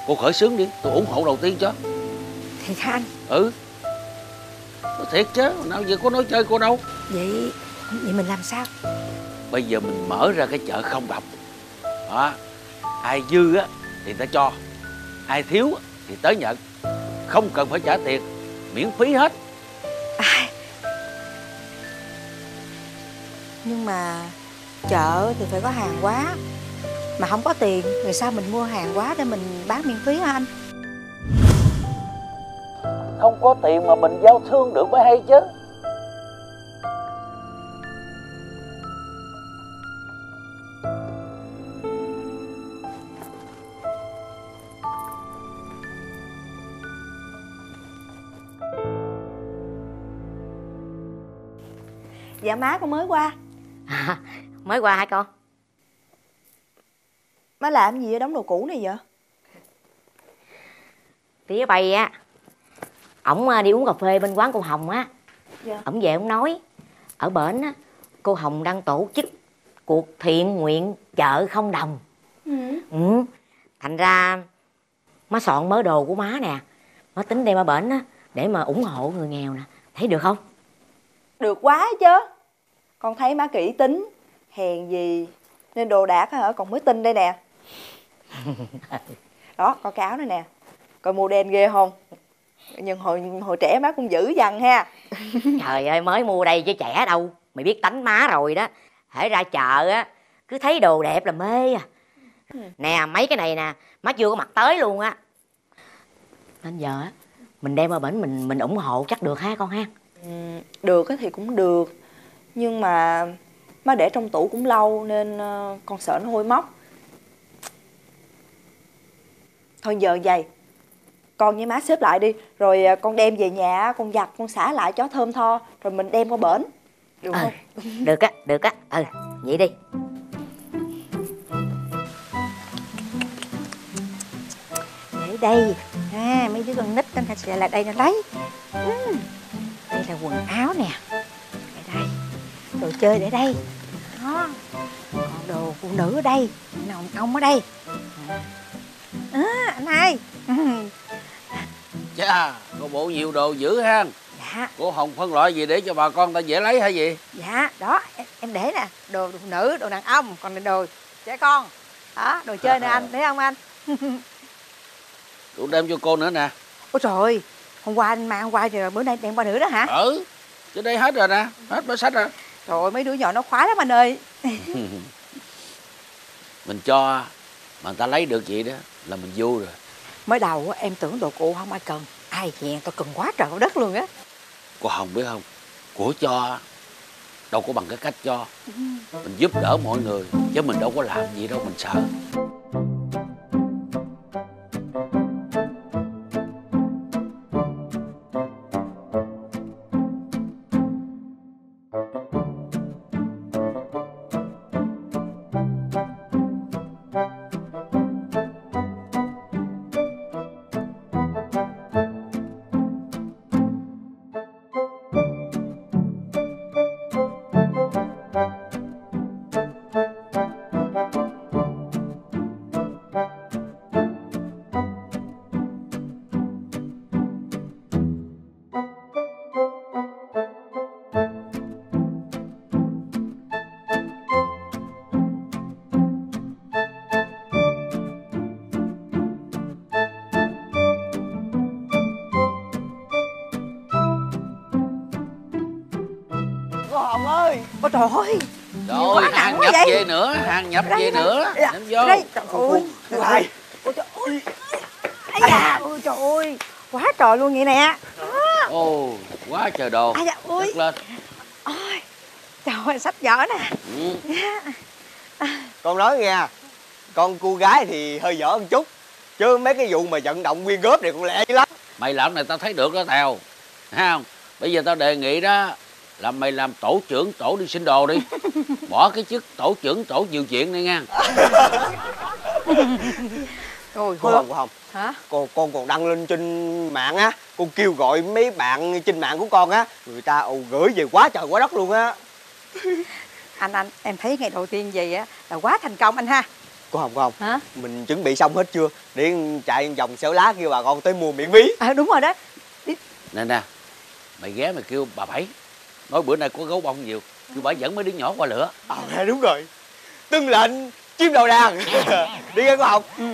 Cô khởi xướng đi, tôi ủng hộ đầu tiên cho. Thiệt hả anh? Ừ, có thiệt chứ, nào giờ có nói chơi cô đâu. Vậy, vậy mình làm sao? Bây giờ mình mở ra cái chợ không đồng đó. Ai dư á thì ta cho, ai thiếu thì tới nhận, không cần phải trả tiền, miễn phí hết. À, nhưng mà chợ thì phải có hàng hóa, mà không có tiền rồi sao mình mua hàng hóa để mình bán miễn phí hả anh? Không có tiền mà mình giao thương được mới hay chứ. Dạ má, con mới qua. À, mới qua hả con? Má làm gì vậy, đóng đồ cũ này vậy? Tía Bay á, ổng đi uống cà phê bên quán cô Hồng á. Dạ. Ổng về ổng nói ở bển á, cô Hồng đang tổ chức cuộc thiện nguyện chợ không đồng. Ừ. Ừ. Thành ra má soạn mớ đồ của má nè, má tính đem ở bển á để mà ủng hộ người nghèo nè, thấy được không? Được quá chứ. Con thấy má kỹ tính, hèn gì nên đồ đạc hả, còn mới tin đây nè. Đó, có cái áo này nè, coi mua đen ghê không? Nhưng hồi hồi trẻ má cũng dữ dằn ha. Trời ơi, mới mua đây chứ trẻ đâu. Mày biết tánh má rồi đó, hễ ra chợ á cứ thấy đồ đẹp là mê à. Nè, mấy cái này nè, má chưa có mặc tới luôn á. Nên giờ á mình đem ở bển mình mình ủng hộ chắc được ha con ha. Được thì cũng được, nhưng mà má để trong tủ cũng lâu nên con sợ nó hôi móc. Thôi giờ vậy, con với má xếp lại đi, rồi con đem về nhà, con giặt, con xả lại cho thơm tho, rồi mình đem qua bển. Được không? À, được á, được á, ừ, vậy đi. Để đây, à, mấy đứa con nít nên thật sự là đây nó lấy. Uhm. Đây là quần áo nè, để đây, đồ chơi để đây, đó, còn đồ phụ nữ ở đây, nồng ông ở đây. À, anh hai. Chà, cô bộ nhiều đồ dữ ha. Dạ. Cô Hồng phân loại gì để cho bà con ta dễ lấy hay gì? Dạ, đó, em, em để nè, đồ phụ nữ, đồ đàn ông, còn đồ trẻ con. Đó, đồ chơi nè anh, thấy không anh? Cũng đem cho cô nữa nè. Ôi trời ơi, hôm qua anh mang qua rồi, bữa nay đem qua nữa đó hả? Ừ, chứ đây hết rồi nè, hết bó sách rồi. Trời ơi, mấy đứa nhỏ nó khoái lắm anh ơi. Mình cho mà người ta lấy được vậy đó là mình vui rồi. Mới đầu em tưởng đồ cụ không ai cần, ai dè tao cần quá trời đất luôn á. Cô Hồng biết không, của cho đâu có bằng cái cách cho. Mình giúp đỡ mọi người chứ mình đâu có làm gì đâu mình sợ. Trời ơi, Rồi, hàng nhập về nữa, hàng nhập về nữa. Ném vô. Ôi, trời ơi. Ôi, trời ơi. Quá trời luôn vậy nè. Ồ, quá trời đồ. Chất lên. Ôi, trời ơi, sách vở nè. Con nói nghe, con cô gái thì hơi dở một chút, chứ mấy cái vụ mà vận động quyên góp này cũng lẹ lắm. Mày làm này tao thấy được đó Tèo, thấy không? Bây giờ tao đề nghị đó là mày làm tổ trưởng tổ đi xin đồ đi. Bỏ cái chức tổ trưởng tổ nhiều chuyện đi nha. Thôi không, không. Hả? Con, con còn đăng lên trên mạng á, con kêu gọi mấy bạn trên mạng của con á, người ta ồ gửi về quá trời quá đất luôn á. Anh anh em thấy ngày đầu tiên gì á là quá thành công anh ha. Cô Hồng, cô Hồng, hả? Mình chuẩn bị xong hết chưa? Để chạy vòng xẻo lá kêu bà con tới mua miễn phí. À đúng rồi đó. Nè nè, mày ghé mày kêu bà Bảy, nói bữa nay có gấu bông nhiều, kêu bà dẫn mấy đứa nhỏ qua lửa. Ờ à, đúng rồi, Tương Lệnh, Chim Đầu Đàn. Đi nghe cô Hồng. Ừ.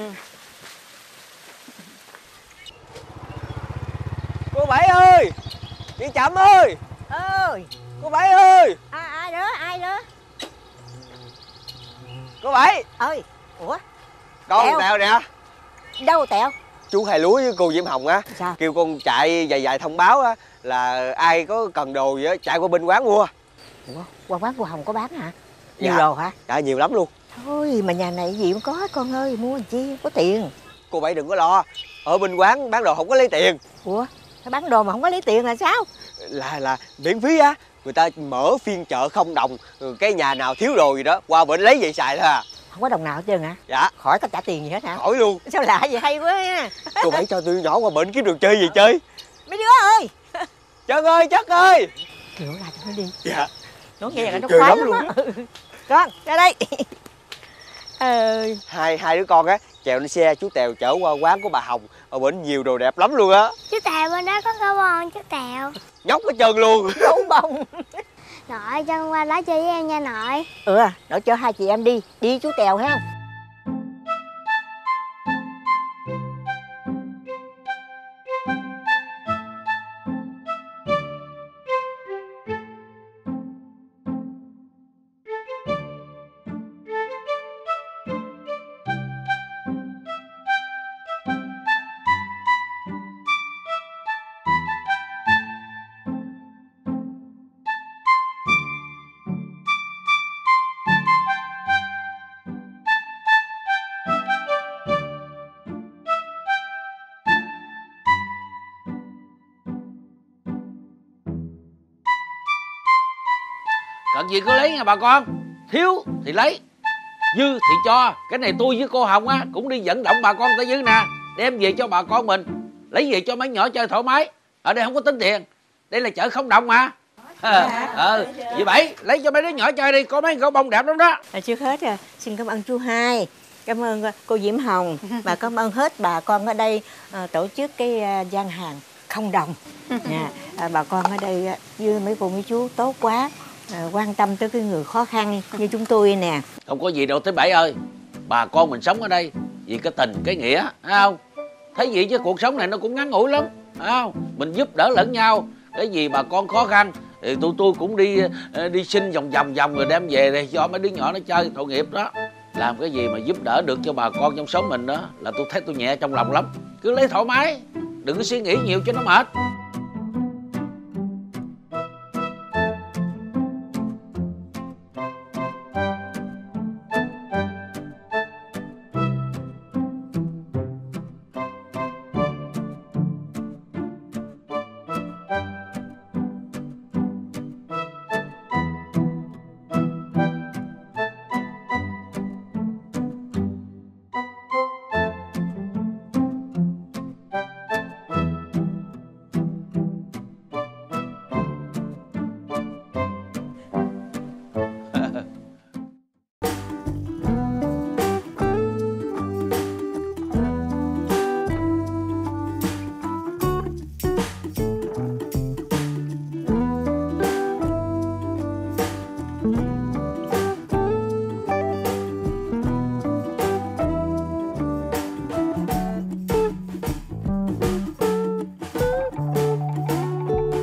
Cô Bảy ơi, chị Chậm ơi. Ơi. Cô Bảy ơi. À, ai đó, ai đó. Cô Bảy ơi. Ủa, con Tèo nè. Đâu Tèo? Chú Hai Lúa với cô Diễm Hồng á. Sao? Kêu con chạy dài dài thông báo á, là ai có cần đồ gì á chạy qua bên quán mua. Ủa, qua quán cô Hồng có bán hả? Nhiều dạ. Đồ hả? Dạ nhiều lắm luôn. Thôi mà nhà này gì cũng có hết con ơi, mua làm chi không có tiền. Cô Bảy đừng có lo, ở bên quán bán đồ không có lấy tiền. Ủa, bán đồ mà không có lấy tiền là sao? Là là miễn phí á. Người ta mở phiên chợ không đồng, cái nhà nào thiếu đồ gì đó qua bển lấy về xài thôi à. Không có đồng nào hết trơn hả? Dạ. Khỏi có trả tiền gì hết hả? Khỏi luôn. Sao lạ vậy, hay quá ha. Cô Bảy cho tôi nhỏ qua bển kiếm đồ chơi gì chơi. Mấy đứa ơi. Chân ơi, Chất ơi. Kiểu là cho nó đi. Dạ. Nó nghe là nó khoái lắm, lắm luôn. Con, ra đây. Ờ... Hai, hai đứa con á, chèo lên xe chú Tèo chở qua quán của bà Hồng. Ở bển nhiều đồ đẹp lắm luôn á. Chú Tèo bên đó có gấu bông chú Tèo. Nhóc hết trơn luôn. Gấu bông. Nội cho qua đó chơi với em nha nội. Ừ, nội cho hai chị em đi. Đi chú Tèo ha. Cần gì cứ lấy nha bà con, thiếu thì lấy, dư thì cho. Cái này tôi với cô Hồng á cũng đi vận động bà con tới dưới nè, đem về cho bà con mình, lấy về cho mấy nhỏ chơi thoải mái. Ở đây không có tính tiền, đây là chợ không đồng mà. Ờ, vậy Bảy lấy cho mấy đứa nhỏ chơi đi, có mấy gấu bông đẹp lắm đó. À, trước hết à, xin cảm ơn chú Hai, cảm ơn cô Diễm Hồng và cảm ơn hết bà con ở đây à, tổ chức cái à, gian hàng không đồng. À, à, bà con ở đây với mấy cô mấy chú tốt quá. À, quan tâm tới cái người khó khăn như chúng tôi nè. Không có gì đâu Tới Bảy ơi, bà con mình sống ở đây vì cái tình cái nghĩa, thấy không? Thấy vậy chứ cuộc sống này nó cũng ngắn ngủi lắm, thấy không? Mình giúp đỡ lẫn nhau, cái gì bà con khó khăn thì tụi tôi cũng đi đi xin vòng vòng vòng rồi đem về đây cho mấy đứa nhỏ nó chơi tội nghiệp đó. Làm cái gì mà giúp đỡ được cho bà con trong xóm mình đó là tôi thấy tôi nhẹ trong lòng lắm. Cứ lấy thoải mái, đừng có suy nghĩ nhiều cho nó mệt.